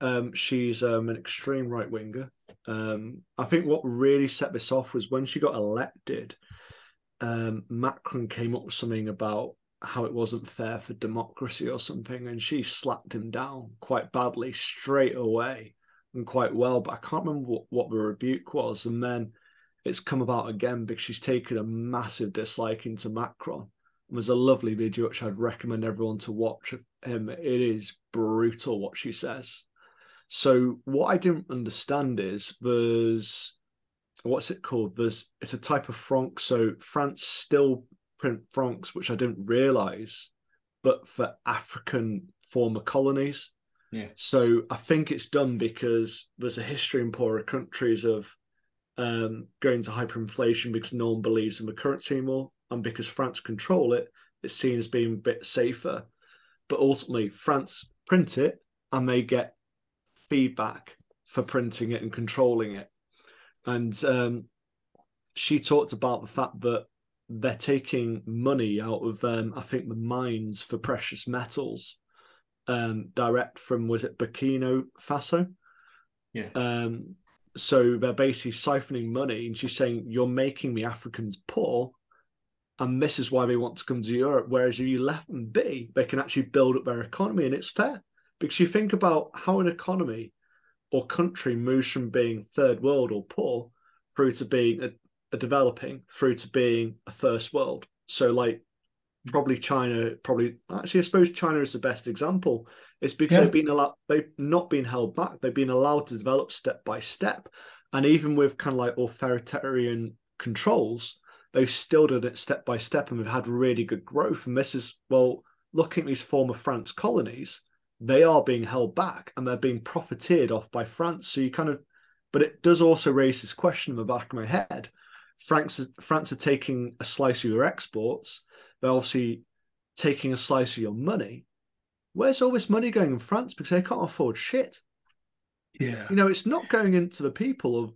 um, she's um, an extreme right winger. Um, I think what really set this off was when she got elected, um, Macron came up with something about how it wasn't fair for democracy or something, and she slapped him down quite badly straight away and quite well. But I can't remember what, what the rebuke was. And then it's come about again because she's taken a massive disliking to Macron. And there's a lovely video which I'd recommend everyone to watch of him. It is brutal what she says. So what I didn't understand is there's, what's it called? There's, it's a type of franc. So France still print francs, which I didn't realise, but for African former colonies. Yeah. So I think it's done because there's a history in poorer countries of Um, going to hyperinflation because no one believes in the currency anymore, and because France control it, it's seen as being a bit safer. But ultimately, France print it, and they get feedback for printing it and controlling it. And um, she talked about the fact that they're taking money out of, um, I think, the mines for precious metals, um, direct from, was it Burkina Faso? Yeah. Um, So they're basically siphoning money, and she's saying, you're making the Africans poor, and this is why they want to come to Europe, whereas if you let them be, they can actually build up their economy, and it's fair. Because you think about how an economy or country moves from being third world or poor through to being a, a developing, through to being a first world. So like probably China, probably actually I suppose China is the best example. It's because yeah. they've been allowed, they've not been held back. They've been allowed to develop step by step. And even with kind of like authoritarian controls, they've still done it step by step and we've had really good growth. And this is, well, looking at these former France colonies, they are being held back and they're being profiteered off by France. So you kind of, but it does also raise this question in the back of my head. France, France are taking a slice of your exports. They're obviously taking a slice of your money. Where's all this money going in France? Because they can't afford shit. Yeah, you know, it's not going into the people of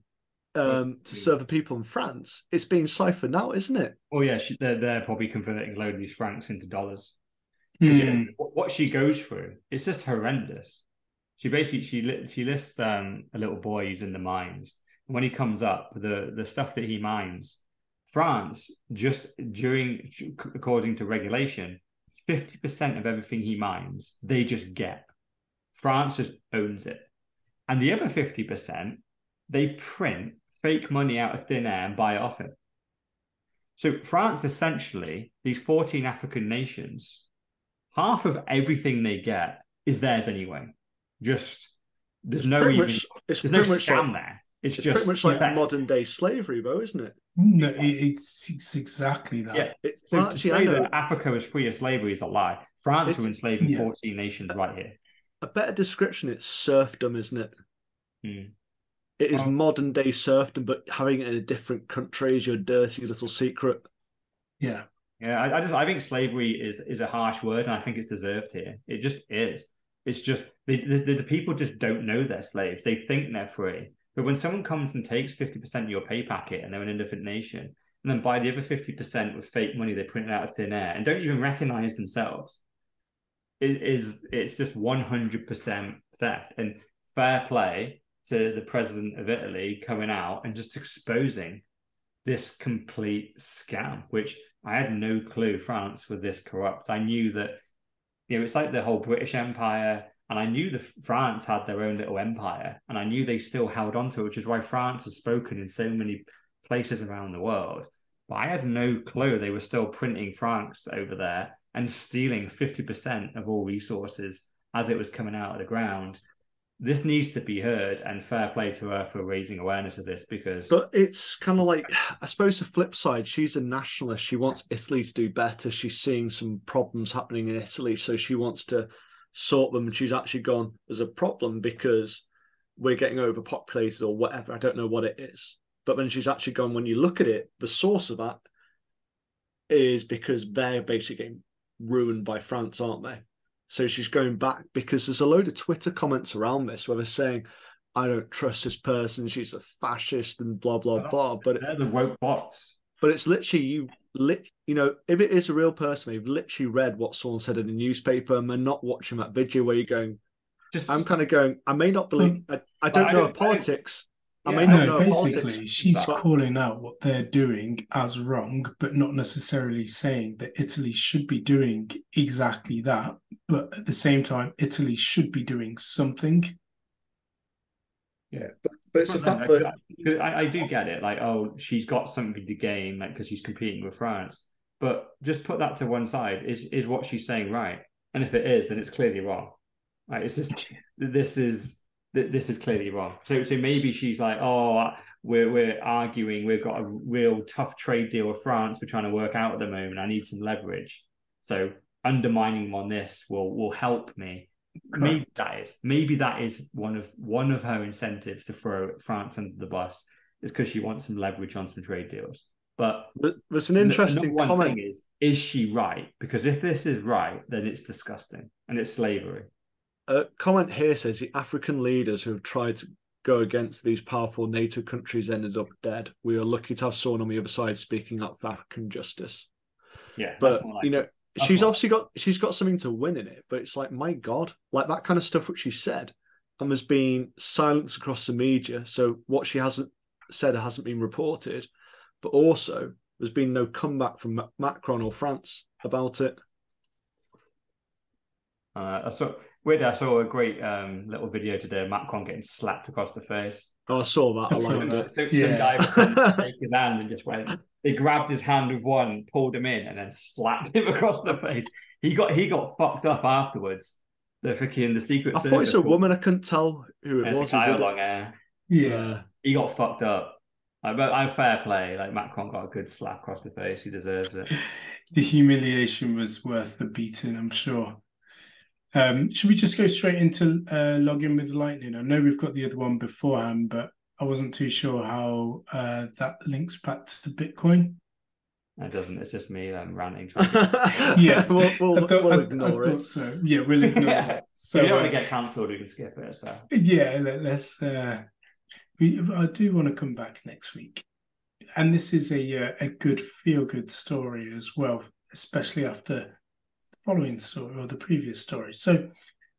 um, to serve the people in France. It's being siphoned out, isn't it? Oh yeah, she, they're they're probably converting a load of these francs into dollars. Mm. You know, what she goes through is just horrendous. She basically she she lists um, a little boy who's in the mines. When he comes up, the the stuff that he mines, France, just during, according to regulation, fifty percent of everything he mines, they just get. France just owns it. And the other fifty percent, they print fake money out of thin air and buy it off him. So France, essentially, these fourteen African nations, half of everything they get is theirs anyway. Just, there's it's no even, much, it's there's no scam like, there. It's, it's just pretty much like that modern-day slavery, though, isn't it? No, it's, it's exactly that. Yeah. It, so well, to actually, say that Africa was free of slavery is a lie. France were enslaving yeah. fourteen nations right here. A better description, it's serfdom, isn't it? Mm. It is um, modern day serfdom, but having it in a different country is your dirty little secret. Yeah, yeah. I, I just I think slavery is is a harsh word, and I think it's deserved here. It just is. It's just the, the, the people just don't know they're slaves. They think they're free, but when someone comes and takes fifty percent of your pay packet, and they're in a different nation, and then buy the other fifty percent with fake money they print out of thin air, and don't even recognize themselves. It is it's just one hundred percent theft. And fair play to the president of Italy coming out and just exposing this complete scam, which I had no clue France were this corrupt. I knew that, you know, it's like the whole British Empire, and I knew that France had their own little empire, and I knew they still held on to it, which is why France has spoken in so many places around the world. But I had no clue they were still printing francs over there and stealing fifty percent of all resources as it was coming out of the ground. This needs to be heard, and fair play to her for raising awareness of this, because... But it's kind of like, I suppose the flip side, she's a nationalist. She wants Italy to do better. She's seeing some problems happening in Italy, so she wants to sort them, and she's actually gone, there's a problem because we're getting overpopulated or whatever. I don't know what it is. But then she's actually gone, when you look at it, the source of that is because they're basically ruined by France, aren't they? So she's going back, because there's a load of Twitter comments around this where they're saying, I don't trust this person, she's a fascist and blah, blah, well, blah. But they're it, the woke bots. But it's literally, you lit, you know, if it is a real person, they've literally read what someone said in a newspaper and they're not watching that video where you're going, just, I'm just, kind of going, I may not believe, I, I don't I know don't, politics. I, yeah, I may not know, know basically, politics. She's but, calling out what they're doing as wrong, but not necessarily saying that Italy should be doing exactly that. But at the same time, Italy should be doing something. Yeah, but, but it's a fact that I, I do get it. Like, oh, she's got something to gain, like, because she's competing with France. But just put that to one side. Is is what she's saying right? And if it is, then it's clearly wrong. Like, it's just this is. This is clearly wrong. So, so maybe she's like, "Oh, we're we're arguing. We've got a real tough trade deal with France. We're trying to work out at the moment. I need some leverage. So, undermining them on this will will help me." Correct. Maybe that is. Maybe that is one of one of her incentives to throw France under the bus, is because she wants some leverage on some trade deals. But there's an interesting one comment. Thing is, is she right? Because if this is right, then it's disgusting and it's slavery. A comment here says the African leaders who have tried to go against these powerful NATO countries ended up dead. We are lucky to have someone on the other side speaking up for African justice. Yeah, but like you know, she's obviously got she's got something to win in it. But it's like, my God, like that kind of stuff which she said, and there's been silence across the media. So what she hasn't said hasn't been reported, but also there's been no comeback from Macron or France about it. Uh, so. Weird, I saw a great um, little video today of Macron getting slapped across the face. Oh, I saw that. I liked it. So, yeah. Some guy pretended to shake his hand and just went, They grabbed his hand with one, pulled him in, and then slapped him across the face. He got he got fucked up afterwards. The freaking the secret. I thought it's a woman. I couldn't tell who it was. Who did it. Yeah, he got fucked up. Like, but I'm fair play. Like Macron got a good slap across the face. He deserves it. The humiliation was worth the beating, I'm sure. Um, should we just go straight into uh, login with Lightning? I know we've got the other one beforehand, but I wasn't too sure how uh, that links back to Bitcoin. It doesn't. It's just me um, ranting. To... yeah, we'll, we'll, I thought, we'll ignore I, I it. So. Yeah, we'll ignore yeah. it. So, if you don't uh, want to get cancelled, we can skip it as well. Yeah, let, let's... Uh, we, I do want to come back next week. And this is a uh, a good feel-good story as well, especially after the following story or the previous story. So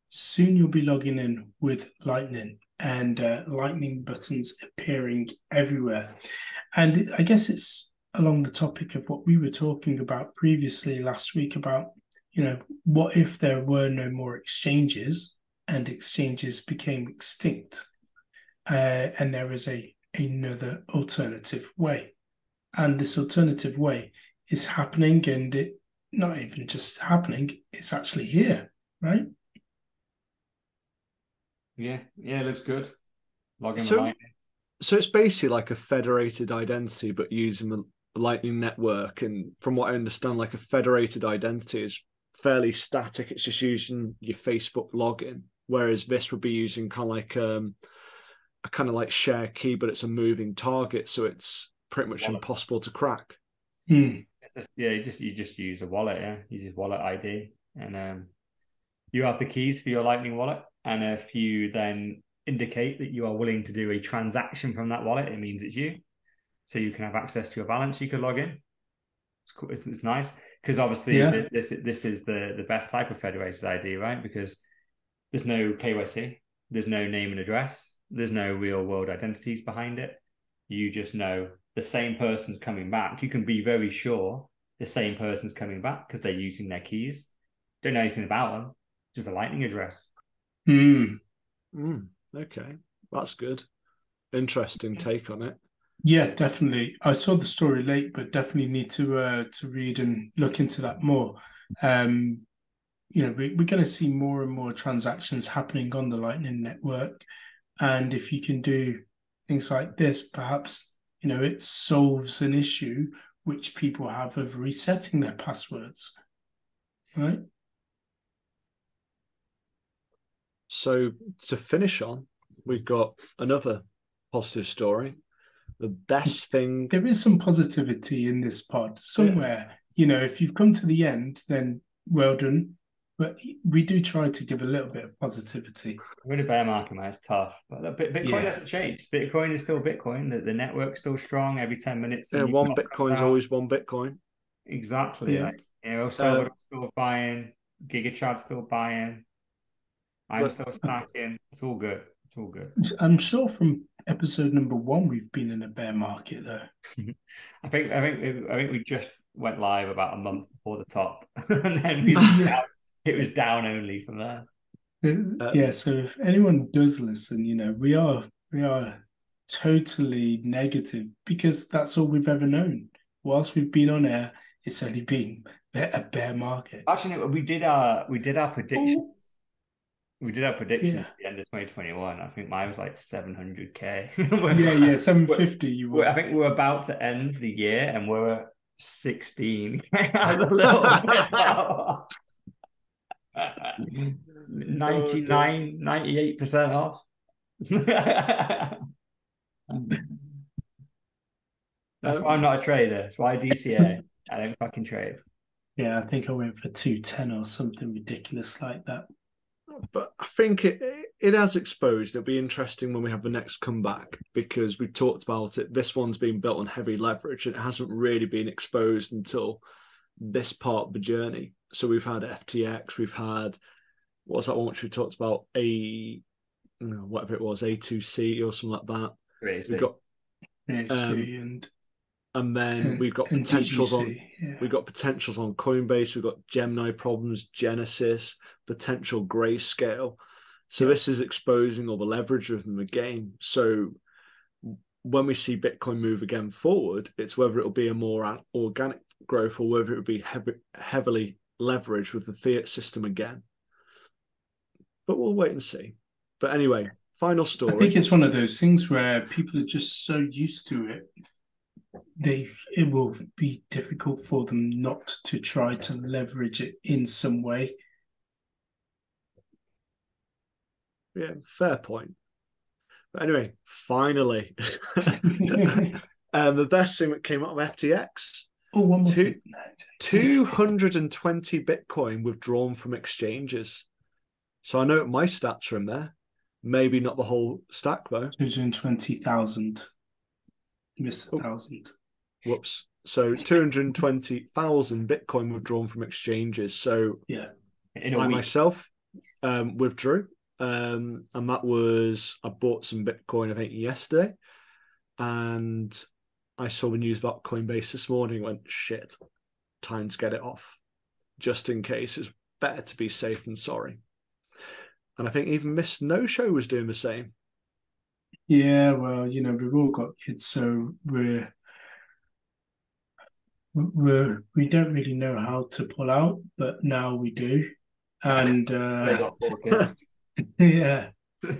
soon you'll be logging in with Lightning and uh, Lightning buttons appearing everywhere. And I guess it's along the topic of what we were talking about previously last week about, you know, what if there were no more exchanges and exchanges became extinct? Uh, and there is a another alternative way, and this alternative way is happening, and it not even just happening; it's actually here, right? Yeah, yeah, it looks good. Log in so, with Lightning. So it's basically like a federated identity, but using the Lightning network. And from what I understand, like a federated identity is fairly static; it's just using your Facebook login, whereas this would be using kind of like um. a kind of like share key, but it's a moving target, so it's pretty much wallet. impossible to crack. Hmm. It's just, yeah, you just you just use a wallet, yeah, use his wallet I D, and um, you have the keys for your Lightning wallet. And if you then indicate that you are willing to do a transaction from that wallet, it means it's you, so you can have access to your balance. You could log in. It's cool. It's, it's nice because obviously yeah. the, this this is the the best type of federated I D, right? Because there's no K Y C, there's no name and address. There's no real world identities behind it. You just know the same person's coming back. You can be very sure the same person's coming back because they're using their keys. Don't know anything about them. Just a Lightning address. Mm. Mm. Okay. That's good. Interesting take on it. Yeah, definitely. I saw the story late, but definitely need to uh, to read and look into that more. Um, you know, we, we're going to see more and more transactions happening on the Lightning network. And if you can do things like this, perhaps, you know, it solves an issue which people have of resetting their passwords, right? So to finish on, we've got another positive story. The best thing... There is some positivity in this pod somewhere. Yeah. You know, if you've come to the end, then well done. But we do try to give a little bit of positivity. We're in a bear market, man. It's tough. But Bitcoin yeah. hasn't changed. Bitcoin is still Bitcoin. The, the network's still strong every ten minutes. Yeah, one Bitcoin's always one Bitcoin. Exactly. Yeah. Like, you know, El Salvador's um, still buying. GigaChad's still buying. I'm but, still stacking. It's all good. It's all good. I'm sure from episode number one, we've been in a bear market, though. I think I think, I think we just went live about a month before the top. And then we looked out. It was down only from there. Uh, yeah, so if anyone does listen, you know, we are we are totally negative because that's all we've ever known. Whilst we've been on air, it's only been a bear market. Actually, no, we did our we did our predictions. Oh. We did our predictions yeah. at the end of twenty twenty-one. I think mine was like seven hundred K. yeah, yeah, seven fifty. You were. I think we're about to end the year, and we're sixteen. A little bit out. ninety-nine, oh, ninety-eight percent off. That's why I'm not a trader. That's why I D C A. I don't fucking trade. Yeah, I think I went for two ten or something ridiculous like that. But I think it it has exposed. It'll be interesting when we have the next comeback because we talked about it. This one's been built on heavy leverage and it hasn't really been exposed until this part of the journey. So we've had F T X, we've had, what was that one which we talked about, A, you know, whatever it was, A two C or something like that. Crazy. We've got, um, and, and then and, we've got potentials D C G, on, yeah. we've got potentials on Coinbase, we've got Gemini problems, Genesis, potential Grayscale. So yeah. this is exposing all the leverage within the game. So when we see Bitcoin move again forward, it's whether it'll be a more organic growth or whether it would be heavy, heavily leveraged with the fiat system again. But we'll wait and see. But anyway, final story. I think it's one of those things where people are just so used to it, they it will be difficult for them not to try to leverage it in some way. Yeah, fair point. But anyway, finally, um, the best thing that came out of F T X, oh, one more two, two hundred twenty Bitcoin withdrawn from exchanges. So I know my stats are in there. Maybe not the whole stack, though. two hundred twenty thousand. Missed a oh. thousand. Whoops. So two hundred twenty thousand Bitcoin withdrawn from exchanges. So yeah, in I myself um, withdrew. Um, and that was, I bought some Bitcoin, I think, yesterday. And I saw the news about Coinbase this morning and went, shit, time to get it off. Just in case. It's better to be safe than sorry. And I think even Miss No-Show was doing the same. Yeah, well, you know, we've all got kids, so we're, we're, we don't really know how to pull out, but now we do. And, uh, yeah,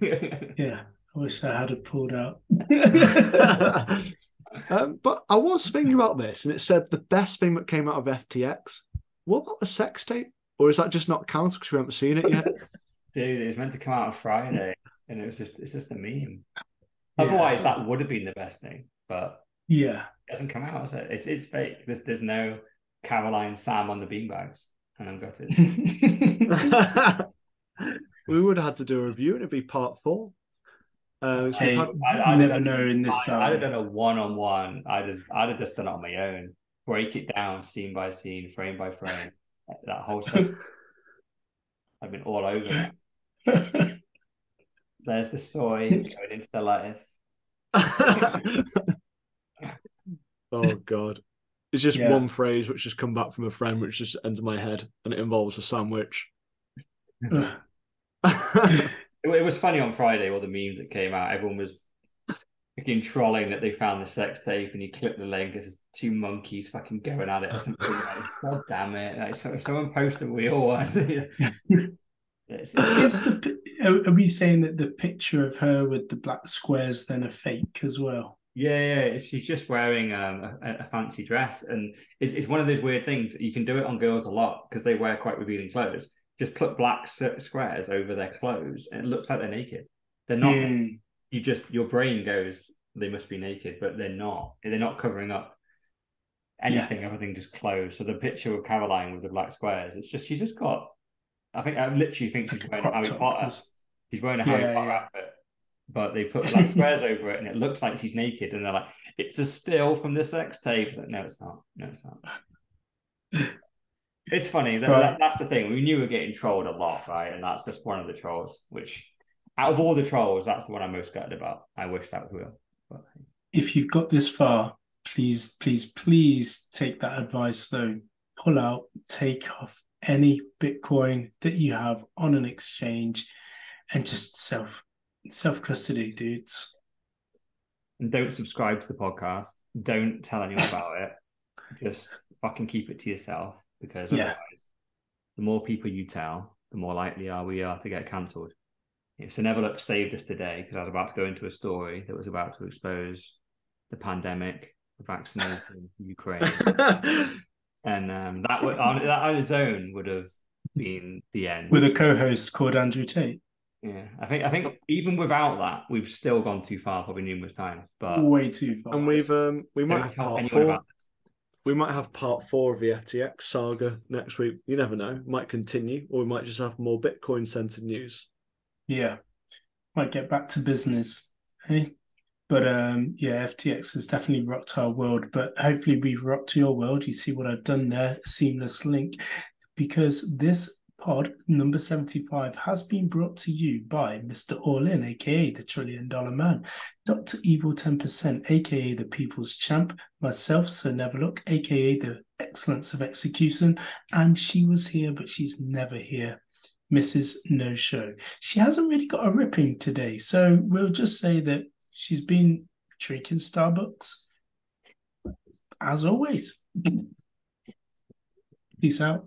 yeah, I wish I had have pulled out. um, but I was thinking about this, and it said the best thing that came out of F T X. What about the sex tape? Or is that just not counted because we haven't seen it yet? Dude, it was meant to come out on Friday, and it was just—it's just a meme. Yeah. Otherwise, that would have been the best thing. But yeah, it doesn't come out, is it? It's it's fake. There's there's no Caroline Sam on the beanbags, and I'm gutted. We would have had to do a review, and it'd be part four. Uh, so hey, had, I, I never know in this. I'd have done a one-on-one. I just I'd have just done it on my own. Break it down, scene by scene, frame by frame. That whole thing. I've been all over it. There's the soy going into the lettuce. Oh god, it's just yeah. one phrase which has come back from a friend which just ends in my head, and it involves a sandwich. it, it was funny on Friday, all the memes that came out. Everyone was fucking trolling that they found the sex tape, and you click the link, it's just two monkeys fucking going at it or something. Like, god damn it, like, so, someone posted we all one. Yes, yes. Is the, are we saying that the picture of her with the black squares then a fake as well? Yeah, yeah. She's just wearing um, a, a fancy dress, and it's, it's one of those weird things that you can do it on girls a lot because they wear quite revealing clothes. Just put black squares over their clothes, and it looks like they're naked. They're not. Mm. You just your brain goes, they must be naked, but they're not. They're not covering up anything. Yeah. Everything just closed. So the picture of Caroline with the black squares, it's just she's just got. I think I literally think she's wearing a Harry Potter. She's wearing a yeah, Harry Potter yeah. outfit, but they put like squares over it, and it looks like she's naked. And they're like, "It's a still from the sex tape." It's like, no, it's not. No, it's not. It's funny. That, right. that, that's the thing. We knew we were getting trolled a lot, right? And that's just one of the trolls. Which, out of all the trolls, that's the one I'm most gutted about. I wish that was real. But... If you've got this far, please, please, please take that advice though. Pull out. Take off any Bitcoin that you have on an exchange and just self self custody, dudes. And don't subscribe to the podcast. Don't tell anyone about it. Just fucking keep it to yourself, because yeah. otherwise the more people you tell, the more likely are we are to get cancelled. So Neverlook saved us today, because I was about to go into a story that was about to expose the pandemic, the vaccination, Ukraine. And um, that would, on, that on its own would have been the end. With a co-host called Andrew Tate. Yeah, I think I think even without that, we've still gone too far, probably numerous times. But way too far. And we've um, we might have part four. We might have part four of the F T X saga next week. You never know. Might continue, or we might just have more Bitcoin-centered news. Yeah, might get back to business. Hey, but um, yeah, F T X has definitely rocked our world, but hopefully we've rocked your world. You see what I've done there, seamless link, because this pod number seventy-five has been brought to you by Mister All In, aka the Trillion Dollar Man, Doctor Evil ten percent, aka the People's Champ, myself, Sir Neverlook, aka the Excellence of Execution, and she was here, but she's never here. Missus No Show. She hasn't really got a ripping today, so we'll just say that she's been drinking Starbucks. As always, peace out.